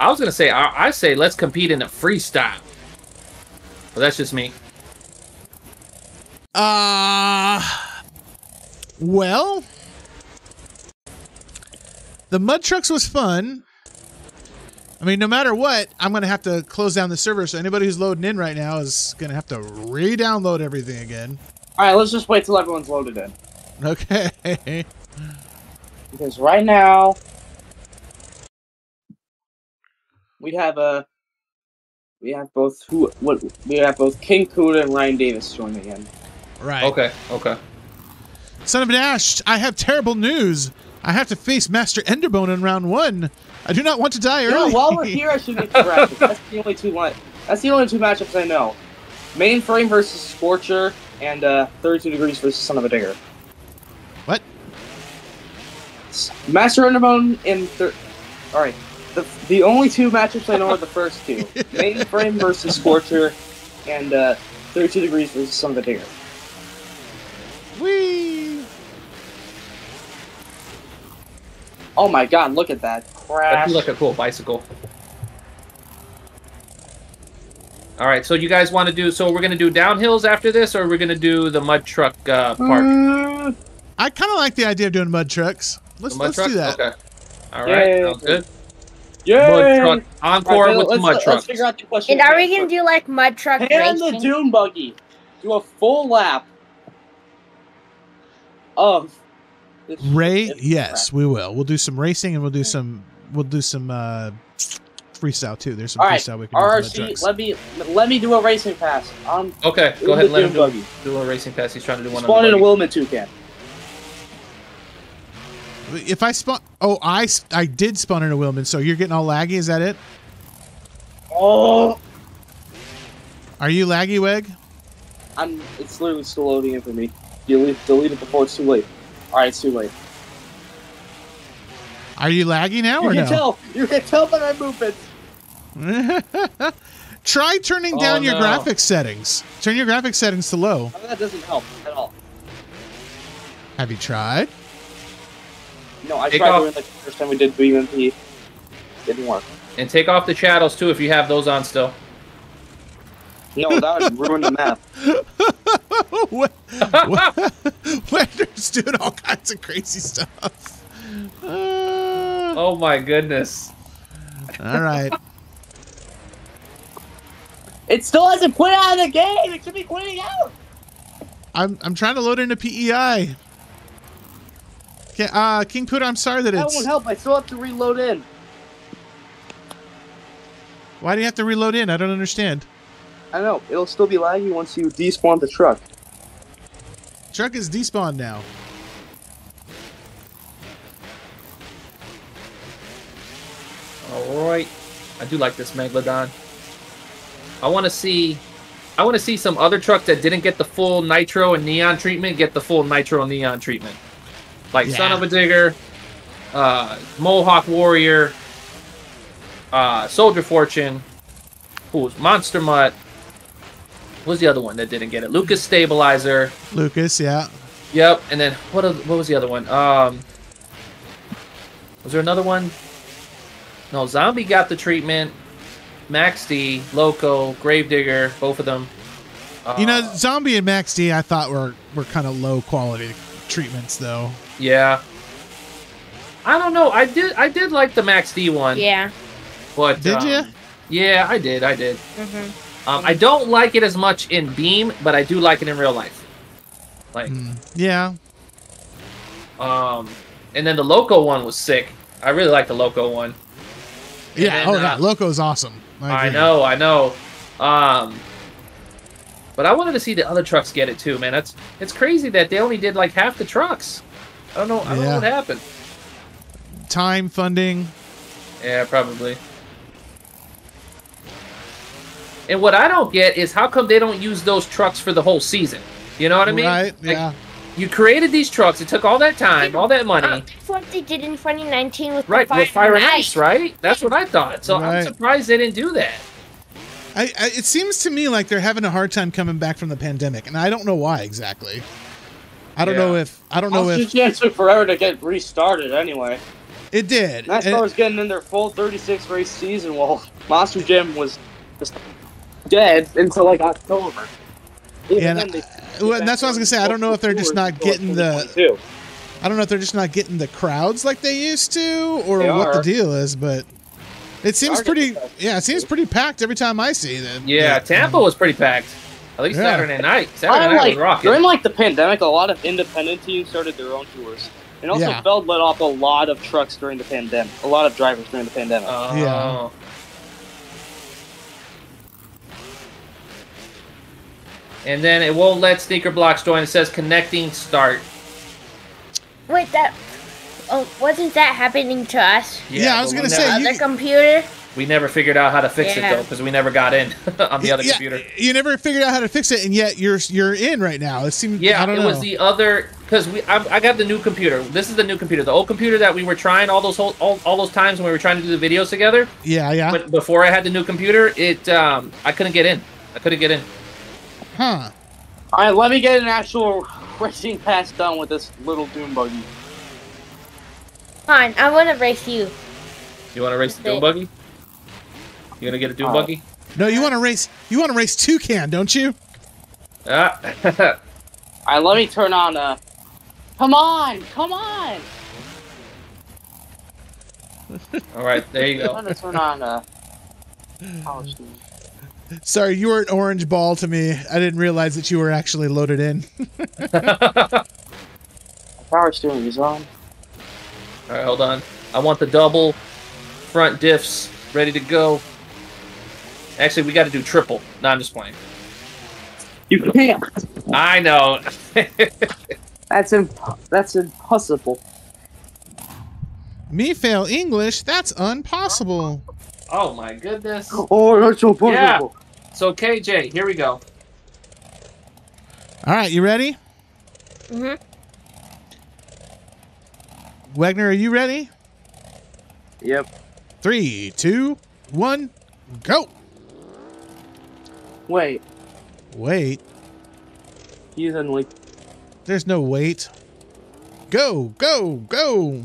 I was gonna say, I say let's compete in a freestyle. Well, that's just me. Well, the mud trucks was fun. I mean, no matter what, I'm going to have to close down the server, so anybody who's loading in right now is going to have to re-download everything again. All right, let's just wait till everyone's loaded in. Okay. Because right now, we have both King Kuda and Ryan Davis joining in. Right. Okay. Son-uva Dash, I have terrible news. I have to face Master Enderbone in round one. I do not want to die early. No, while we're here, I should be corrected. That's the only two matchups I know. Mainframe versus Scorcher and 32 Degrees versus Son-uva Digger. What? Master Underbone and... All right. The only two matchups I know are the first two. Mainframe versus Scorcher and 32 Degrees versus Son-uva Digger. Whee! Oh my God, look at that. Crash. That'd be like a cool bicycle. All right, so you guys want to do... So we're going to do downhills after this, or we're going to do the mud truck park? I kind of like the idea of doing mud trucks. Let's do that. Okay. All right, sounds good. Yay! Mud truck. Encore right, with mud trucks. And are we going to do, like, mud truck racing? And the dune buggy. Do a full lap of... Yes, we will. We'll do some racing and we'll do some freestyle too. There's some freestyle we can do. RRC, let me do a racing pass. Okay, go ahead and let him do a racing pass. He's trying to do one. Spawn in a Willman Toucan. If I spawn Oh, I did spawn into Willman, so you're getting all laggy. Is that it? Oh. Are you laggy, Weg? It's literally still loading in for me. Delete it before it's too late. All right, it's too late. Are you laggy now or no? You can tell by my movements. Try turning down your graphics settings. Turn your graphics settings to low. I mean, that doesn't help at all. Have you tried? No, I tried doing it like the first time we did BeamNG. Didn't work. And take off the shadows too if you have those on still. No, that would ruin the map. Wender's doing all kinds of crazy stuff. Oh my goodness. All right. It still hasn't quit out of the game. It should be quitting out. I'm trying to load into PEI. Okay, King Poot, I'm sorry that That won't help. I still have to reload in. Why do you have to reload in? I don't understand. I know. It'll still be laggy once you despawn the truck. Truck is despawned now. All right. I do like this Megalodon. I want to see some other trucks that didn't get the full Nitro and Neon treatment get the full Nitro and Neon treatment. Like Son-uva Digger, Mohawk Warrior, Soldier Fortune, who's Monster Mutt. What was the other one that didn't get it? Lucas Stabilizer. Lucas, yeah. Yep, and then what was the other one? Was there another one? No, Zombie got the treatment. Max D, Loco, Gravedigger, both of them. You know, Zombie and Max D, I thought were kind of low quality treatments, though. Yeah. I don't know. I did like the Max D one. Yeah. But did you? Yeah, I did. Mm-hmm. I don't like it as much in Beam, but I do like it in real life. Like. Yeah. And then the Loco one was sick. I really like the Loco one. And yeah, yeah, Loco's awesome. I know. But I wanted to see the other trucks get it too, man. It's crazy that they only did like half the trucks. I don't know what happened. Time, funding. Yeah, probably. And what I don't get is how come they don't use those trucks for the whole season? You know what I mean? Right, like, yeah. You created these trucks. It took all that time, all that money. That's what they did in 2019 with Fire and Ice, right? That's what I thought. So I'm surprised they didn't do that. It seems to me like they're having a hard time coming back from the pandemic, and I don't know why exactly. I don't know if it took forever to get restarted anyway. It did. NASCAR was getting in their full 36 race season while Monster Jam was just dead until like October. And that's what I was gonna say. I don't know if they're just not getting the. I don't know if they're just not getting the crowds like they used to, or what the deal is. But it seems pretty. Yeah, it seems pretty packed every time I see them. Yeah, Tampa was pretty packed. At least Saturday night. Saturday night was rocking. During like the pandemic, a lot of independent teams started their own tours, and also Feld let off a lot of trucks during the pandemic. A lot of drivers during the pandemic. Oh. Yeah. And then it won't let Sneaker Blocks join. It says connecting start. Wait, that wasn't that happening to us? Yeah, I was gonna say the computer. We never figured out how to fix it though, because we never got in on the other computer. You never figured out how to fix it, and yet you're in right now. It seemed I don't know. It was the other because I got the new computer. This is the new computer. The old computer that we were trying all those times when we were trying to do the videos together. Yeah. But before I had the new computer, I couldn't get in. Huh. All right, let me get an actual racing pass done with this little Doom Buggy. Fine, I want to race you. You want to race the Doom Buggy? You gonna get a Doom Buggy? No, you want to race. You want to race Toucan, don't you? All right, let me turn on. Come on. All right, there you go. I'm gonna turn on. Sorry, you were an orange ball to me. I didn't realize that you were actually loaded in. Power steering is on. All right, hold on. I want the double front diffs ready to go. Actually, we got to do triple. No, I'm just playing. You can't. I know. That's impossible. Me fail English? That's impossible. Oh my goodness. Oh, that's so possible. Yeah. So KJ, here we go. All right, you ready? Mm-hmm. Wagner, are you ready? Yep. 3, 2, 1, go. Wait. Wait. He's in wait. There's no wait. Go, go, go.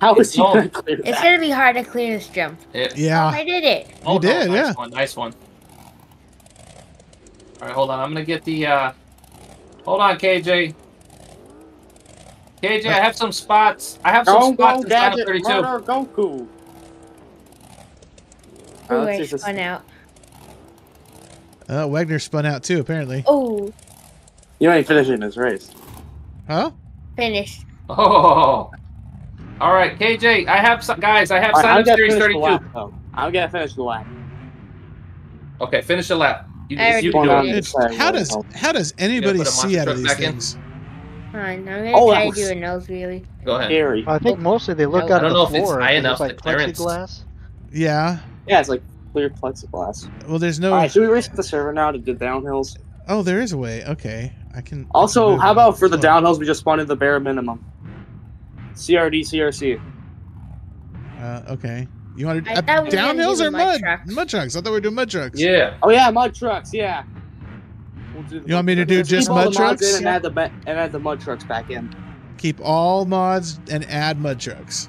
How is he going to clear that? It's going to be hard to clear this jump. Yeah. I did it. Oh, you did, no, nice yeah. One, nice one. All right, hold on. I'm going to get the... Hold on, KJ. KJ, I have some spots. I have some spots inside of 32. Murder Goku. Oh, I spun out. Wagner spun out too, apparently. Oh. You ain't finishing this race. Huh? Finished. Oh. All right, KJ, I have some... Guys, I have Sonic Series 32. I'm going to finish the lap. Okay, finish the lap. You can do it. How does anybody see out of these things? Fine, I'm going to try to do a nose wheelie. Go ahead. I think mostly they look out of the floor. I don't know if it's high enough to clearance. Yeah. Yeah, it's like clear plexiglass. Well, there's no... All right, should we race the server now to do downhills? Oh, there is a way. Okay, I can... Also, how about for the downhills, we just spawned the bare minimum. CRD, CRC. Okay. You want to downhills or mud? Mud trucks. I thought we were doing mud trucks. Yeah. Oh, yeah, mud trucks, yeah. We'll do you want me to do just mud trucks? And add the mud trucks back in. Keep all mods and add mud trucks.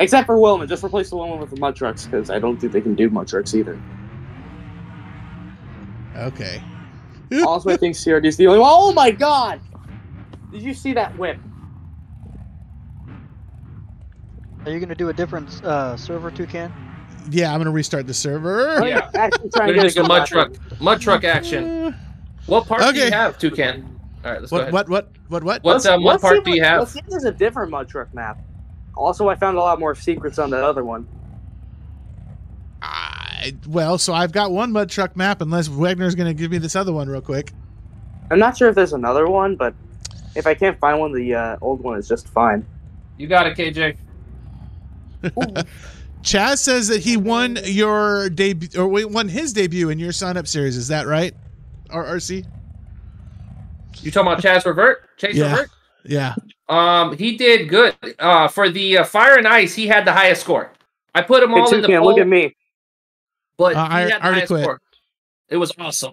Except for Willman. Just replace the Willman with the mud trucks, because I don't think they can do mud trucks either. Okay. Also, I think CRD's the only one. Oh, my God! Did you see that whip? Are you going to do a different server, Toucan? Yeah, I'm going to restart the server. Yeah. We're going to do mud truck action. What part do you have, Toucan? All right, let's go ahead. What? What part do you have? Let's see if there's a different mud truck map. Also, I found a lot more secrets on that other one. So I've got one mud truck map, unless Wagner's going to give me this other one real quick. I'm not sure if there's another one, but if I can't find one, the old one is just fine. You got it, KJ. Chaz says that he won your debut, or won his debut in your sign-up series. Is that right, RRC? You talking about Chaz Revert? Chase Revert? Yeah. He did good. For the Fire and Ice, he had the highest score. I put him all in the poll. Look at me. But he had the highest score. It was awesome.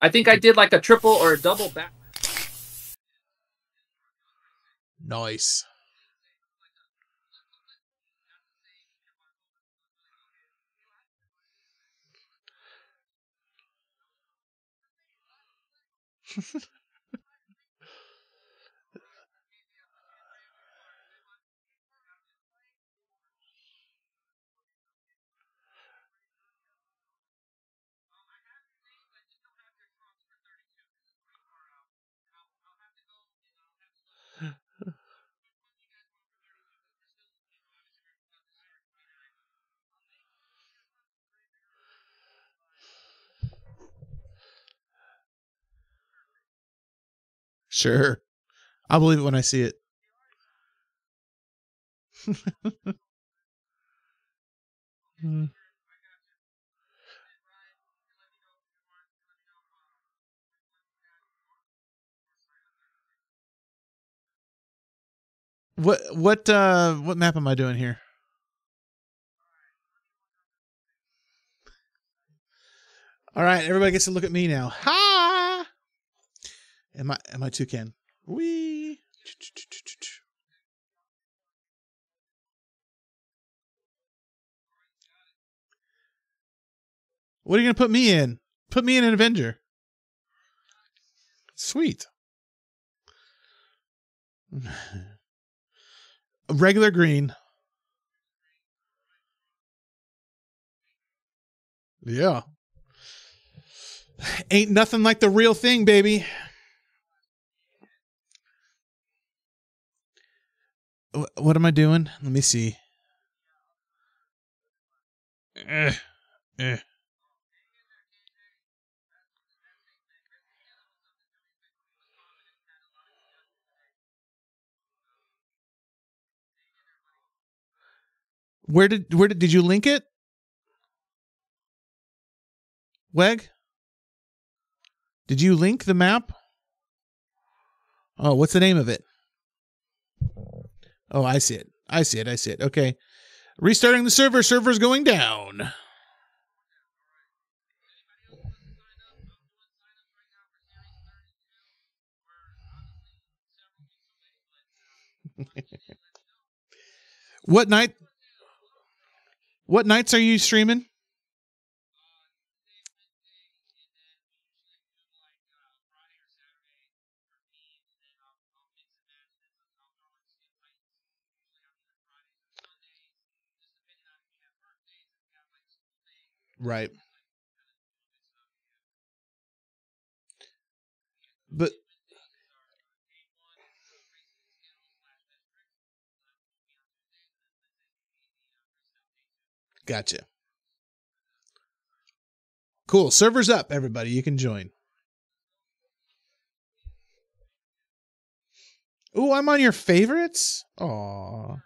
I think I did like a triple or a double back. Nice. Sure. I'll believe it when I see it. What map am I doing here? All right, everybody gets to look at me now. Hi. Am I Toucan? Wee. What are you gonna put me in? Put me in an Avenger. Sweet. A regular green. Yeah. Ain't nothing like the real thing, baby. What am I doing? Let me see. Where did you link it? Weg? Did you link the map? Oh, what's the name of it? Oh, I see it. I see it. I see it. Okay. Restarting the server. Server's going down. What night? What nights are you streaming? Right. But gotcha. Cool. Server's up, everybody. You can join. Ooh, I'm on your favorites? Aww.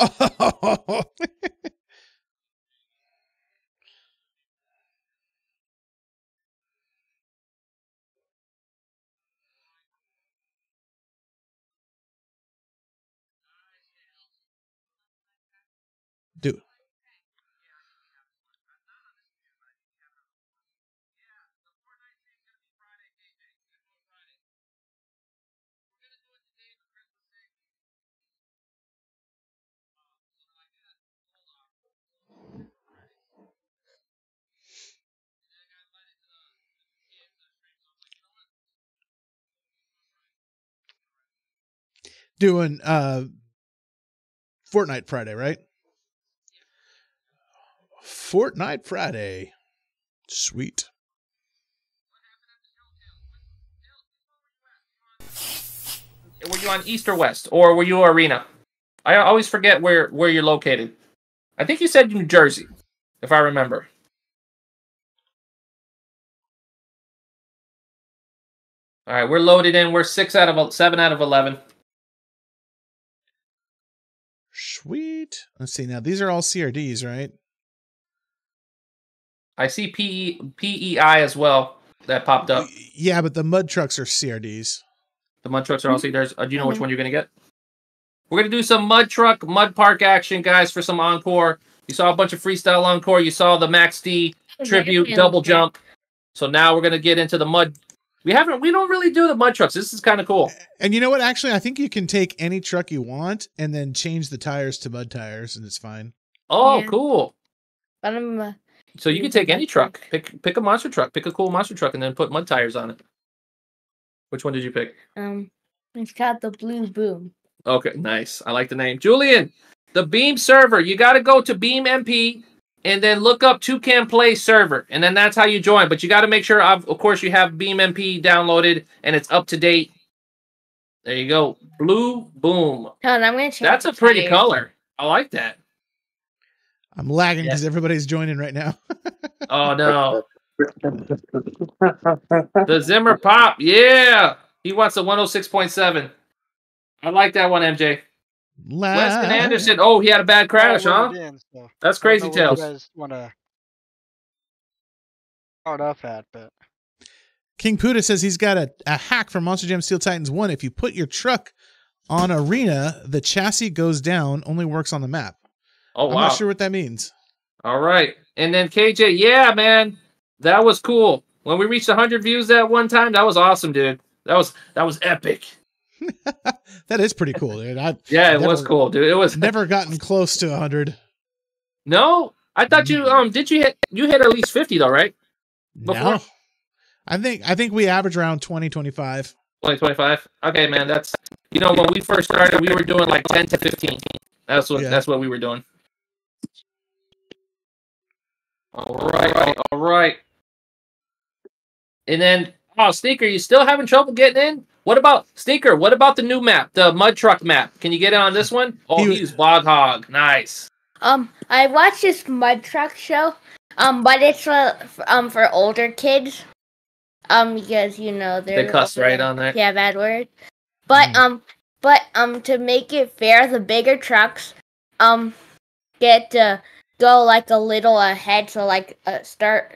Oh. Do. Doing Fortnite Friday, right? Fortnite Friday. Sweet. Were you on East or West, or were you Arena? I always forget where you're located. I think you said New Jersey, if I remember. All right, we're loaded in. We're 6 out of 7 out of 11. Sweet. Let's see now. These are all CRDs, right? I see PEI as well that popped up. Yeah, but the mud trucks are CRDs. The mud trucks are all CRDs. Do you know which one you're going to get? We're going to do some mud truck, mud park action, guys, for some encore. You saw a bunch of freestyle encore. You saw the Max D tribute double jump. So now we're going to get into the mud. We don't really do the mud trucks. This is kind of cool. And you know what? Actually, I think you can take any truck you want and then change the tires to mud tires, and it's fine. Oh, yeah. Cool. But I'm... So you can take any truck, pick a monster truck, pick a cool monster truck, and then put mud tires on it. Which one did you pick? It's called the Blue Boom. Okay, nice. I like the name. Julian, the Beam server. You got to go to BeamMP and then look up Toucan Play server, and then that's how you join. But you got to make sure, of course, you have BeamMP downloaded and it's up to date. There you go, Blue Boom. Hold on, I'm gonna change. That's a pretty color. I like that. I'm lagging because everybody's joining right now. Oh, no. The Zimmer Pop. Yeah. He wants a 106.7. I like that one, MJ. Weston Anderson. Oh, he had a bad crash, huh? In, so that's crazy tales. I just want to start off at, but. King Puda says he's got a hack for Monster Jam Steel Titans 1. If you put your truck on Arena, the chassis goes down, only works on the map. Oh, wow. I'm not sure what that means. All right. And then KJ, yeah, man, that was cool. When we reached 100 views that one time, that was awesome, dude. That was epic. That is pretty cool, dude. It was cool, dude. It was never gotten close to 100. No, I thought you did. You hit at least 50 though, right? Before? No, I think we average around 20, 25. 20, 25. Okay, man, that's when we first started, we were doing like 10 to 15. That's what we were doing. All right. And then, oh, Sneaker, you still having trouble getting in? What about the new map, the mud truck map? Can you get in on this one? Oh, he's Boghog. Nice. I watched this mud truck show, but it's for older kids, because they cuss right on there. Yeah, bad word. But to make it fair, the bigger trucks get to go like a little ahead, so like start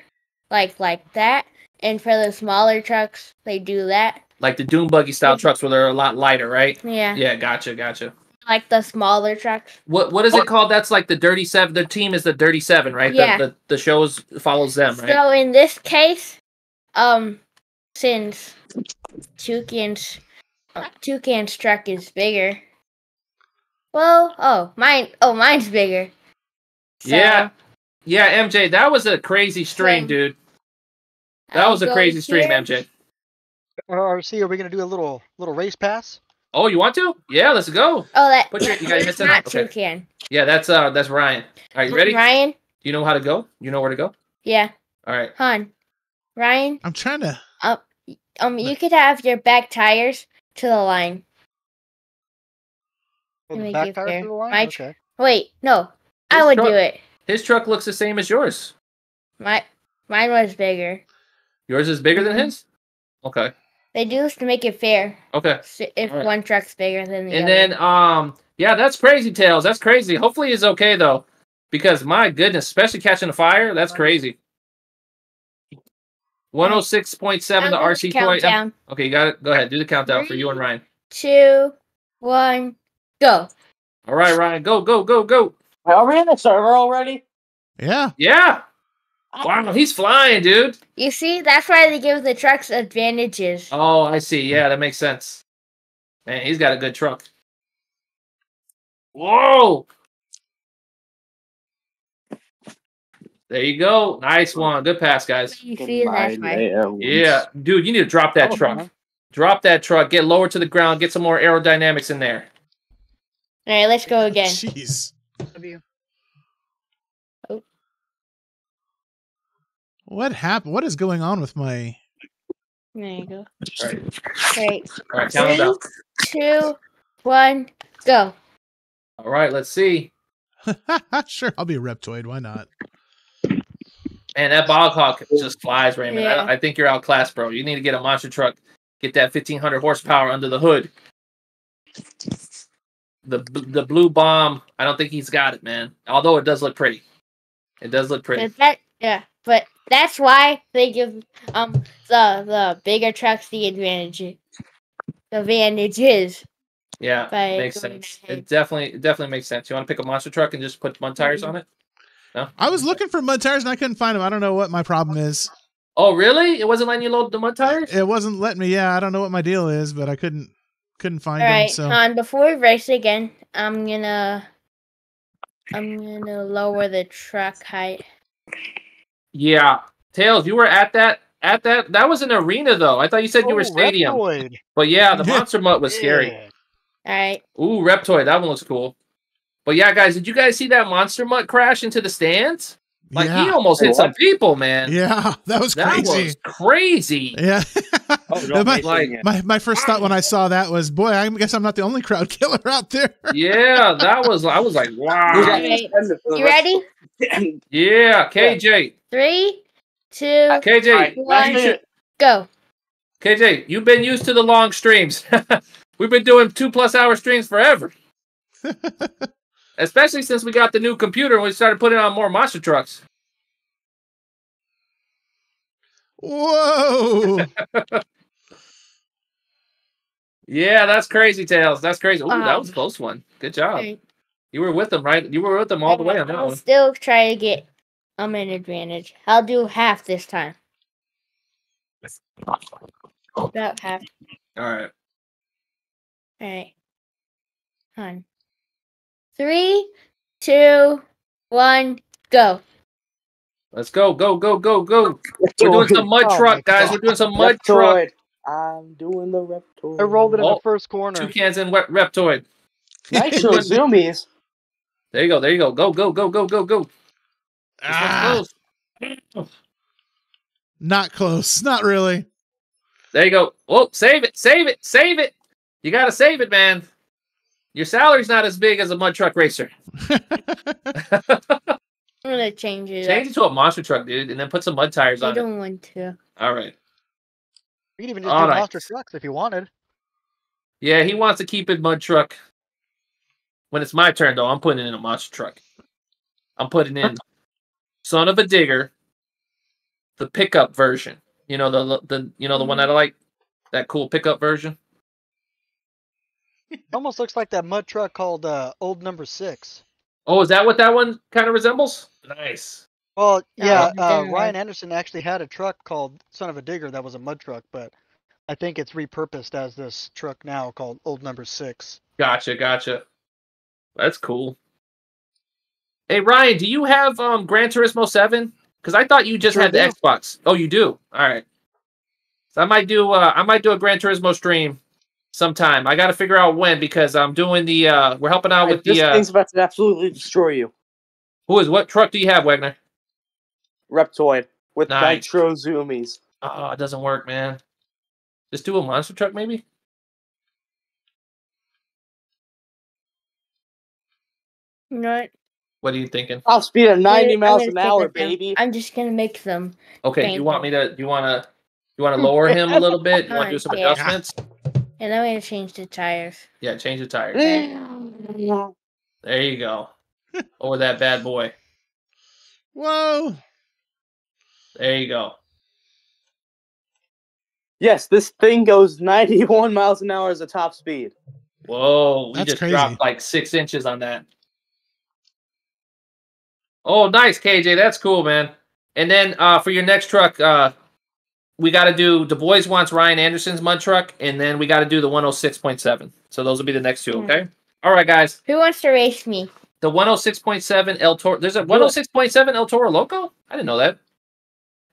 like that. And for the smaller trucks, they do that. Like the dune buggy style trucks, where they're a lot lighter, right? Yeah. Yeah, gotcha, gotcha. Like the smaller trucks. What is it called? That's like the Dirty Seven. Their team is the Dirty Seven, right? Yeah. The show follows them, right? So in this case, since Toucan's truck is bigger. Well, mine's bigger. So. Yeah, MJ, that was a crazy stream, dude. That was a crazy stream, MJ. RRC, are we gonna do a little race pass? Oh, you want to? Yeah, let's go. Oh, you gotta miss that. Toucan. Yeah, that's Ryan. All right, you ready? Ryan, you know how to go? You know where to go? Yeah. All right. Han, Ryan. I'm trying to. You could have your back tires to the line. Well, the back tires to the line? Okay. Wait, no. I would do it. His truck looks the same as yours. Mine was bigger. Yours is bigger than his? Okay. They do this to make it fair. Okay. If one truck's bigger than the other. And then, yeah, that's crazy, Tails. That's crazy. Hopefully it's okay, though. Because, my goodness, especially catching a fire, that's crazy. 106.7, the RC countdown. Okay, you got it. Go ahead. Do the countdown for you and Ryan. 2, 1, go. All right, Ryan. Go, go, go, go. Are we in the server already? Yeah. Yeah. Wow, he's flying, dude. You see, that's why they give the trucks advantages. Oh, I see. Yeah, that makes sense. Man, he's got a good truck. Whoa! There you go. Nice one. Good pass, guys. You see, that's right. Yeah, dude, you need to drop that truck. Drop that truck. Get lower to the ground. Get some more aerodynamics in there. All right, let's go again. Jeez. What happened? What is going on with my... There you go. All right. Great. All right, count it out. 3, 2, 1, go. All right, let's see. Sure, I'll be a Reptoid. Why not? Man, that Boghog just flies, Raymond. Yeah. I think you're outclassed, bro. You need to get a monster truck. Get that 1,500 horsepower under the hood. The blue bomb, I don't think he's got it, man. Although it does look pretty. It does look pretty. Yeah. But that's why they give the bigger trucks the advantage. Yeah, makes sense. It definitely makes sense. You want to pick a monster truck and just put mud tires on it? No. I was looking for mud tires and I couldn't find them. I don't know what my problem is. Oh, really? It wasn't letting you load the mud tires? It wasn't letting me. Yeah, I don't know what my deal is, but I couldn't find them. So. Before we race again, I'm gonna lower the truck height. Yeah, Tails, you were at that. That was an arena, though. I thought you said you were stadium. Reptoid. But yeah, the Monster Mutt was scary. All right. Ooh, Reptoid. That one looks cool. But yeah, guys, did you guys see that Monster Mutt crash into the stands? Like he almost hit some people, man. Yeah, that was crazy. That was crazy. Yeah. My first thought when I saw that was, boy, I guess I'm not the only crowd killer out there. Yeah, that was. I was like, wow. You ready? Yeah, KJ. 3, 2, KJ, 1, go. KJ, you've been used to the long streams. We've been doing 2+ hour streams forever. Especially since we got the new computer and we started putting on more monster trucks. Whoa. Yeah, that's crazy, Tails. That's crazy. Ooh, that was a close one. Good job. Right. You were with them, right? You were with them all the way on that one. I'll still try to get an advantage. I'll do half this time. About half. All right. All right. Come on. 3, 2, 1, go. Let's go, go, go, go, go. We're doing some mud truck, guys. We're doing some mud truck. I'm doing the Reptoid. I rolled it in the first corner. Toucans and Reptoid. Nitro Zoomies. There you go, there you go. Go, go, go, go, go, go. Close. Not close. Not really. There you go. Oh, save it, save it, save it. You got to save it, man. Your salary's not as big as a mud truck racer. I'm going to change it. Change it to a monster truck, dude, and then put some mud tires on it. I don't want to. All right. You could even just do monster trucks if you wanted. Yeah, he wants to keep it mud truck. When it's my turn, though, I'm putting in a monster truck. I'm putting in Son-uva Digger, the pickup version. You know the one that I like, that cool pickup version. Almost looks like that mud truck called Old Number 6. Oh, is that what that one kind of resembles? Nice. Well, yeah, Ryan Anderson actually had a truck called Son-uva Digger that was a mud truck, but I think it's repurposed as this truck now called Old Number 6. Gotcha, gotcha. That's cool. Hey, Ryan, do you have Gran Turismo 7? Because I thought you just had the Xbox. Oh, you do? All right. So I might do a Gran Turismo stream sometime. I got to figure out when, because I'm doing the we're helping out with this thing's about to absolutely destroy you. Who is what truck do you have, Wagner? Reptoid with Nitro Zoomies. Oh, it doesn't work, man. Just do a monster truck, maybe. All right. What are you thinking? I'll speed at 90 miles an hour, baby. I'm just gonna make them. Okay, painful. You want me to? You wanna lower him a little bit? You wanna do some adjustments? And then we're gonna change the tires. Yeah, change the tires. There you go. Over that bad boy. Whoa. There you go. Yes, this thing goes 91 miles an hour as a top speed. Whoa, we dropped like 6 inches on that. Oh, nice, KJ. That's cool, man. And then for your next truck, we got to do... Du Bois wants Ryan Anderson's mud truck, and then we got to do the 106.7. So those will be the next two, okay? All right, guys. Who wants to race me? The 106.7 El Toro... There's a 106.7 El Toro Loco? I didn't know that.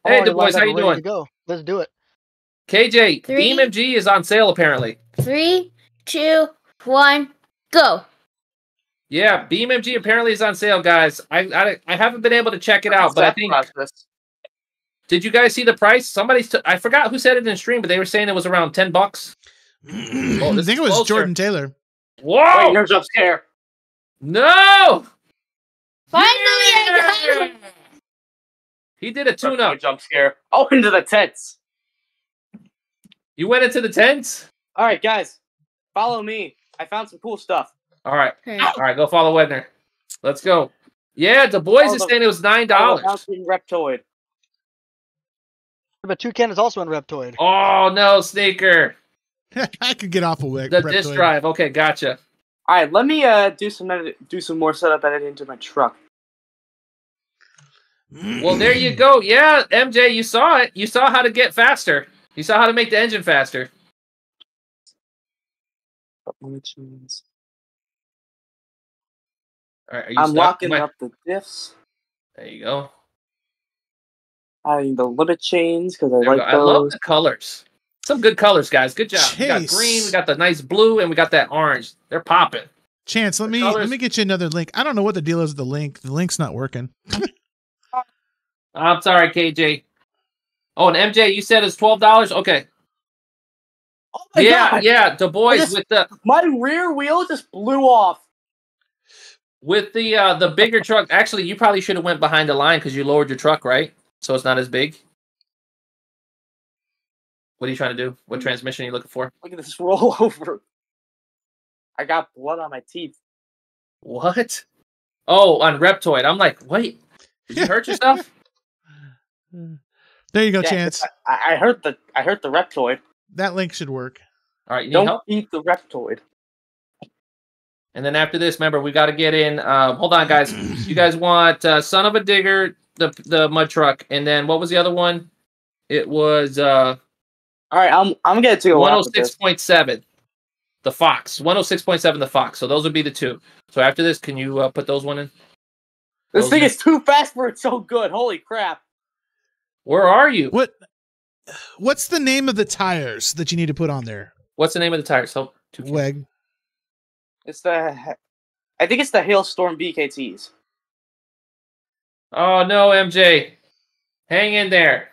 Oh, hey, Du Bois, how you doing? Go. Let's do it. KJ, BeamNG is on sale, apparently. 3, 2, 1, go. Yeah, BeamNG apparently is on sale, guys. I haven't been able to check it out, but I think... Process. Did you guys see the price? I forgot who said it in stream, but they were saying it was around $10. Oh, I think it was closer. Jordan Taylor. Whoa! Wait, yours upstairs. No! Finally, I got it! He did a tune-up. Jump scare. Oh, into the tents. You went into the tents? All right, guys. Follow me. I found some cool stuff. All right. Okay. All right, go follow Wedner. Let's go. Yeah, Du Bois is saying it was $9. Reptoid. But Toucan is also in Reptoid. Oh, no, Sneaker. I could get off of Wick. The disk drive. Okay, gotcha. All right, let me do some more setup editing to my truck. Well, there you go. Yeah, MJ, you saw it. You saw how to get faster. You saw how to make the engine faster. All right, are you I'm locking up the diffs. There you go. Adding the limit chains because I like those. I love the colors. Some good colors, guys. Good job. Chase. We got green, we got the nice blue, and we got that orange. They're popping. Chance, let me get you another link. I don't know what the deal is with the link. The link's not working. I'm sorry, KJ. Oh, and MJ, you said it's $12. Okay. Oh my God. Yeah. Du Bois with the my rear wheel just blew off. With the bigger truck. Actually, you probably should have went behind the line because you lowered your truck, right? So it's not as big. What are you trying to do? What transmission are you looking for? Look at this rollover. I got blood on my teeth. What? Oh, on Reptoid. I'm like, wait, did you hurt yourself? There you go, yeah, Chance. I hurt the Reptoid. That link should work. All right, you need help? Eat the Reptoid. And then after this, remember, we got to get in. Hold on, guys. You guys want Son-uva Digger, the mud truck, and then what was the other one? It was. All right, I'm gonna do 106.7, the Fox. 106.7, the Fox. So those would be the two. So after this, can you put those one in? This thing is too fast for it's so good. Holy crap! Where are you? What's the name of the tires that you need to put on there? What's the name of the tires? So Weg. It's the. I think it's the Hailstorm BKTs. Oh no, MJ, hang in there.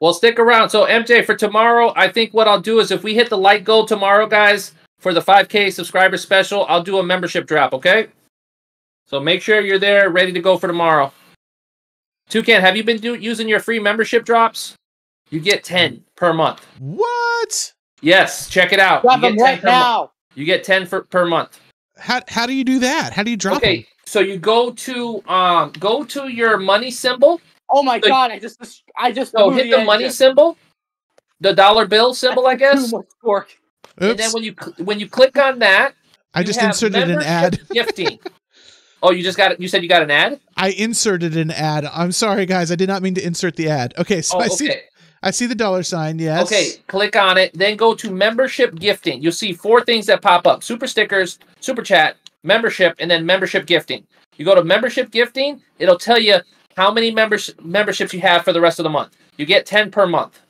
Well, stick around. So, MJ, for tomorrow, I think what I'll do is if we hit the light goal tomorrow, guys, for the 5K subscriber special, I'll do a membership drop, okay? So make sure you're there, ready to go for tomorrow. Toucan, have you been using your free membership drops? You get 10 per month. What? Yes, check it out. Drop them right now. You get 10 per month. How do you do that? How do you drop them? So you go to your money symbol. Oh my god! I just so hit the money symbol, the dollar bill symbol, I guess. And then when you click on that, I just inserted an ad. Gifting. Oh, you just got it. You said you got an ad. I inserted an ad. I'm sorry, guys. I did not mean to insert the ad. Okay, so I see the dollar sign. Yes. Okay, click on it. Then go to membership gifting. You'll see four things that pop up: super stickers, super chat, membership, and then membership gifting. You go to membership gifting. It'll tell you how many memberships you have for the rest of the month. You get 10 per month.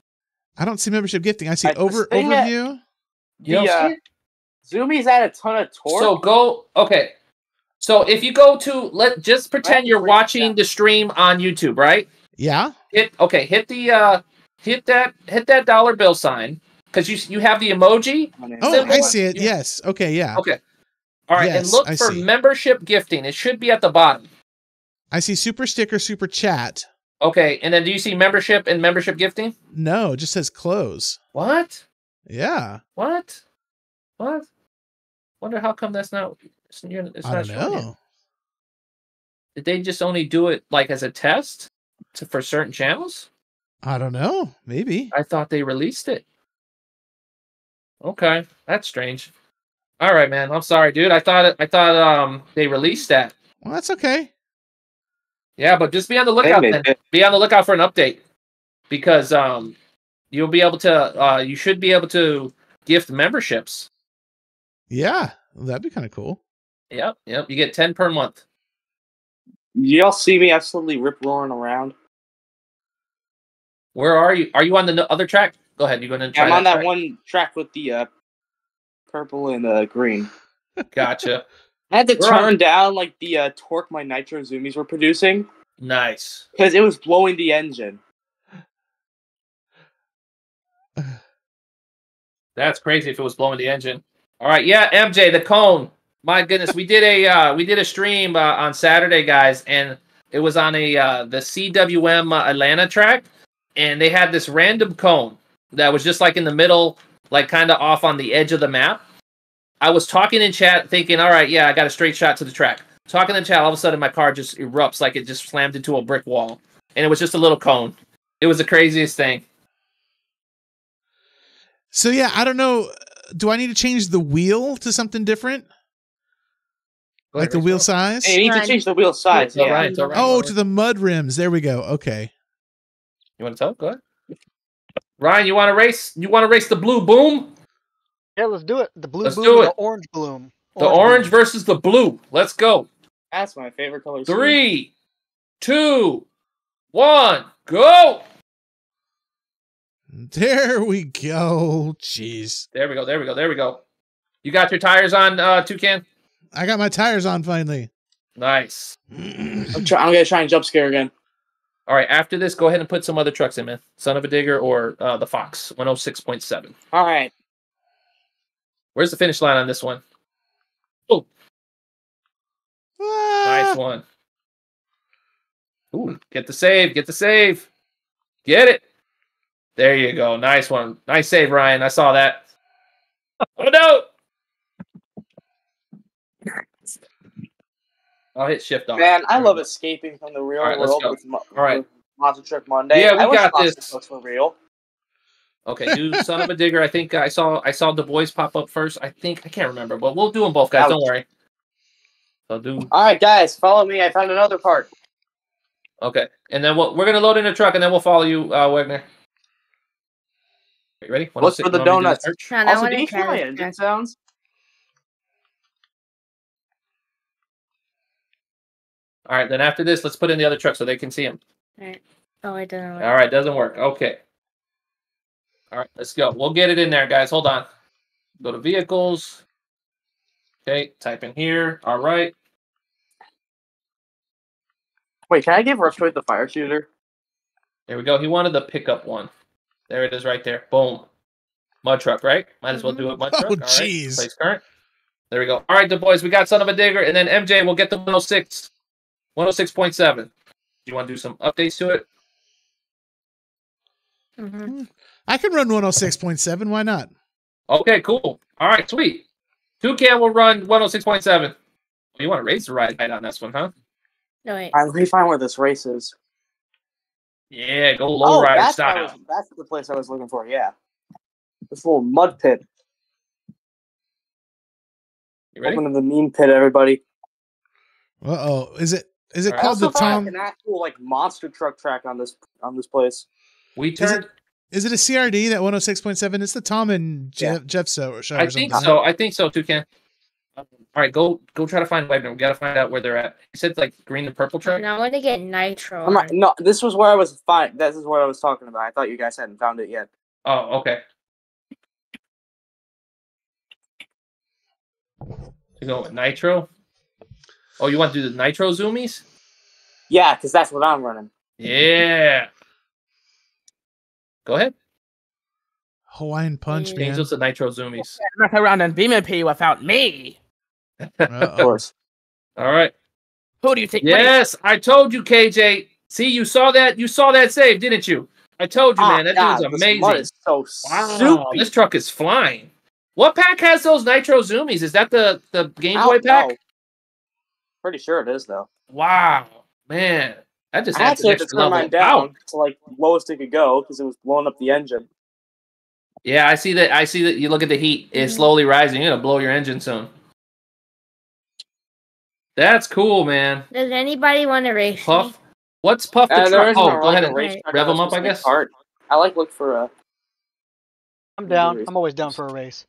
I don't see membership gifting. I see overview. Yeah. Zoomies had a ton of torque. So go. Okay. So if you go to just pretend you're watching the stream on YouTube, right? Yeah. Hit that dollar bill sign because you have the emoji. Oh, I see it. Yes. Okay. Yeah. Okay. All right, yes, and look for membership gifting. It should be at the bottom. I see super sticker, super chat. Okay, and then do you see membership and membership gifting? No, it just says close. What? Yeah. What? What? Wonder how come that's not. It's not shown. Did they just only do it like as a test for certain channels? I don't know. Maybe. I thought they released it. Okay, that's strange. All right, man. I'm sorry, dude. I thought they released that. Well, that's okay. Yeah, but just be on the lookout. Then. Be on the lookout for an update because you'll be able to. You should be able to gift memberships. Yeah, that'd be kind of cool. Yep, yep. You get 10 per month. Y'all see me absolutely rip-roaring around. Where are you? Are you on the other track? Go ahead. You're going to. I'm on that one track with the purple and green. Gotcha. I had to turn down like the torque my Nitro Zoomies were producing. Nice. Because it was blowing the engine. That's crazy if it was blowing the engine. All right, yeah, MJ, the cone. My goodness, we did a stream on Saturday, guys, and it was on a the CWM Atlanta track, and they had this random cone that was just like in the middle, like kind of off on the edge of the map. I was talking in chat thinking, all right, yeah, I got a straight shot to the track. Talking in chat, all of a sudden my car just erupts like it just slammed into a brick wall. And it was just a little cone. It was the craziest thing. So, yeah, I don't know. Do I need to change the wheel to something different? Like the wheel size? Hey, you need to change the wheel size. Yeah. All right. Oh, to the mud rims. There we go. Okay. You want to tell? Go ahead. Ryan, you want to race? You want to race the blue boom? Yeah, let's do it. The blue boom and the orange bloom. The orange versus the blue. Let's go. That's my favorite color. 3, 2, 1, go. There we go. Jeez. There we go. You got your tires on, Toucan? I got my tires on finally. Nice. I'm gonna try and jump scare again. All right, after this, go ahead and put some other trucks in, man. Son-uva Digger or the Fox, 106.7. All right. Where's the finish line on this one? Oh. Ah. Nice one. Ooh, get the save. Get it. There you go. Nice one. Nice save, Ryan. I saw that. Oh, no. I'll hit shift off. Man, I love escaping from the real world with Monster Truck Monday. Yeah, we got this. For real. Okay, do Son-uva Digger. I think I saw Du Bois pop up first. I can't remember, but we'll do them both, guys. Don't worry. All right, guys, follow me. I found another part. Okay, and then we're gonna load in a truck, and then we'll follow you, Wagner. You ready? Look for the donuts. Also, do you hear my engine sounds? All right, then after this, let's put in the other truck so they can see him. All right. Oh, it doesn't work. All right, doesn't work. Okay. All right, let's go. We'll get it in there, guys. Hold on. Go to vehicles. Okay, type in here. All right. Wait, can I give Reptoid the fire shooter? There we go. He wanted the pickup one. There it is right there. Boom. Mud truck, right? Might as well do it mud truck. Oh, jeez. Right. Place current. There we go. All right, Du Bois, we got Son-uva Digger, and then MJ will get the 106. 106.7. Do you want to do some updates to it? Mm-hmm. I can run 106.7. Why not? Okay, cool. All right, sweet. Toucan will run 106.7. You want to race the ride on this one, huh? No, wait. I'm pretty fine where this race is. Yeah, go low rider style. That's the place I was looking for, yeah. This little mud pit. You ready? Welcome to the meme pit, everybody. Uh-oh. Is it called the Tom? An actual like monster truck track on this place. We turned. Is it a CRD, that 106.7? It's the Tom and Jeff show. I think so. I think so, Toucan. All right, go try to find Webner. We gotta find out where they're at. You said like green and purple truck. No, I want to get Nitro. No, this was where I was. This is what I was talking about. I thought you guys hadn't found it yet. Oh, okay. You go with Nitro. Oh, you want to do the Nitro Zoomies? Yeah, because that's what I'm running. Yeah. Go ahead. Hawaiian Punch, man. Angels and Nitro Zoomies. Not around on BeamNG without me. Of course. All right. Who do you think? Yes, I told you, KJ. See, you saw that. You saw that save, didn't you? I told you, man. That dude's amazing. This mud is so soupy. This truck is flying. What pack has those Nitro Zoomies? Is that the Game Boy pack? No. Pretty sure it is, though. Wow, man, that just adds an extra level. I had to turn mine down to like lowest it could go because it was blowing up the engine. Yeah, I see that. I see that. You look at the heat; it's slowly rising. You're gonna blow your engine soon. That's cool, man. Does anybody want to race? Puff, me? What's Puff the truck? Oh, go ahead and rev him up. I guess. I look for a. I'm down. I'm always down for a race.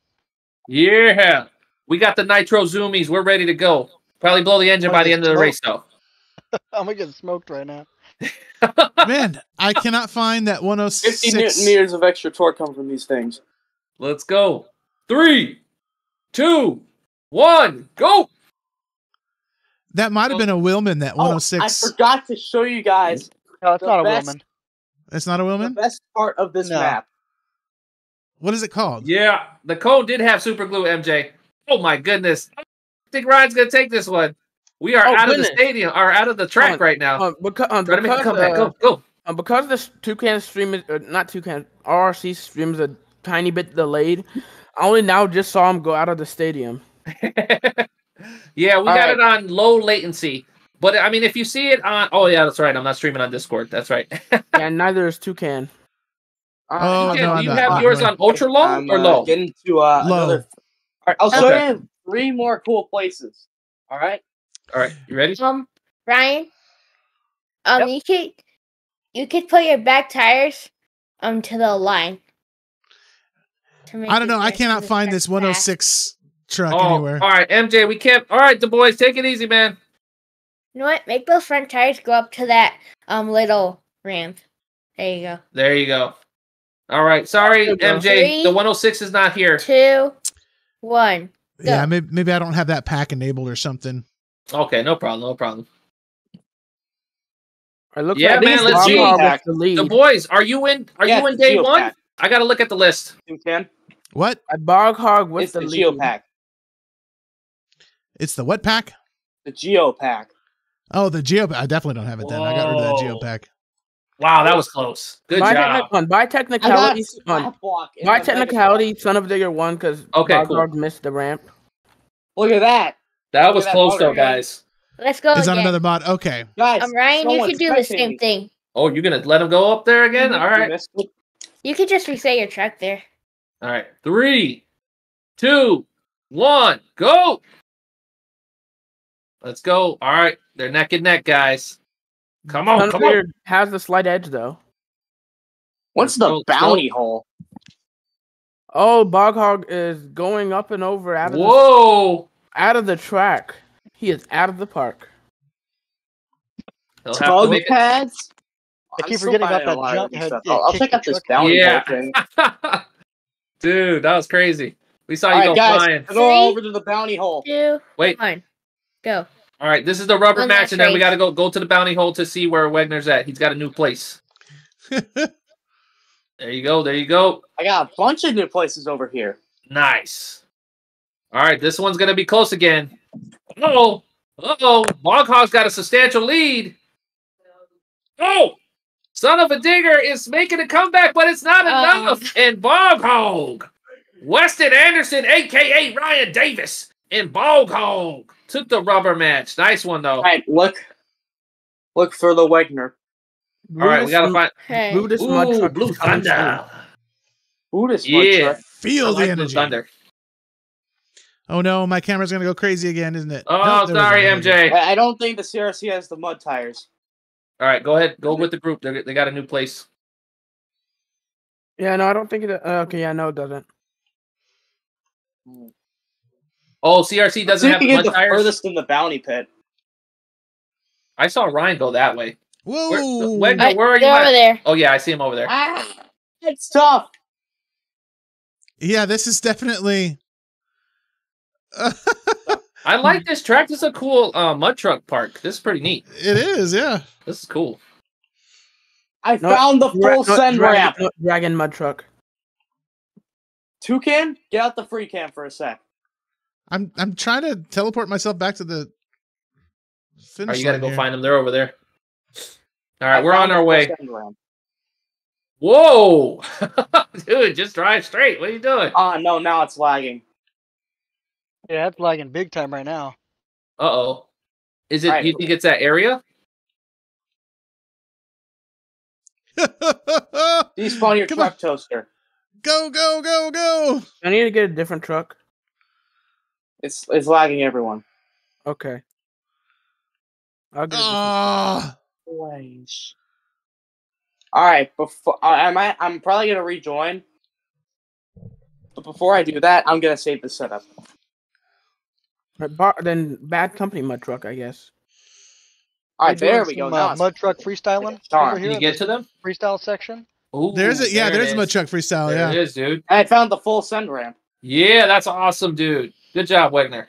Yeah, we got the Nitro Zoomies. We're ready to go. Probably blow the engine by the end of the race, though. I'm getting smoked right now. Man, I cannot find that 106. 50 Newton meters of extra torque come from these things. Let's go. 3, 2, 1, go! That might have been a Willman, that 106. I forgot to show you guys. No, it's not a Willman. It's not a Willman? The best part of this map. What is it called? Yeah, the code did have super glue, MJ. Oh, my goodness. I think Ryan's gonna take this one. We are out of the stadium, or out of the track right now. Try to make a comeback. Go. Because the Toucan stream is not Toucan, RRC stream is a tiny bit delayed. I only now just saw him go out of the stadium. Yeah, we got it on low latency. But I mean, if you see it on, oh yeah, that's right. I'm not streaming on Discord. That's right. And neither is Toucan. Toucan, no, do you have yours on ultra low or low? Getting to low. Another... All right, I'll show you. 3 more cool places. All right. All right. You ready? Ryan. Yep. You could put your back tires to the line. I don't know. I cannot find this 106 truck anywhere. All right, MJ, we can't. All right, the boys, take it easy, man. You know what? Make those front tires go up to that little ramp. There you go. There you go. All right. Sorry, MJ. 3, the 106 is not here. 2, 1. Go. Yeah, maybe I don't have that pack enabled or something. Okay, no problem, no problem. Yeah, man, let's see. The boys, are you in day one? Pack. I got to look at the list. What? A Boghog with the Geo pack. It's the what pack? The Geo pack. Oh, the Geo pack. I definitely don't have it then. Whoa. I got rid of that Geo pack. Wow, that was close. Good job. By technicality, Son-uva Digger won because Boghog missed the ramp. Look at that. That was close, though, guys. Let's go. It's on another mod. Okay. Guys, Ryan, you could do the same thing. Oh, you're going to let him go up there again? All right. You could just reset your truck there. All right. 3, 2, 1, go. Let's go. All right. They're neck and neck, guys. Come on, come on. Has the slight edge, though. What's the bounty hole? Oh, Boghog is going up and over. Whoa. Out of the track. He is out of the park. Bug pads? I keep forgetting about that jump head. I'll check out this bounty hole thing. Dude, that was crazy. We saw you go flying. Go over to the bounty hole. 2, 1, go. All right, this is the rubber match, and then we got to go to the bounty hole to see where Wegner's at. He's got a new place. There you go, there you go. I got a bunch of new places over here. Nice. All right, this one's going to be close again. Uh-oh, uh-oh. Boghog's got a substantial lead. Oh, Son-uva Digger is making a comeback, but it's not enough. And Boghog Weston Anderson, a.k.a. Ryan Davis, and Boghog took the rubber match. Nice one, though. All right, look for the Wegner. All right, we got to find... Hey. Brutus, ooh, Blue Thunder. Brutus, yeah. Feel the energy. Thunder. Oh, no, my camera's going to go crazy again, isn't it? Oh, no, sorry, MJ. I don't think the CRC has the mud tires. All right, go ahead. Go with the group. They got a new place. Yeah, no, I don't think it... okay, yeah, no, it doesn't. Oh, CRC doesn't have mud tires? Furthest in the bounty pit. I saw Ryan go that way. Whoa! Where are you at? Over there. Oh, yeah, I see him over there. Ah, it's tough. Yeah, this is definitely... I like this track. This is a cool mud truck park. This is pretty neat. It is, yeah. This is cool. I found the full send wrap. Dragon mud truck. Toucan, get out the free cam for a sec. I'm trying to teleport myself back to the finish. All right, you gotta go find them. They're over there. All right, we're on our way. Whoa, dude, just drive straight. What are you doing? Oh, no, now it's lagging. Yeah, that's lagging big time right now. Uh-oh. Is it, right. You think it's that area? Despawn your truck toaster. Go, go, go, go! I need to get a different truck. It's lagging everyone. Okay. I'll get Alright, I'm probably gonna rejoin. But before I do that, I'm gonna save the setup. Then bad company mud truck, I guess. All right, there we go. Mud truck freestyling. Can you get to them? Freestyle section. Ooh, there's it. Yeah, there's a mud truck freestyle. There it is, dude. I found the full send ramp. Yeah, that's awesome, dude. Good job, Wegner.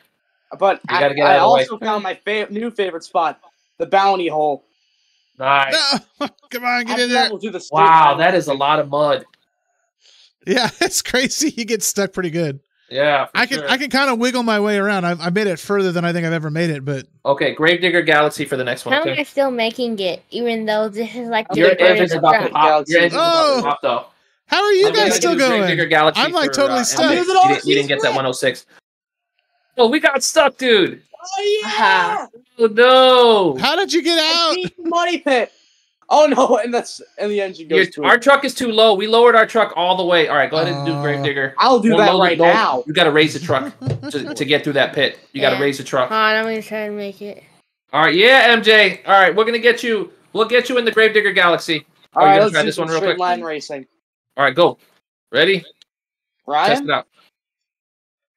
But I also found my new favorite spot, the bounty hole. Nice. No. Come on, get in there. Wow, that is a lot of mud. Yeah, it's crazy. You get stuck pretty good. Yeah, I can kind of wiggle my way around. I made it further than I think I've ever made it, but okay. Gravedigger Galaxy for the next one. How am I still making it, even though this is like your engine's about to pop? Though. How are you guys still going? I'm like totally stuck. We didn't get that 106. Oh, we got stuck, dude. Oh yeah. Oh no. How did you get out? Money pit. Oh no, and the engine goes to it. Our truck is too low. We lowered our truck all the way. All right, go ahead and do Gravedigger. I'll do that right now. You got to raise the truck to get through that pit. You got to raise the truck. All right, I'm going to try and make it. All right, yeah, MJ. All right, we're going to get you. We'll get you in the Gravedigger Galaxy. All right, let's try this one real quick. Line racing. All right, go. Ready? Ryan? Test it out.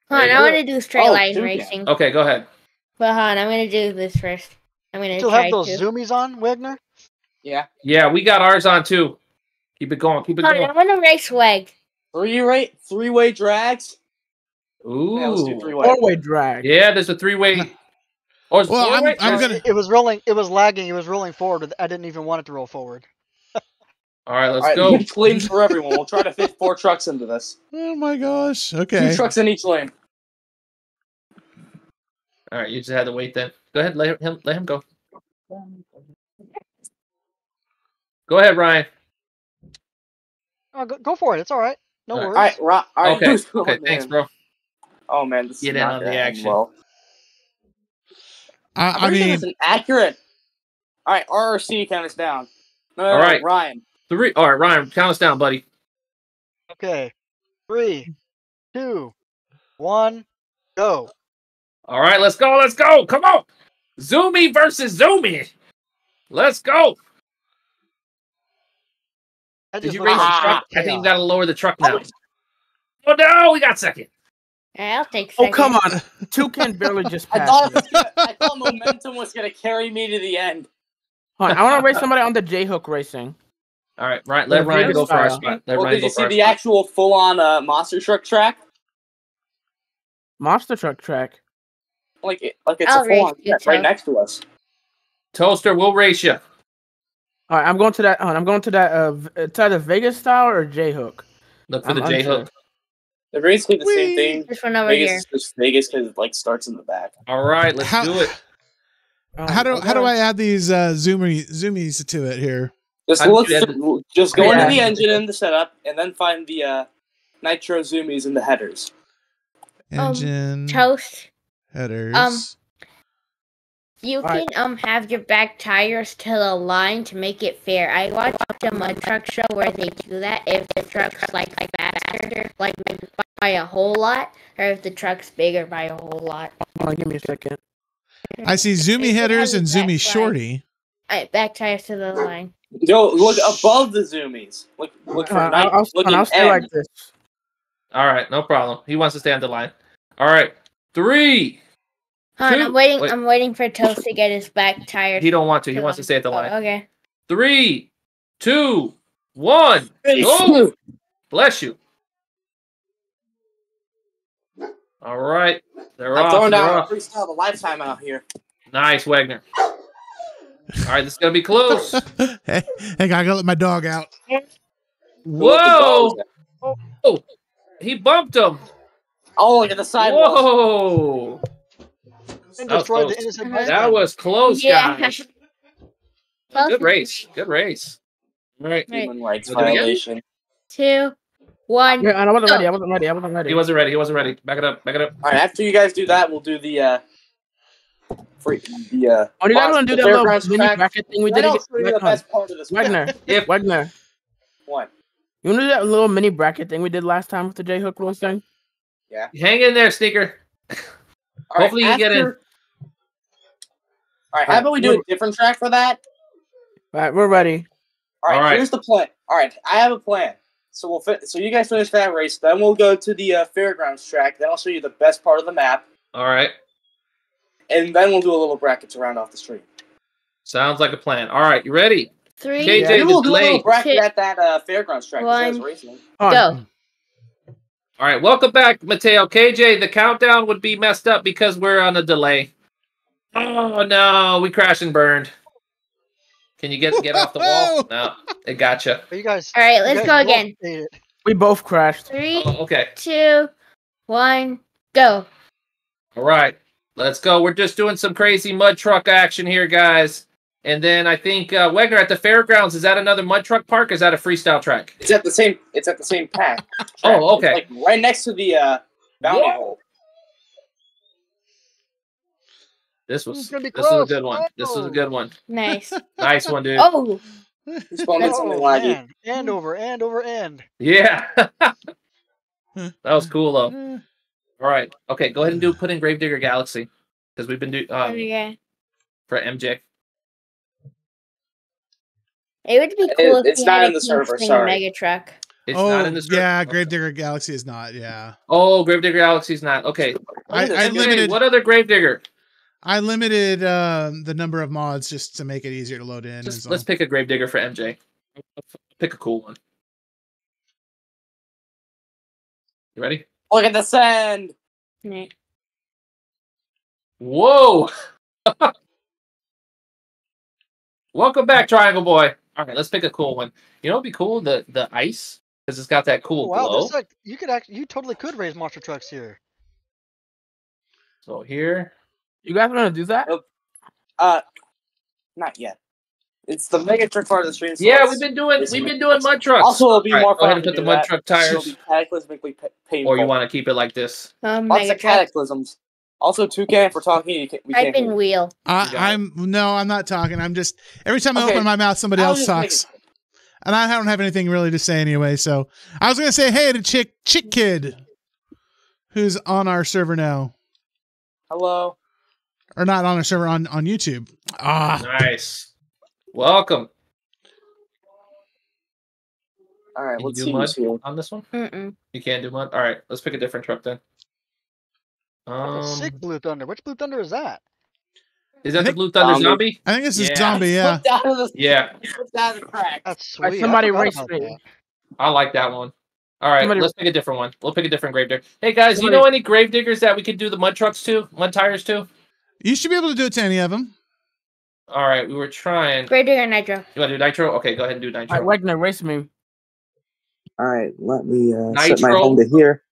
Hold on, I want to do straight line racing. Okay, go ahead. But hold on, I'm going to do this first. I'm going to try to. Still have those zoomies on, Wegner? Yeah. Yeah, we got ours on too. Keep it going. Keep it going. I want to race Weg. Three-way drags. Ooh. Yeah, let's do three-way. Four-way drag. Yeah, there's a three-way. Well, I'm gonna. It was rolling. It was lagging. It was rolling forward. I didn't even want it to roll forward. All right, let's go. Clean for everyone. We'll try to fit 4 trucks into this. Oh my gosh. Okay. 2 trucks in each lane. All right, you just had to wait. Then go ahead. Let him go. Go ahead, Ryan. Oh, go for it. It's all right. No worries. All right. Okay. Thanks, bro. Oh man, this is not the action. Well. I mean, it's accurate. All right, RRC, count us down. All right, Ryan. All right, Ryan, count us down, buddy. Okay. 3, 2, 1, go. All right, let's go. Let's go. Come on, Zoomy versus Zoomy. Let's go. Did you raise the truck? I think you gotta lower the truck now. Oh no, we got second. Yeah, I'll take second. Oh come on, Toucan barely just passed. I thought momentum was gonna carry me to the end. Hold on, I want to race somebody on the J hook racing. All right, right. Let Ryan go for our spot. Did you see the actual full-on monster truck track? Monster truck track. Like it's a full-on track right next to us. Toaster, we'll race you. All right, I'm going to that. I'm going to that. It's either Vegas style or J hook. Look for the J hook. They're basically the same thing. This one over here. Vegas because it starts in the back. All right, let's do it. How do I add these zoomies to it here? Just go into the engine and the setup, and then find the Nitro Zoomies in the headers. Engine. Toast. Headers. You can have your back tires till aligned to make it fair. I watched a mud truck show where they do that. If the truck's like faster, like by a whole lot, or if the truck's bigger by a whole lot. Oh, give me a second. I see Zoomie headers and Zoomie shorty. Alright, back tires to the line. No, look above the Zoomies. Look for I'll stay like this. Alright, no problem. He wants to stay on the line. Alright. 3. Hold on, I'm waiting for Toast to get his back tire. He don't want to. He wants to stay at the line. Okay. 3, 2, 1. Go. Bless you. All right. They're off. I'm throwing down a freestyle of a lifetime out here. Nice, Wagner. All right, this is going to be close. Hey, I got to let my dog out. Whoa. Oh, he bumped him. Oh, look at the sidewalk. Whoa. That was close, guys. Yeah. Good race. Good race. All right. Human rights violation. 2, 1. Yeah, I wasn't ready. I wasn't ready. I wasn't ready. He wasn't ready. He wasn't ready. Back it up. Back it up. All right. After you guys do that, we'll do the oh, you guys want to do that little mini bracket thing we did? That's the best part of this. Wagner. Wagner. What? You want to do that little mini bracket thing we did last time with the J Hook rules thing? Yeah. Hang in there, Sneaker. Hopefully you get in. All right, how about we do a different track for that? All right, we're ready. All right, here's the plan. All right, I have a plan. So so you guys finish that race, then we'll go to the fairgrounds track. Then I'll show you the best part of the map. All right. And then we'll do a little bracket to round off the stream. Sounds like a plan. All right, you ready? 3. KJ, we'll do a little bracket at that fairgrounds track. 1. Go. All right, welcome back, Mateo. KJ, the countdown would be messed up because we're on a delay. Oh, no, we crashed and burned. Can you get off the wall? No, it gotcha. You guys, all right, let's go again. We both crashed. 3, oh, okay. 2, 1, go. All right, let's go. We're just doing some crazy mud truck action here, guys. And then I think Wegner at the fairgrounds, is that another mud truck park? Or is that a freestyle track? It's at the same. It's at the same pack. Oh, okay. It's like right next to the bounty hole. This was a good one. Oh. This was a good one. Nice. Nice one, dude. Oh, he's falling something laggy. And over and over and. Yeah. That was cool though. All right. Okay. Go ahead and put in Gravedigger Galaxy because we've been doing for MJ. It would be cool if it's not in the server. Sorry, Mega Truck. It's not in the server. Yeah, Gravedigger Galaxy is not. Yeah. Oh, Gravedigger Galaxy is not. Okay. I limited. What other Gravedigger? I limited the number of mods just to make it easier to load in. Let's pick a Gravedigger for MJ. Pick a cool one. You ready? Look at the sand. Right. Whoa. Welcome back, Triangle Boy. All right, let's pick a cool one. You know, it'd be cool the ice because it's got that cool glow. Wow, like, you could actually, you totally could raise monster trucks here. So here, you guys want to do that? Nope. Not yet. It's the mega truck part of the stream. So yeah, we've been doing mud trucks. Also, it'll be more fun. Go ahead and put the mud truck tires. Be cataclysmically painful. Or you want to keep it like this? Lots of cataclysms. Also, Toucan, if we're talking, we can't hear. Wheel. I'm not talking. I'm just every time I open my mouth, somebody else talks, and I don't have anything really to say anyway. So I was gonna say hey to Chick Kid, who's on our server now. Hello, or not on our server on YouTube. Ah, nice. Welcome. All right, let's do mud on this one. You can't do mud. All right, let's pick a different truck then. Sick Blue Thunder. Which Blue Thunder is that? Is that the Blue Thunder Zombie? I think this is Zombie, yeah. Yeah. That's sweet. Somebody race me. I like that one. All right, let's pick a different one. We'll pick a different Gravedigger. Hey, guys, you know any Gravediggers that we could do the mud trucks to? Mud tires to? You should be able to do it to any of them. All right, we were trying. Gravedigger Nitro. You want to do Nitro? Okay, go ahead and do Nitro. All right, Wagner, race me. All right, let me set my home to here.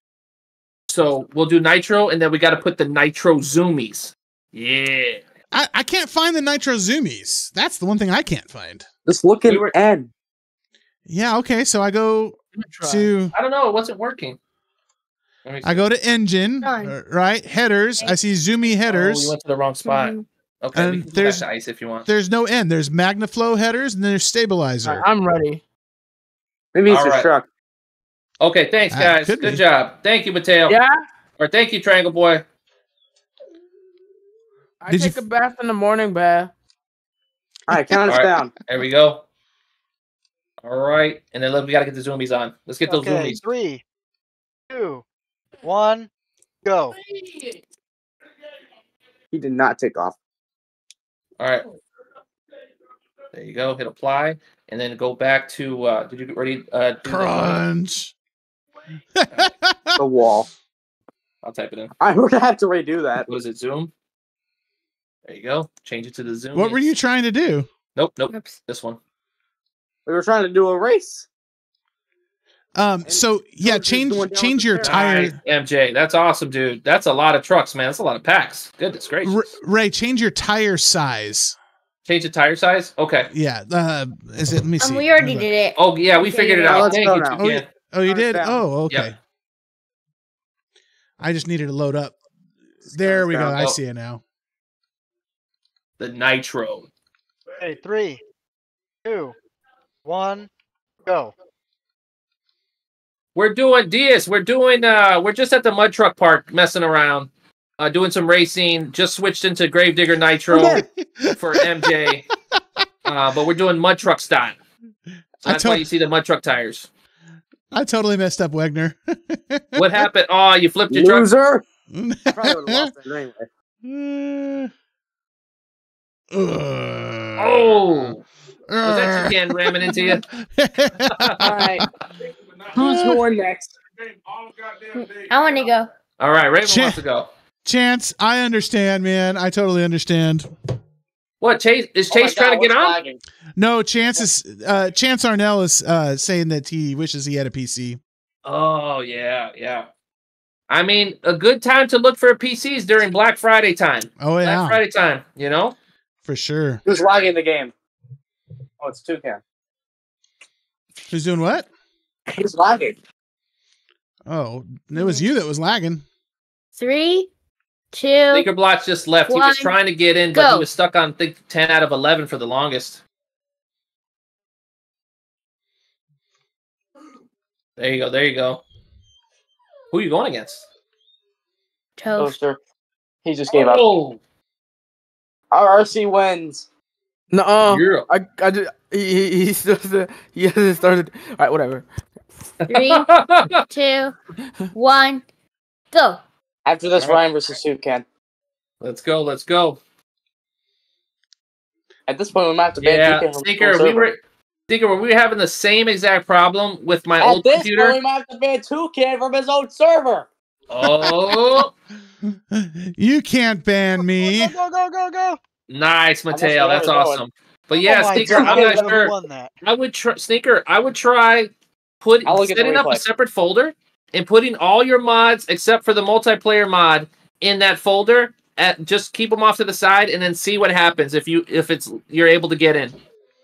So we'll do Nitro, and then we got to put the Nitro Zoomies. Yeah. I can't find the Nitro Zoomies. That's the one thing I can't find. Just look at ad. Yeah, okay. So I go to... I don't know. It wasn't working. I go to engine, right? Headers. I see Zoomy headers. Oh, we went to the wrong spot. Okay, and there's ice if you want. There's no end. There's MagnaFlow headers and there's stabilizer. Right, I'm ready. Maybe it's a truck. Okay, thanks guys. Good job. Thank you, Mateo. Yeah. Or thank you, Triangle Boy. I take a bath in the morning, bath. All right, count us down. There we go. All right, and then we gotta get the zoomies on. Let's get those zoomies. 3, 2, 1, go. He did not take off. All right. There you go. Hit apply, and then go back to. Did you already do crunch? Right. The wall. I'll type it in. I'm gonna have to redo that. Was it Zoom? There you go. Change it to the Zoom. What were you trying to do? Nope, nope. Oops. This one. We were trying to do a race. So yeah, change your tire. Nice, MJ, that's awesome, dude. That's a lot of trucks, man. That's a lot of packs. Goodness gracious. Ray, change your tire size. Change the tire size. Okay. Yeah. Is it? Let me see. We already did it. Oh yeah, we figured it out. Thank you. Oh, you did. Oh, okay. Yep. I just needed to load up. There we go. I see it now. The Nitro. Okay, 3, 2, 1, go. We're doing Diaz. We're doing. We're just at the mud truck park, messing around, doing some racing. Just switched into Gravedigger Nitro for MJ, but we're doing mud truck style. So that's why you see the mud truck tires. I totally messed up, Wegner. What happened? Oh, you flipped your truck. Loser. I probably would have lost it anyway. Oh, was that your hand ramming into you? All right, who's going next? I want to go. All right, Raven wants to go. Chance, I understand, man. I totally understand. What Chase is trying to get on? Lagging? No, Chance is Chance Arnell is saying that he wishes he had a PC. Oh yeah, yeah. I mean, a good time to look for a PC is during Black Friday time. Oh yeah, Black Friday time. You know. For sure. Who's logging the game? Oh, it's Toucan. Who's doing what? Who's logging? Oh, it was you that was lagging. 3, 2. Thinker Blotz just left. 1, he was trying to get in, but he was stuck on 10 out of 11 for the longest. There you go. There you go. Who are you going against? Toaster. He just gave up. RRC wins. No, I just he still hasn't started. All right, whatever. 3, 2, 1, go. After this, Ryan versus Toucan. Let's go. Let's go. At this point, we might have to ban Toucan. Sneaker, we were having the same exact problem with my old computer. At this point, we might have to ban Toucan from his own server. Oh. You can't ban me. Go, go, go, go. Nice, Mateo. That's awesome. Going. But yeah, Sneaker, I'm not sure. I would try, Sneaker, I would try setting up a separate folder and putting all your mods, except for the multiplayer mod, in that folder. Just keep them off to the side and then see what happens if you're able to get in.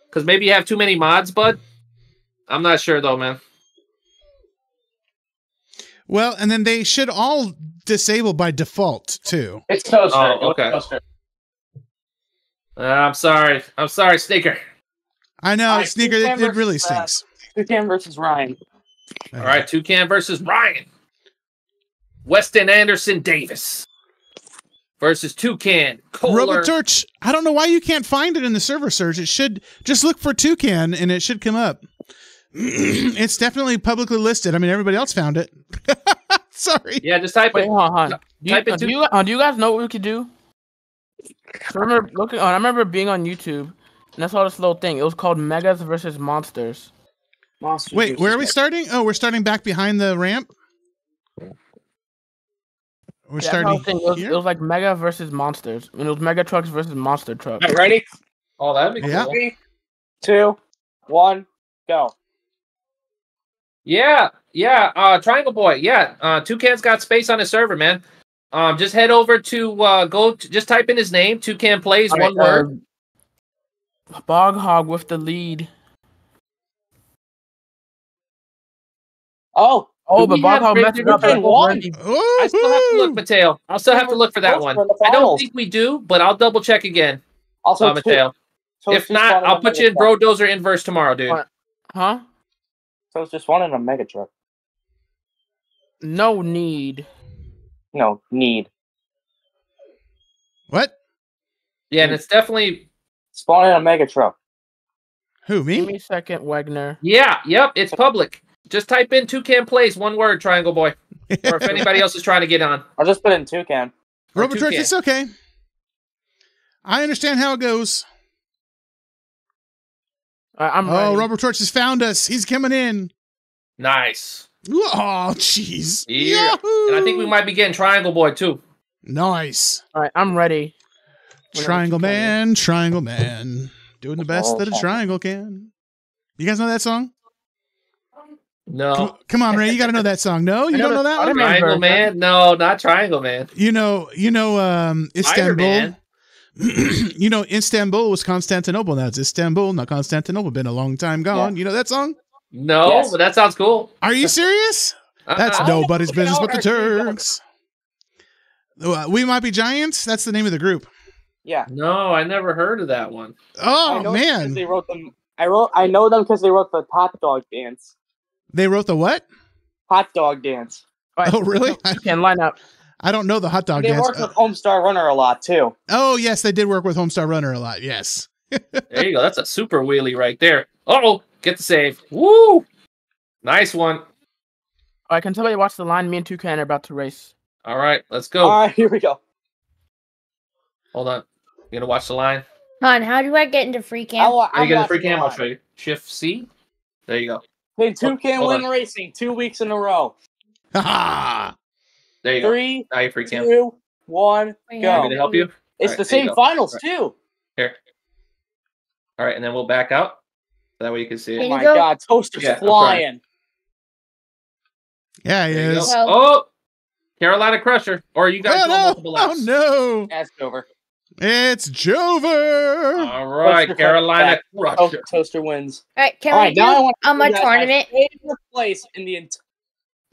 Because maybe you have too many mods, bud. I'm not sure, though, man. Well, and then they should all disable by default too. It's Toaster. Oh, okay. Toaster. I'm sorry. I'm sorry, Sneaker. I know, right, Sneaker. It really stinks. Toucan versus Ryan. All right, Toucan versus Ryan. Weston Anderson Davis versus Toucan. Robotorch. I don't know why you can't find it in the server search. It should just look for Toucan and it should come up. It's definitely publicly listed. I mean, everybody else found it. Sorry. Yeah, just type it. Do you guys know what we could do? I remember looking on. I remember being on YouTube, and I saw this little thing. It was called Megas versus Monsters. Monsters. Wait, where are we starting? Oh, we're starting back behind the ramp. We're starting. It was like Mega versus Monsters. I mean, it was Mega Trucks versus Monster Trucks. All right, ready? Oh, that'd be cool. 3, 2, 1, go. Yeah, yeah, Triangle Boy, yeah. Toucan's got space on his server, man. Just head over to just type in his name. Toucan Plays, one word. Boghog with the lead. Oh, but Boghog messed it up. I still have to look, Mateo. I'll still have to look for that one. I don't think we do, but I'll double check again. Also, Mateo. If not, I'll put you in Bro Dozer Inverse tomorrow, dude. Huh? So it's just one in a mega truck. No need. No need. What? Yeah, and it's definitely spawning a mega truck. Who, me? Give me a second, Wagner. Yeah, yep, it's public. Just type in Toucan Plays, one word, Triangle Boy. Or if anybody else is trying to get on. I'll just put in Toucan. Robotrick, it's okay. I understand how it goes. I'm ready. Robert Torch has found us. He's coming in. Nice. Oh, jeez. Yeah. Yahoo! And I think we might be getting Triangle Boy, too. Nice. All right, I'm ready. Triangle Man, Triangle Man. Doing the best that a triangle can. You guys know that song? No. Come on, Ray. You got to know that song. No? You don't know that one? Triangle Man? No, not Triangle Man. You know, Istanbul. You know, Istanbul was Constantinople. Now it's Istanbul, not Constantinople. Been a long time gone. Yeah. You know that song? No, yes. But that sounds cool. Are you serious? That's nobody's business but the Turks. We Might Be Giants. That's the name of the group. Yeah. No, I never heard of that one. Oh, man. They wrote them. I know them because they wrote the hot dog dance. They wrote the what? Hot dog dance. Right. Oh, really? You can line up. I don't know the hot dog dance. They worked with Homestar Runner a lot, too. Oh, yes, they did work with Homestar Runner a lot, yes. There you go. That's a super wheelie right there. Uh-oh, get the save. Woo! Nice one. I can tell you watch the line. Me and Toucan are about to race. All right, let's go. All right, here we go. Hold on. You going to watch the line? Hon, how do I get into free cam? How do you get into free cam? I'll show you. Shift C. There you go. Then Toucan win racing 2 weeks in a row. Ha ha! There you go. Now you free cam. 3, 2, 1, go. To help you? It's the same finals too. Here. All right, and then we'll back out. That way you can see it. Oh my God, Toaster's flying. Yeah, he is. Oh, Carolina Crusher. Or you guys go multiple laps. Oh no! That's over. It's Jover. All right, Carolina Crusher. Toaster wins. All right, Carolina. I'm a tournament. Favorite place in the entire.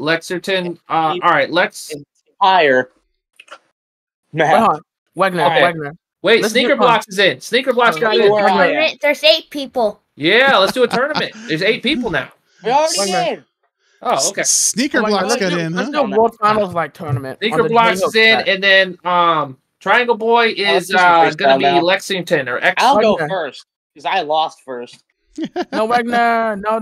Lexington. All right, let's hire. Wagner. Okay. Wagner. Wait, Sneaker Blocks is in. Sneaker Blocks got in. Tournament. There's 8 people. Yeah, let's do a tournament. There's 8 people now. We already did. Oh, okay. Sneaker Blocks got in. Let's do World Finals like tournament. Sneaker Blocks is in, and then Triangle Boy is gonna be Lexington or X. I'll go first because I lost first. No, Wagner. No.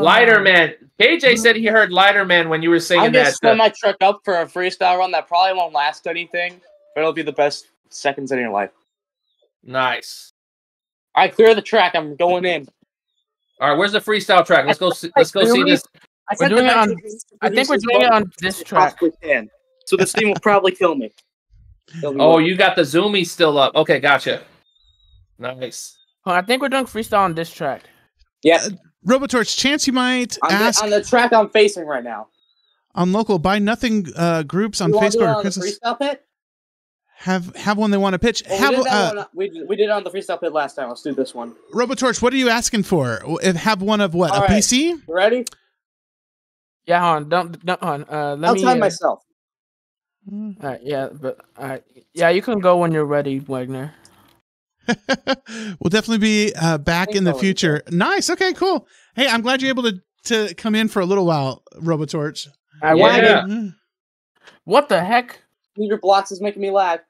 Lighter Man. KJ said he heard Lighter Man when you were singing that. I'm just setting my truck up for a freestyle run that probably won't last anything, but it'll be the best seconds in your life. Nice. All right, clear the track. I'm going in. All right, where's the freestyle track? Let's go see this. I think we're doing it on this track. So this thing will probably kill me. Oh, you got the Zoomies still up. Okay, gotcha. Nice. I think we're doing freestyle on this track. Yeah. Robotorch, chance you might ask... on the track I'm facing right now. On local Buy Nothing groups on Facebook. On the freestyle pit? Have one they want to pitch. Well, we did it on the freestyle pit last time. Let's do this one. Robotorch, what are you asking for? Have one of what? All right. PC? You ready? Yeah, hold on. Don't hold on. I'll time myself. All right, yeah, yeah, you can go when you're ready, Wagner. We'll definitely be back in the future. Nice. Okay, cool. Hey, I'm glad you're able to come in for a little while, Robotorch. What the heck? Leader Blocks is making me laugh.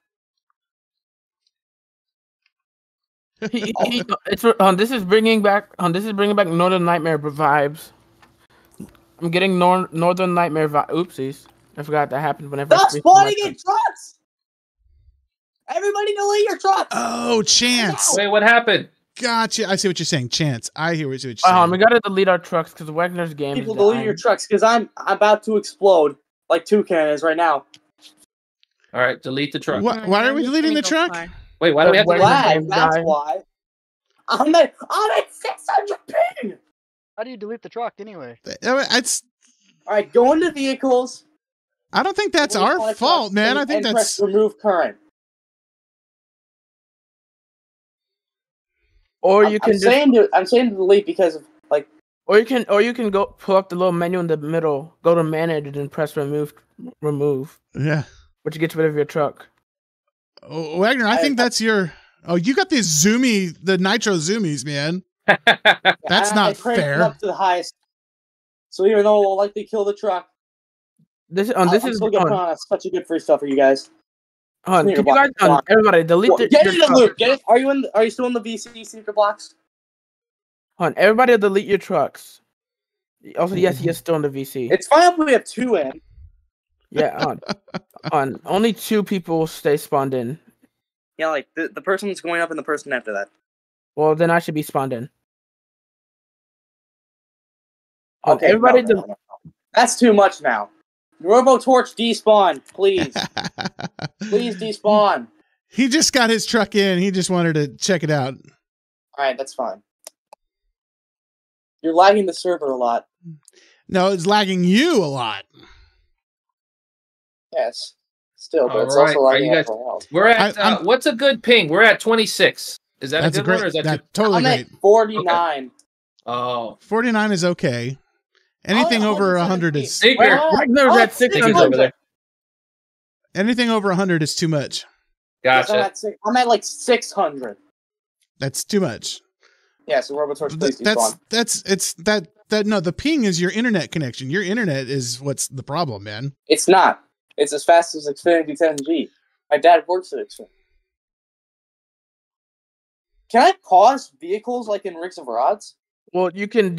This is bringing back Northern Nightmare vibes. I'm getting Northern Nightmare vibes. Oopsies, I forgot that happened. Whenever stop spawning in trucks. Everybody delete your truck. Oh, Chance. Wait, what happened? Gotcha. I see what you're saying, Chance. I hear what you're saying. We gotta delete our trucks because Wagner's game. People delete your trucks because I'm about to explode like Toucan is right now. All right, delete the truck. Why are we deleting the truck? Wait, why do we have to delete? That's why. I'm at 600 ping. How do you delete the truck anyway? All right, go into vehicles. I don't think that's our fault, man. I think that's remove current. Or you can. I'm saying to delete because of like Or you can go pull up the little menu in the middle, go to manage, and press remove. Yeah. Which gets rid of your truck. Oh, Wagner, I think that's your. Oh, you got these Zoomie, the Nitro Zoomies, man. That's not fair. Up to the highest. So even though we'll likely kill the truck, this is such a good free stuff for you guys. Everybody, delete the. Get in the loop. Get it. Are you still in the VC secret blocks? Everybody delete your trucks. Also, yes, you're still in the VC. It's fine if we have two in. Yeah, only two people stay spawned in. Yeah, like the person that's going up and the person after that. Well, then I should be spawned in. Okay, everybody. No. That's too much now. Robotorch, despawn, please. Please despawn. He just got his truck in. He just wanted to check it out. All right, that's fine. You're lagging the server a lot. No, it's lagging you a lot. Yes, still, but it's also lagging everyone else. We're at what's a good ping? We're at 26. Is that a good one? Or is that totally great? I'm at 49. Okay. Oh, 49 is okay. Anything over 100 is. Wagner's at 600 over there. Anything over 100 is too much. Gotcha. I'm at like 600. That's too much. Yeah, so RoboTorch, please do spawn. No, the ping is your internet connection. Your internet is what's the problem, man. It's not. It's as fast as Xfinity 10G. My dad works at Xfinity. Can I pause vehicles like in Rigs and Rods? Well, you can.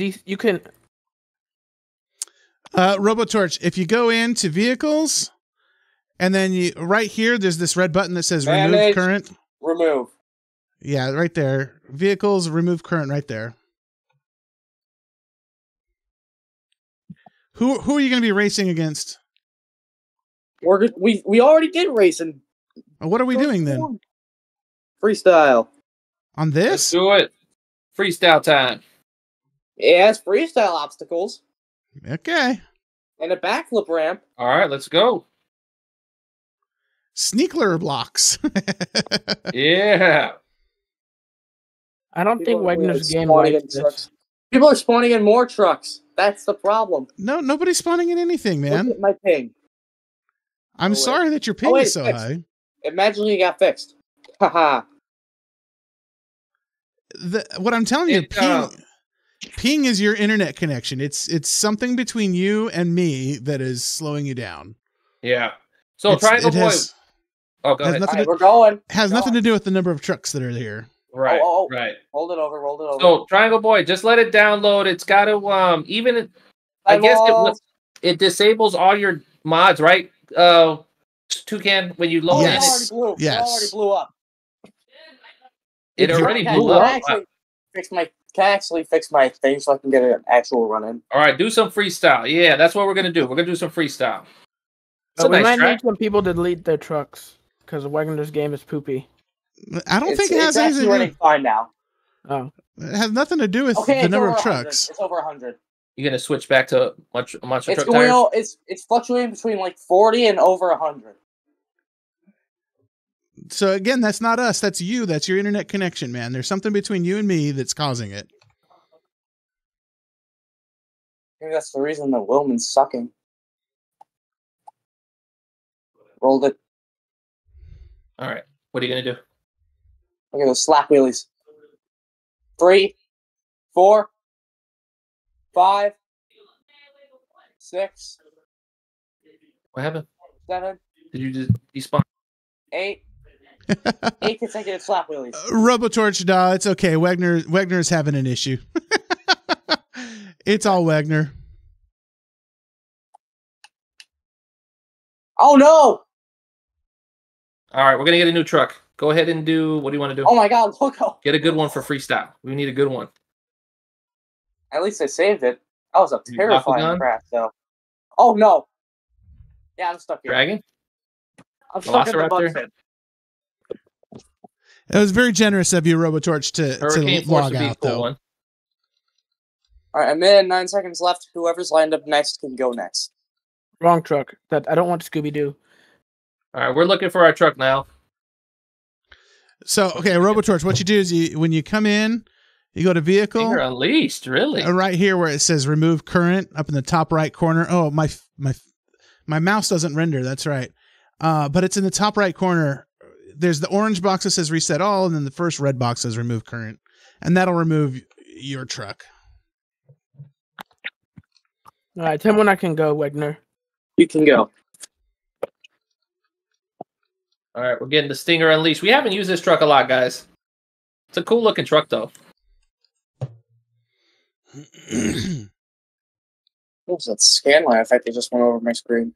RoboTorch, if you go into vehicles, and then right here, there's this red button that says remove current. Remove. Yeah, right there. Vehicles, remove current right there. Who are you going to be racing against? We already did racing. What are we doing then? Freestyle. On this? Let's do it. Freestyle time. It has freestyle obstacles. Okay. And a backflip ramp. All right, let's go. Sneakler blocks. Yeah. I don't think Wagner's game likes this. People are spawning in more trucks. That's the problem. No, nobody's spawning in anything, man. Look at my ping. I'm sorry that your ping is so high. It magically got fixed. Haha. What I'm telling you, ping is your internet connection. It's something between you and me that is slowing you down. Yeah. So try to avoid. Oh, go ahead. We're going. Has nothing to do with the number of trucks that are here. Right, right. Rolled it over, So, Triangle Boy, just let it download. It's got to, I guess it disables all your mods, right? Toucan, when you load it. It already blew up. It already blew up. Can I actually fix my thing so I can get an actual run in? All right, do some freestyle. Yeah, that's what we're going to do. We're going to do some freestyle. But we might need some people to delete their trucks because Wagner's game is poopy. I don't think it has anything to do. Fine now. Oh. It has nothing to do with the number of trucks. It's over 100. You're going to switch back to monster truck tires? It's fluctuating between like 40 and over 100. So again, that's not us. That's you. That's your internet connection, man. There's something between you and me that's causing it. Maybe that's the reason the Willman's sucking. Rolled it. All right. What are you going to do? Look at those slap wheelies. 3, 4, 5, 6. What happened? 7. Did you just despawn? 8. 8 consecutive slap wheelies. RoboTorch, nah, it's okay. Wagner's having an issue. It's all Wagner. Oh no! All right, we're going to get a new truck. Go ahead and do... What do you want to do? Oh, my God, Loco. Get a good one for freestyle. We need a good one. At least I saved it. That was a terrifying crash, though. Oh, no. Yeah, I'm stuck here. Dragon? I'm stuck in the bug's head. It was very generous of you, RoboTorch, to log out, though. All right, I'm in. 9 seconds left. Whoever's lined up next can go next. Wrong truck. I don't want Scooby-Doo. All right, we're looking for our truck now. So, okay, RoboTorch, what you do is when you come in, You go to vehicle. You're unleashed, really. Right here where it says remove current up in the top right corner. Oh, my mouse doesn't render. That's right. But it's in the top right corner. There's the orange box that says reset all, and then the first red box says remove current. And that'll remove your truck. All right, tell me when I can go, Wegner. You can go. All right, we're getting the Stinger unleashed. We haven't used this truck a lot, guys. It's a cool-looking truck, though. What was that scan line? I think they just went over my screen.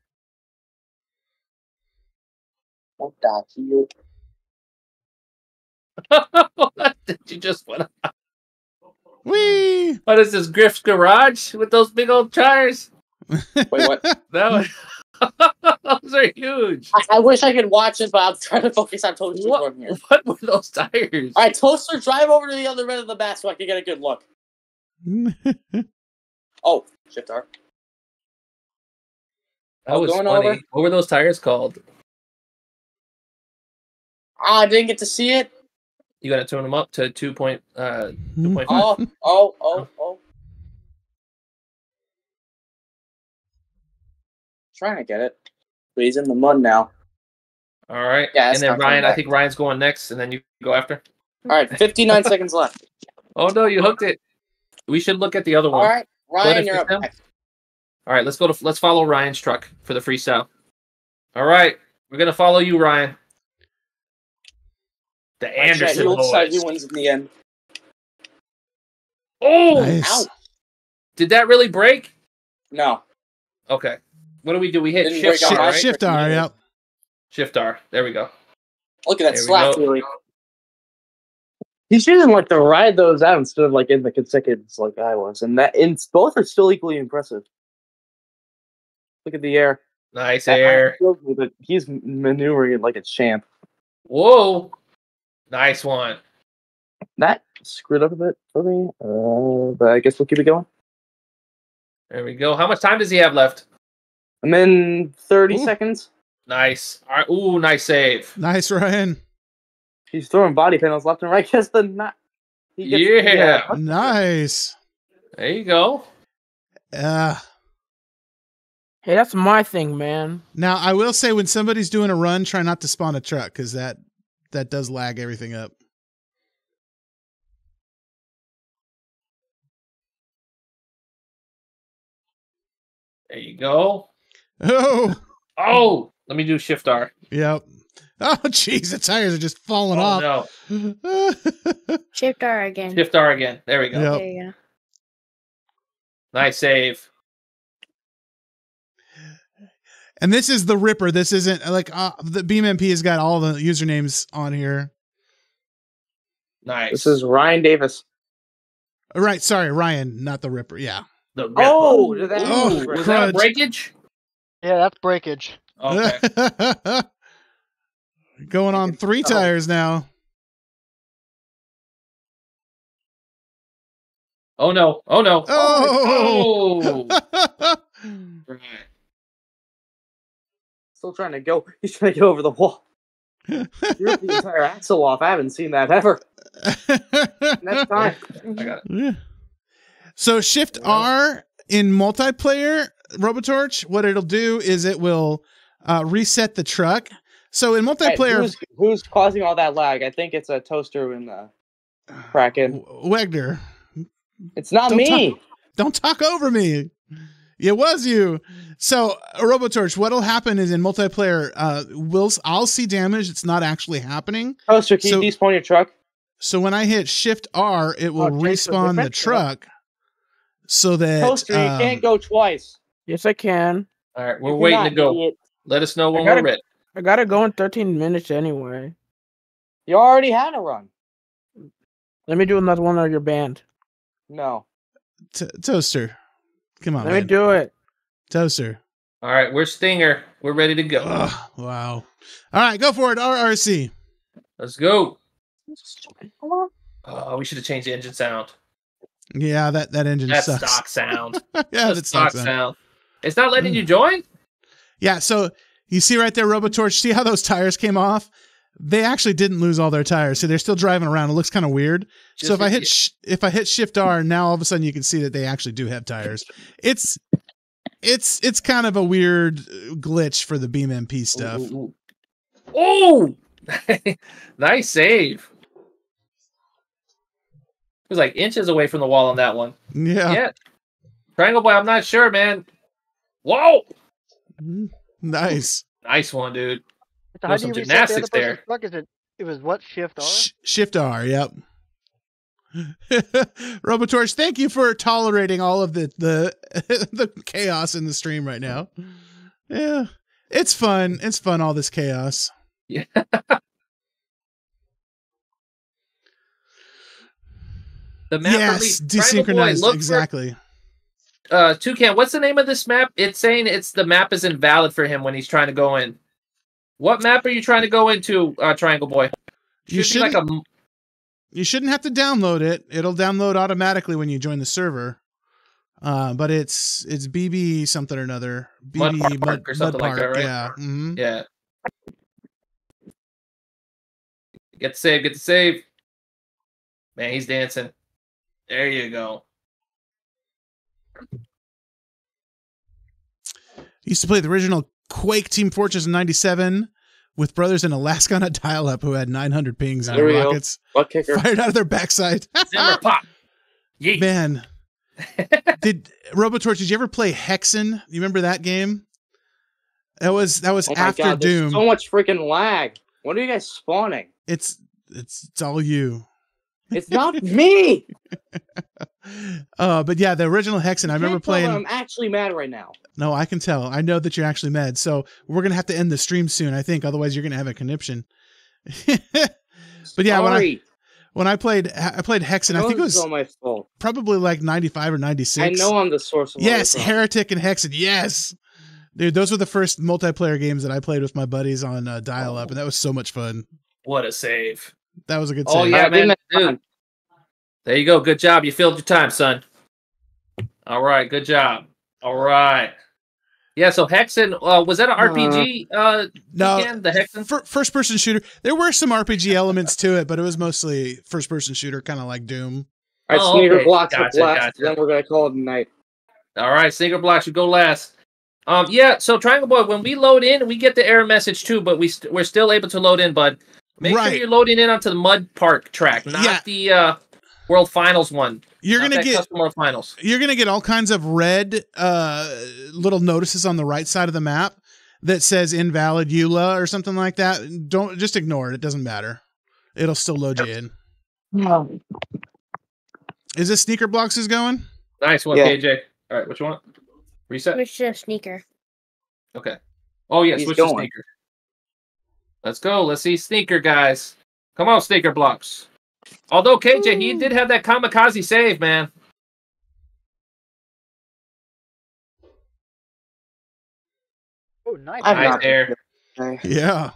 What the hell? What did you just want to... Whee! What is this, Griff's Garage with those big old tires? Wait, what? That was... Those are huge. I wish I could watch it, but I'm trying to focus on Toaster Drive here. What were those tires? All right, Toaster, drive over to the other end of the map so I can get a good look. Oh, shift R. That was funny. Over? What were those tires called? I didn't get to see it. You got to tune them up to 2.5. Oh. Trying to get it. But he's in the mud now. All right. Yeah, and then Ryan, I think Ryan's going next, and then you go after. All right, 59 seconds left. Oh, no, you hooked it. We should look at the other one. All right, Ryan, you're up next. All right, let's follow Ryan's truck for the freestyle. All right, we're going to follow you, Ryan. The Anderson boys. He wins in the end. Oh, nice. Ouch. Did that really break? No. Okay. What do? We hit shift R, right? Shift R, yep. Shift R. There we go. Look at that slack, really. He shouldn't like to ride those out instead of like in the consecutive like I was, and that both are still equally impressive. Look at the air. Nice that air. He's maneuvering like a champ. Whoa. Nice one. That screwed up a bit for me, but I guess we'll keep it going. There we go. How much time does he have left? I'm in 30 seconds. Nice. All right. Ooh, nice save. Nice, Ryan. He's throwing body panels left and right. Gets the knot. Yeah. Nice. There you go. Hey, that's my thing, man. Now, I will say when somebody's doing a run, try not to spawn a truck because that does lag everything up. There you go. Oh, let me do shift R. Yep. Oh, jeez, the tires are just falling off. No. Shift R again. Shift R again. There we go. Yep. There you go. Nice save. And this is the Ripper. This isn't like the BeamMP has got all the usernames on here. Nice. This is Ryan Davis. Right. Sorry, Ryan, not the Ripper. Yeah. The Ripper. Oh, was that a breakage? Yeah, that's breakage. Okay. Going on 3 tires now. Oh, no. Oh, no. Oh. Right. Still trying to go. He's trying to get over the wall. He ripped the entire axle off. I haven't seen that ever. Next time. I got it. So Shift R in multiplayer Robotorch, what it'll do is it will reset the truck. So in multiplayer... Hey, who's causing all that lag? I think it's a Toaster in the Kraken. Wegner. It's not me. Don't talk over me. It was you. So, Robotorch, what'll happen is in multiplayer, I'll see damage. It's not actually happening. Oh, so can you despawn your truck? So when I hit Shift R, it will respawn the truck. So that Toaster, you can't go twice. Yes, I can. All right, we're waiting to go. Let us know when we're ready. I gotta go in 13 minutes anyway. You already had a run. Let me do another one of your band. No. Toaster. Come on, Let me do it. Toaster. All right, we're Stinger. We're ready to go. Oh, wow. All right, go for it, RRC. Let's go. Oh, we should have changed the engine sound. Yeah, that engine sucks. That's stock sound. Yeah, that's stock sound. It's not letting you join? Yeah, so you see right there, Robotorch, see how those tires came off? They actually didn't lose all their tires, so they're still driving around. It looks kind of weird. Just so if I hit Shift R, now all of a sudden you can see that they actually do have tires. It's kind of a weird glitch for the BeamNG stuff. Ooh, ooh, ooh. Oh, nice save. It was like inches away from the wall on that one. Yeah. Yeah. Triangle Boy, I'm not sure, man. Whoa. Nice. Nice one, dude. So there's some gymnastics there. It was what? Shift R? Shift R, yep. Robotorch, thank you for tolerating all of the chaos in the stream right now. Yeah. It's fun. It's fun, all this chaos. Yeah. The map, yes, desynchronized, exactly. For, Toucan, what's the name of this map? It's saying the map is invalid for him when he's trying to go in. What map are you trying to go into, Triangle Boy? You shouldn't have to download it. It'll download automatically when you join the server. But it's BB something or another. BB Mud Park or something like that, right? Yeah. Mm-hmm. Yeah. Get the save. Get the save. Man, he's dancing. There you go. Used to play the original Quake Team Fortress in '97 with brothers in Alaska on a dial-up who had 900 pings on rockets fired out of their backside. Pop. Man, Robotorch, did you ever play Hexen? You remember that game? That was after Doom. So much freaking lag. What are you guys spawning? It's all you. It's not me. But yeah, the original Hexen. I remember playing. I'm actually mad right now. No, I can tell. I know that you're actually mad. So we're gonna have to end the stream soon, I think. Otherwise, you're gonna have a conniption. But yeah, when I played Hexen, I think it was all my fault. Probably like '95 or '96. I know I'm the source of. Yes, Heretic and Hexen. Yes, dude, those were the first multiplayer games that I played with my buddies on dial-up, and that was so much fun. What a save! That was a good save. Oh yeah, man. Dude. There you go. Good job. You filled your time, son. All right. Good job. All right. Yeah. So Hexen, was that an RPG? No. Again, the Hexen? First person shooter. There were some RPG elements to it, but it was mostly first person shooter, kind of like Doom. All right. Oh, Sneaker Blocks. Gotcha. Then we're going to call it a night. All right. Sneaker Blocks, you go last. Yeah. So Triangle Boy, when we load in, we get the error message too, but we're still able to load in, bud. Make sure you're loading in onto the Mud Park track, not the World Finals one. You're going to get World Finals. You're going to get all kinds of red little notices on the right side of the map that says invalid EULA or something like that. Don't just ignore it. It doesn't matter. It'll still load you in. No. Is this Sneaker Blocks is going? Nice one, KJ. All right, what you want? Reset. Switch to Sneaker. Okay. Oh yeah, switch to Sneaker. Let's go. Let's see Sneaker, guys. Come on, Sneaker Blocks. Although, KJ, he did have that kamikaze save, man. Oh, nice. Nice there. Yeah.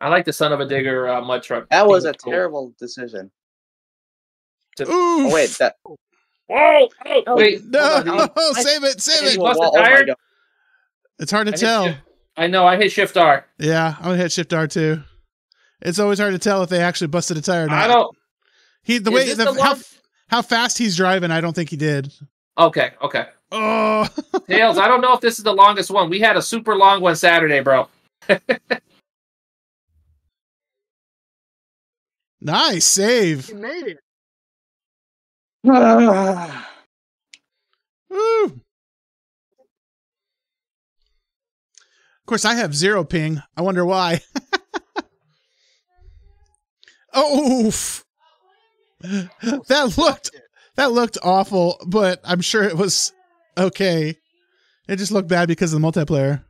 I like the Son-uva Digger mud truck. That was a terrible decision. Oh, wait. Whoa! Oh, wait. No! Oh, save it! Save it! Whoa, oh, it's hard to tell. I know. I hit Shift R. Yeah, I'm gonna hit Shift R too. It's always hard to tell if they actually busted a tire or not. I don't. How fast he's driving, I don't think he did. Okay. Okay. Oh, Tails. I don't know if this is the longest one. We had a super long one Saturday, bro. Nice save. You made it. Woo. Of course, I have 0 ping. I wonder why. Oh, that looked awful, but I'm sure it was okay. It just looked bad because of the multiplayer.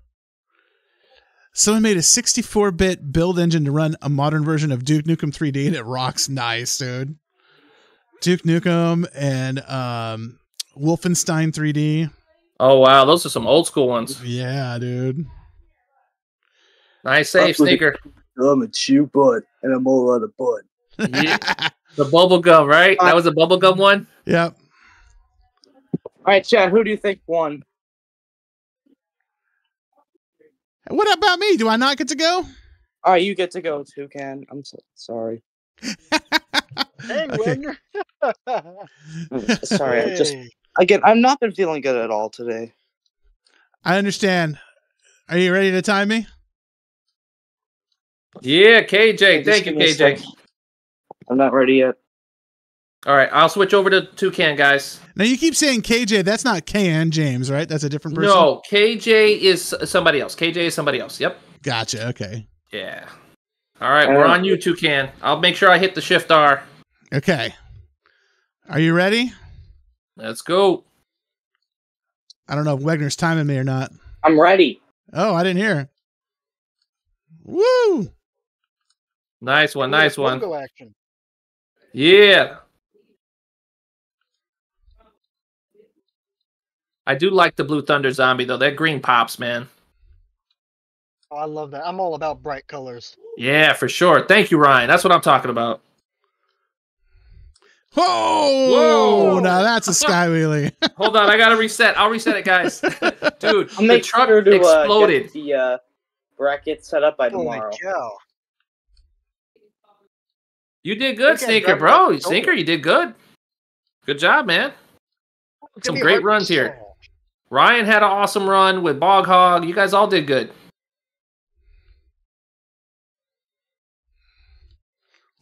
Someone made a 64-bit build engine to run a modern version of Duke Nukem 3D, and it rocks. Nice, dude. Duke Nukem and Wolfenstein 3D. Oh wow, those are some old school ones. Yeah, dude. Nice save, Sneaker. I'm a chew bud, and I'm all out of bud. Yeah. The bubble gum, right? That was the bubble gum one? Yep. All right, Chad, who do you think won? What about me? Do I not get to go? All right, you get to go, Toucan. I'm so sorry. Hey, Wagner. Sorry, hey. I've not been feeling good at all today. I understand. Are you ready to time me? Yeah, KJ. Thank you, KJ. I'm not ready yet. All right, I'll switch over to Toucan, guys. Now, you keep saying KJ. That's not K.N. James, right? That's a different person? No, KJ is somebody else. KJ is somebody else. Yep. Gotcha. Okay. Yeah. All right, we're on you, Toucan. I'll make sure I hit the shift R. Okay. Are you ready? Let's go. I don't know if Wegner's timing me or not. I'm ready. Oh, I didn't hear. Woo! Nice one, nice one. Action. Yeah. I do like the Blue Thunder Zombie, though. That green pops, man. Oh, I love that. I'm all about bright colors. Yeah, for sure. Thank you, Ryan. That's what I'm talking about. Oh, whoa! Now that's a sky wheelie. Hold on, I gotta reset. I'll reset it, guys. Dude, the truck exploded. Get the bracket set up by tomorrow. My cow. You did good, Sneaker, bro. Sneaker, you did good. Good job, man. Some great runs here. Ryan had an awesome run with Boghog. You guys all did good.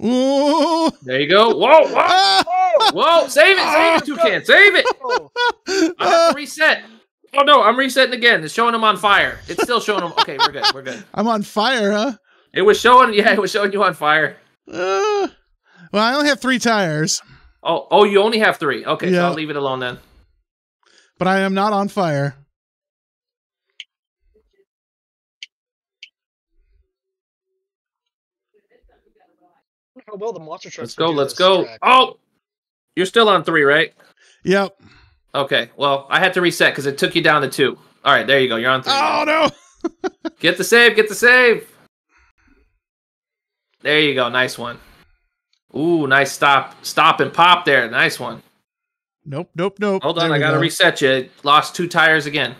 Ooh. There you go. Whoa, whoa, whoa, whoa. Save it, Toucan. Save it. I have to reset. Oh, no, I'm resetting again. It's showing him on fire. It's still showing him. Okay, we're good. We're good. I'm on fire, huh? It was showing. Yeah, it was showing you on fire. Well, I only have 3 tires. Oh, you only have 3. Okay, yeah. So I'll leave it alone then. But I am not on fire. Oh, well, the monster truck. Let's go. Let's go. Track. Oh, you're still on 3, right? Yep. Okay. Well, I had to reset because it took you down to 2. All right, there you go. You're on 3. Oh no! Get the save. Get the save. There you go. Nice one. Ooh, nice stop. Stop and pop there. Nice one. Nope. Nope. Nope. Hold on. I gotta reset you. Lost 2 tires again.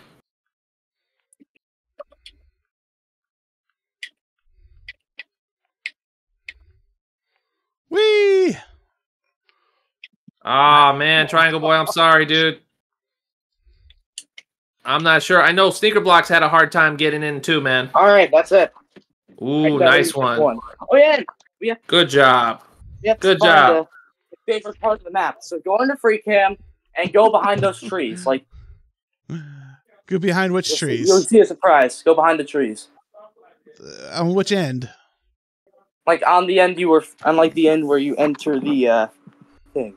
Wee! Ah, oh, man, Triangle Boy, I'm sorry, dude. I'm not sure. I know Sneaker Blocks had a hard time getting in too, man. All right, that's it. Ooh, nice one. Oh yeah, yeah. Good job. Yep. Good job. The favorite part of the map. So go into free cam and go behind those trees. Like, go behind which trees? You'll see a surprise. Go behind the trees. On which end? Like on the end, the end where you enter the thing.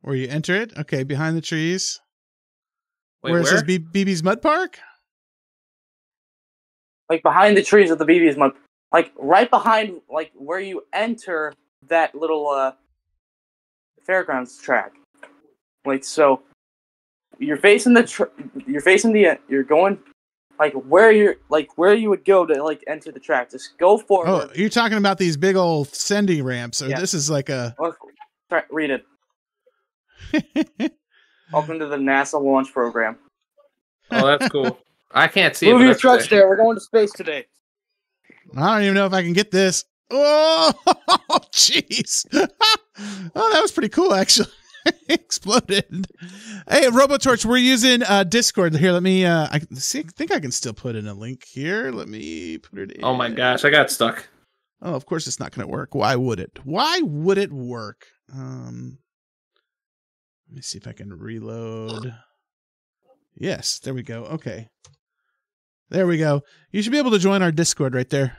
Where you enter it? Okay, behind the trees. Wait, where it says BB's Mud Park? Like behind the trees of the BB's Mud, like right behind, like where you enter that little fairgrounds track. Like so, you're going. Like where you would go to like enter the track. Just go forward. Oh, you're talking about these big old Sendy ramps. So yeah. This is like a. Read it. Welcome to the NASA launch program. Oh, that's cool. I can't see. Move your trucks there. We're going to space today. I don't even know if I can get this. Oh, jeez. Oh, that was pretty cool, actually. Exploded. Hey, RoboTorch, we're using Discord here. Let me. I think I can still put in a link here. Let me put it in. Oh my gosh, I got stuck. Oh, of course it's not going to work. Why would it? Why would it work? Let me see if I can reload. Yes, there we go. Okay, there we go. You should be able to join our Discord right there.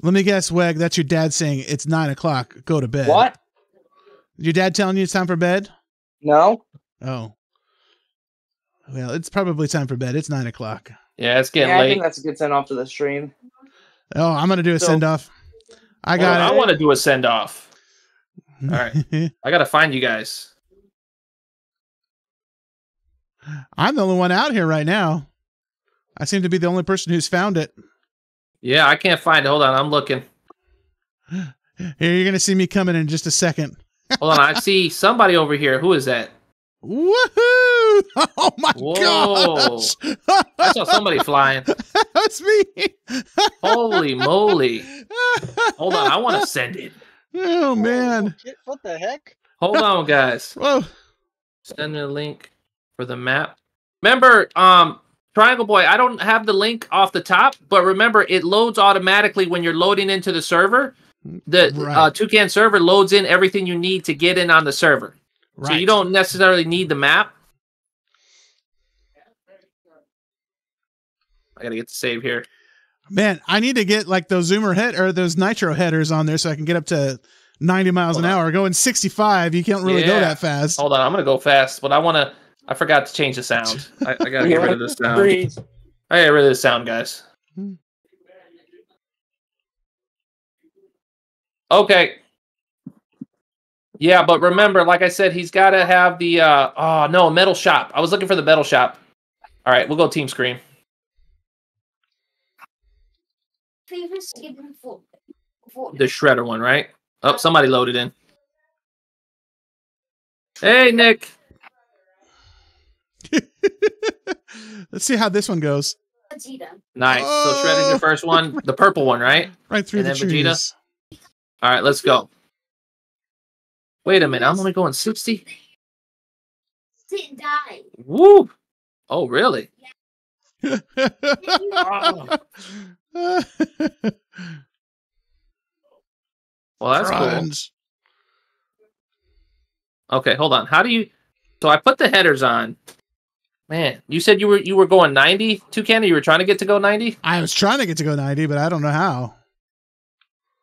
Let me guess, Weg, that's your dad saying it's 9 o'clock. Go to bed. What? Your dad telling you it's time for bed? No. Oh. Well, it's probably time for bed. It's 9 o'clock. Yeah, it's getting late. I think that's a good send off to the stream. Oh, I'm going to do a send off. I want to do a send off. All right. I got to find you guys. I'm the only one out here right now. I seem to be the only person who's found it. Yeah, I can't find it. Hold on, I'm looking. Here, you're going to see me coming in just a second. Hold on, I see somebody over here. Who is that? Woohoo! Oh my gosh! I saw somebody flying. That's me. Holy moly! Hold on, I want to send it. Oh man! What the heck? Hold on, guys. Whoa! Send me a link for the map. Remember, Triangle Boy, I don't have the link off the top, but remember, it loads automatically when you're loading into the server. The Toucan server loads in everything you need to get in on the server. Right. So you don't necessarily need the map. I gotta get to save here. Man, I need to get like those zoomer head or those nitro headers on there so I can get up to 90 miles an hour. Going 65, you can't really go that fast. Hold on, I'm gonna go fast, but I wanna. I forgot to change the sound. I gotta get rid of this sound. I got rid of this sound, guys. Okay. Yeah, but remember, like I said, he's got to have the, oh, no, metal shop. I was looking for the metal shop. All right, we'll go team screen. The shredder one, right? Oh, somebody loaded in. Hey, Nick. Let's see how this one goes. Nice. Oh! So shredded your first one, the purple one, right? Right through the trees. All right, let's go. Wait a minute, I'm only going 60. Sit and die. Woo! Oh, really? Yeah. Oh. Well, that's cool. Okay, hold on. How do you? So I put the headers on. Man, you said you were going 90, Toucan. You were trying to get to go 90. I was trying to get to go 90, but I don't know how.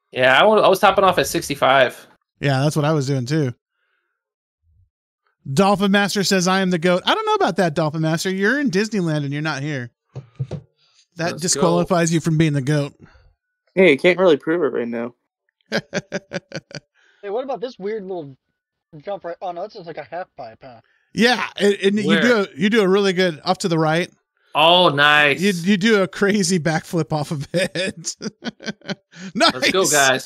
Yeah, I was topping off at 65. Yeah, that's what I was doing too. Dolphin Master says, "I am the goat." I don't know about that, Dolphin Master. You're in Disneyland and you're not here. That disqualifies you from being the goat. Hey, you can't really prove it right now. Hey, what about this weird little jump right? Oh no, that's just like a half pipe, huh? Yeah, and you do a really good up to the right. Oh, nice! You do a crazy backflip off of it. Nice. Let's go, guys.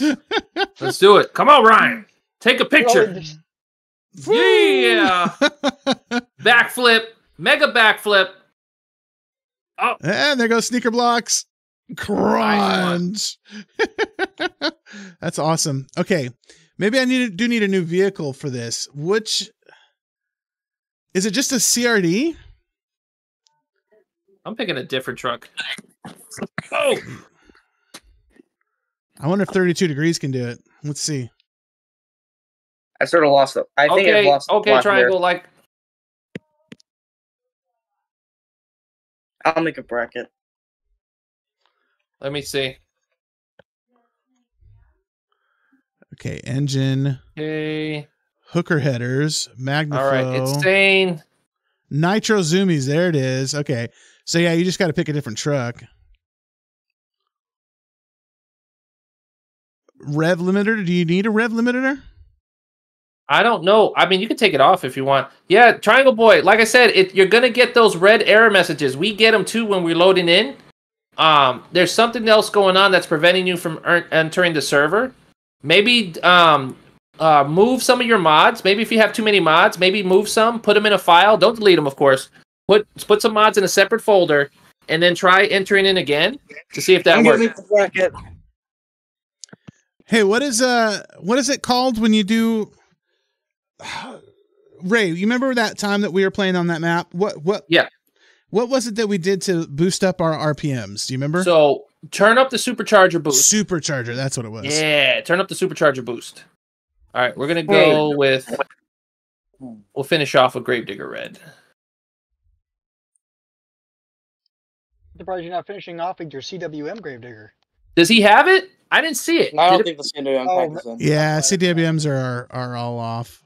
Let's do it. Come on, Ryan. Take a picture. Yeah. Backflip. Mega backflip. Oh, and there goes sneaker blocks. Crunch. Nice. That's awesome. Okay, maybe I do need a new vehicle for this. Which is it? Just a CRD? I'm picking a different truck. Oh! I wonder if 32 degrees can do it. Let's see. I sort of lost it. I think I lost it. Okay, Triangle, like. I'll make a bracket. Let me see. Okay, engine. Okay. Hooker headers. Magnaflow. All right, it's staying. Nitro Zoomies. There it is. Okay. So, yeah, you just got to pick a different truck. Rev limiter? Do you need a rev limiter? I don't know. I mean, you can take it off if you want. Yeah, Triangle Boy, like I said, you're going to get those red error messages. We get them, too, when we're loading in. There's something else going on that's preventing you from entering the server. Maybe move some of your mods. Maybe if you have too many mods, maybe move some. Put them in a file. Don't delete them, of course. Put some mods in a separate folder, and then try entering in again to see if that works. Hey, what is it called when you do? Ray, you remember that time that we were playing on that map? What? Yeah. What was it that we did to boost up our RPMs? Do you remember? So turn up the supercharger boost. Supercharger, that's what it was. Yeah, turn up the supercharger boost. All right, we're gonna go with. We'll finish off with Gravedigger Red. Surprised you're not finishing off with your CWM Gravedigger. Does he have it? I didn't see it. I don't think the CWM pack is in. Yeah, CWMs are all off.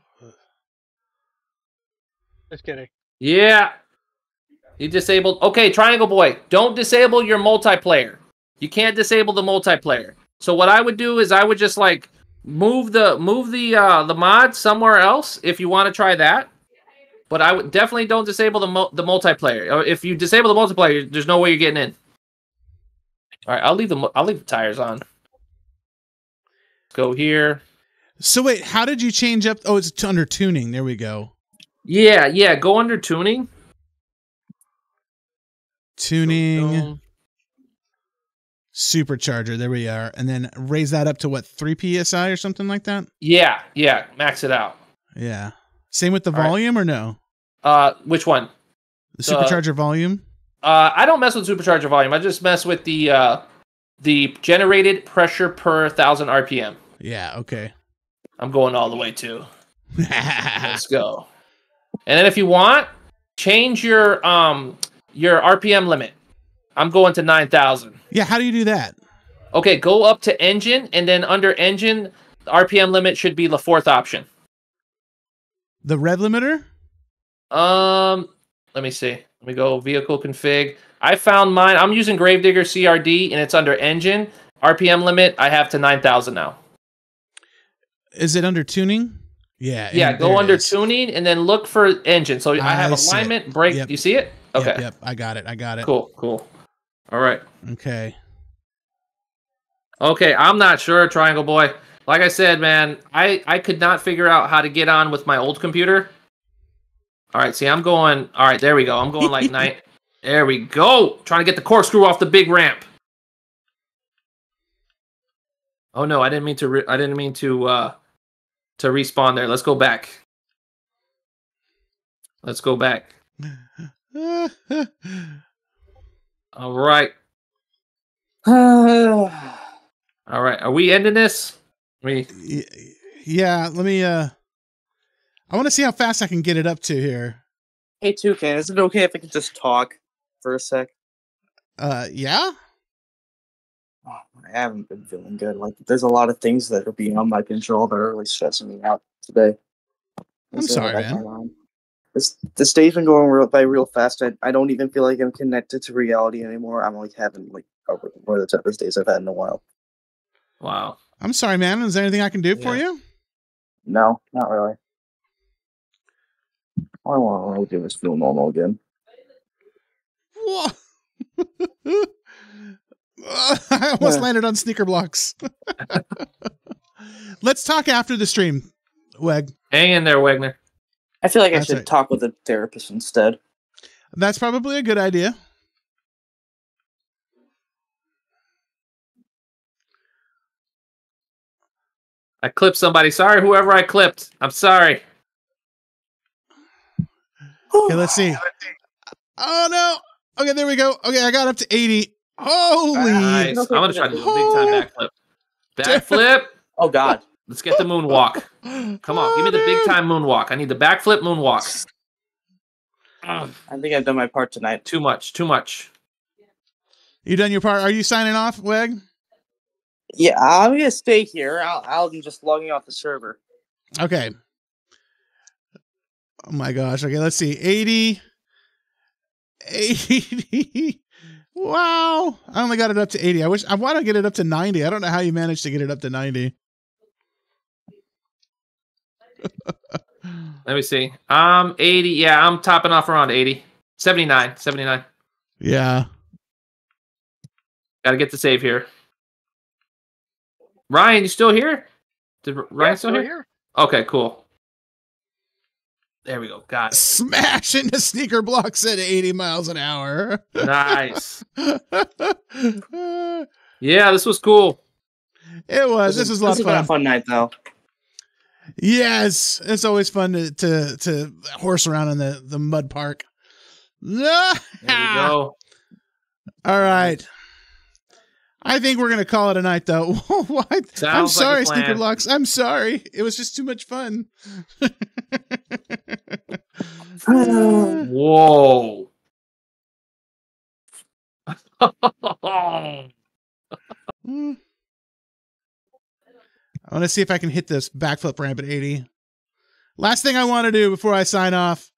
Just kidding. Yeah. He disabled. Okay, Triangle Boy, don't disable your multiplayer. You can't disable the multiplayer. So what I would do is I would just like move the mod somewhere else if you want to try that. But I would definitely don't disable the multiplayer. Or if you disable the multiplayer, there's no way you're getting in. All right, I'll leave the tires on. Go here. So wait, how did you change up? Oh, it's under tuning. There we go. Yeah, yeah. Go under tuning. Tuning. Supercharger. There we are. And then raise that up to what, 3 PSI or something like that? Yeah, yeah. Max it out. Yeah. Same with the volume or no? Which one? The supercharger volume? I don't mess with supercharger volume. I just mess with the generated pressure per 1,000 RPM. Yeah, okay. I'm going all the way too. Let's go. And then if you want, change your RPM limit. I'm going to 9,000. Yeah, how do you do that? Okay, go up to engine, and then under engine, the RPM limit should be the 4th option. The red limiter? Let me see. Let me go vehicle config. I found mine. I'm using Gravedigger CRD, and it's under engine. RPM limit, I have to 9,000 now. Is it under tuning? Yeah. Yeah, go under tuning, and then look for engine. So I have alignment, brake. Yep. Do you see it? Okay. Yep, yep, I got it. I got it. Cool, cool. All right. Okay. Okay, I'm not sure, Triangle Boy. Like I said, man, I could not figure out how to get on with my old computer. All right, see, I'm going... All right, there we go. I'm going like night. There we go. Trying to get the corkscrew off the big ramp. Oh, no, I didn't mean to... I didn't mean to respawn there. Let's go back. Let's go back. All right. All right. Are we ending this? Yeah, let me... I want to see how fast I can get it up to here. Hey, Toucan, is it okay if I can just talk for a sec? Yeah? Oh, I haven't been feeling good. Like, there's a lot of things that are beyond my control that are really stressing me out today. I'm sorry, man. This day's been going by real fast. I don't even feel like I'm connected to reality anymore. I'm like having like one of the toughest days I've had in a while. Wow. I'm sorry, man. Is there anything I can do for you? No, not really. All I want to do is feel normal again. What? I almost landed on sneaker blocks. Let's talk after the stream, Weg. Hang in there, Wegner. I feel like I should talk with a therapist instead. That's probably a good idea. I clipped somebody. Sorry, whoever I clipped. I'm sorry. Okay, let's see. Oh, no. Okay, there we go. Okay, I got up to 80. Holy. Nice. I'm going to try to do a big-time backflip. Backflip. Oh, God. Let's get the moonwalk. Come on, give me the big-time moonwalk. I need the backflip moonwalk. I think I've done my part tonight. Too much, too much. You done your part. Are you signing off, Weg? Yeah, I'm going to stay here. I'm just logging off the server. Okay. Oh my gosh. Okay, let's see. 80. 80. Wow. I only got it up to 80. I want to get it up to 90. I don't know how you managed to get it up to 90. Let me see. I'm 80. Yeah, I'm topping off around 80. 79. 79. Yeah. Got to get the save here. Ryan, you still here? Ryan's still here? Okay, cool. There we go. Got it. Smash into sneaker blocks at 80 miles an hour. Nice. Yeah, this was cool. It was. This was a lot of fun. This was a fun night, though. Yes, it's always fun to horse around in the mud park. There we go. All right. I think we're going to call it a night, though. What? I'm sorry, like Sneaker Blocks. I'm sorry. It was just too much fun. Whoa. I want to see if I can hit this backflip ramp at 80. Last thing I want to do before I sign off.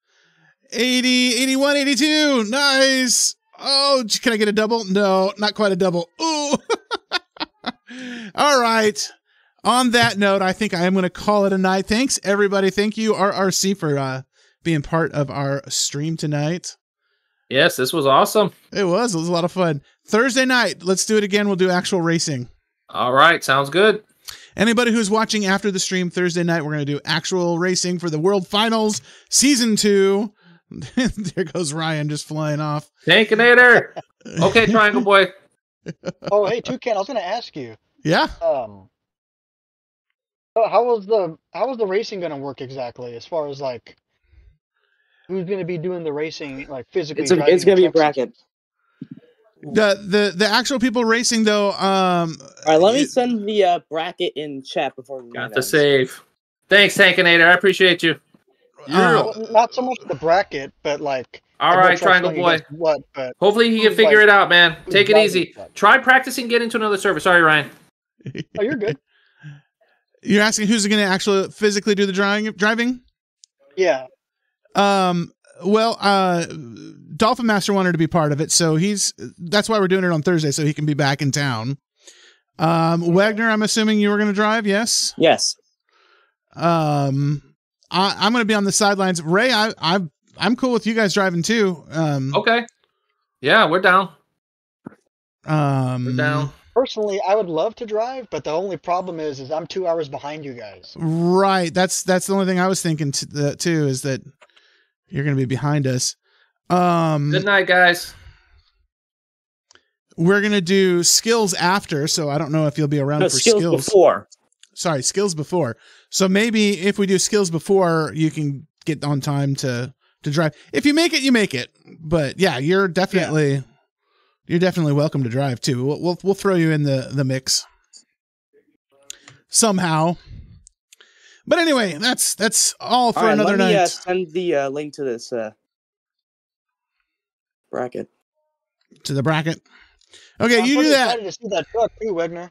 80, 81, 82. Nice. Oh, can I get a double? No, not quite a double. Ooh. All right. On that note, I think I am going to call it a night. Thanks, everybody. Thank you, RRC, for being part of our stream tonight. Yes, this was awesome. It was. It was a lot of fun. Thursday night, let's do it again. We'll do actual racing. All right. Sounds good. Anybody who's watching after the stream Thursday night, we're going to do actual racing for the World Finals Season 2. There goes Ryan just flying off. Tankinator! Okay, Triangle Boy. Oh, hey, Toucan, I was going to ask you. Yeah? How was the racing going to work exactly as far as, like, who's going to be doing the racing, like, physically? It's going to be a bracket. The actual people racing, though. All right, let me send the bracket in chat before we got the save. Thanks, Tankinator. I appreciate you. Not so much the bracket, but like. All right, Triangle Boy. What, but hopefully he can figure it out, man. Take it easy. Try practicing getting to another server. Sorry, Ryan. Oh, you're good. You're asking who's going to actually physically do the driving? Yeah. Well, Dolphin Master wanted to be part of it, so that's why we're doing it on Thursday, so he can be back in town. Wagner, I'm assuming you were going to drive, yes? Yes. I'm going to be on the sidelines. Ray, I'm cool with you guys driving too. Okay. Yeah, we're down. We're down. Personally, I would love to drive, but the only problem is I'm 2 hours behind you guys. Right. That's the only thing I was thinking too, is that you're going to be behind us. Good night, guys. We're going to do skills after, so I don't know if you'll be around for skills before. Sorry, skills before. So maybe if we do skills before, you can get on time to drive. If you make it, you make it. But yeah, you're definitely welcome to drive too. We'll throw you in the mix somehow. But anyway, that's all for another night. Send the link to this bracket. To the bracket. Okay, I'm do that. I'm excited to see that truck too, Wagner.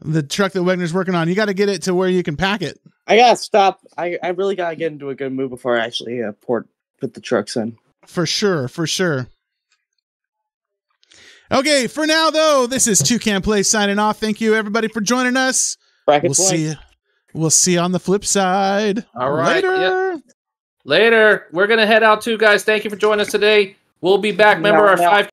The truck that Wagner's working on. You got to get it to where you can pack it. I got to stop. I really got to get into a good mood before I actually put the trucks in. For sure, for sure. Okay, for now, though, this is Toucan Play signing off. Thank you, everybody, for joining us. We'll see you on the flip side. All right. Later. Yep. Later. We're going to head out too, guys. Thank you for joining us today. We'll be back. Remember our 5K.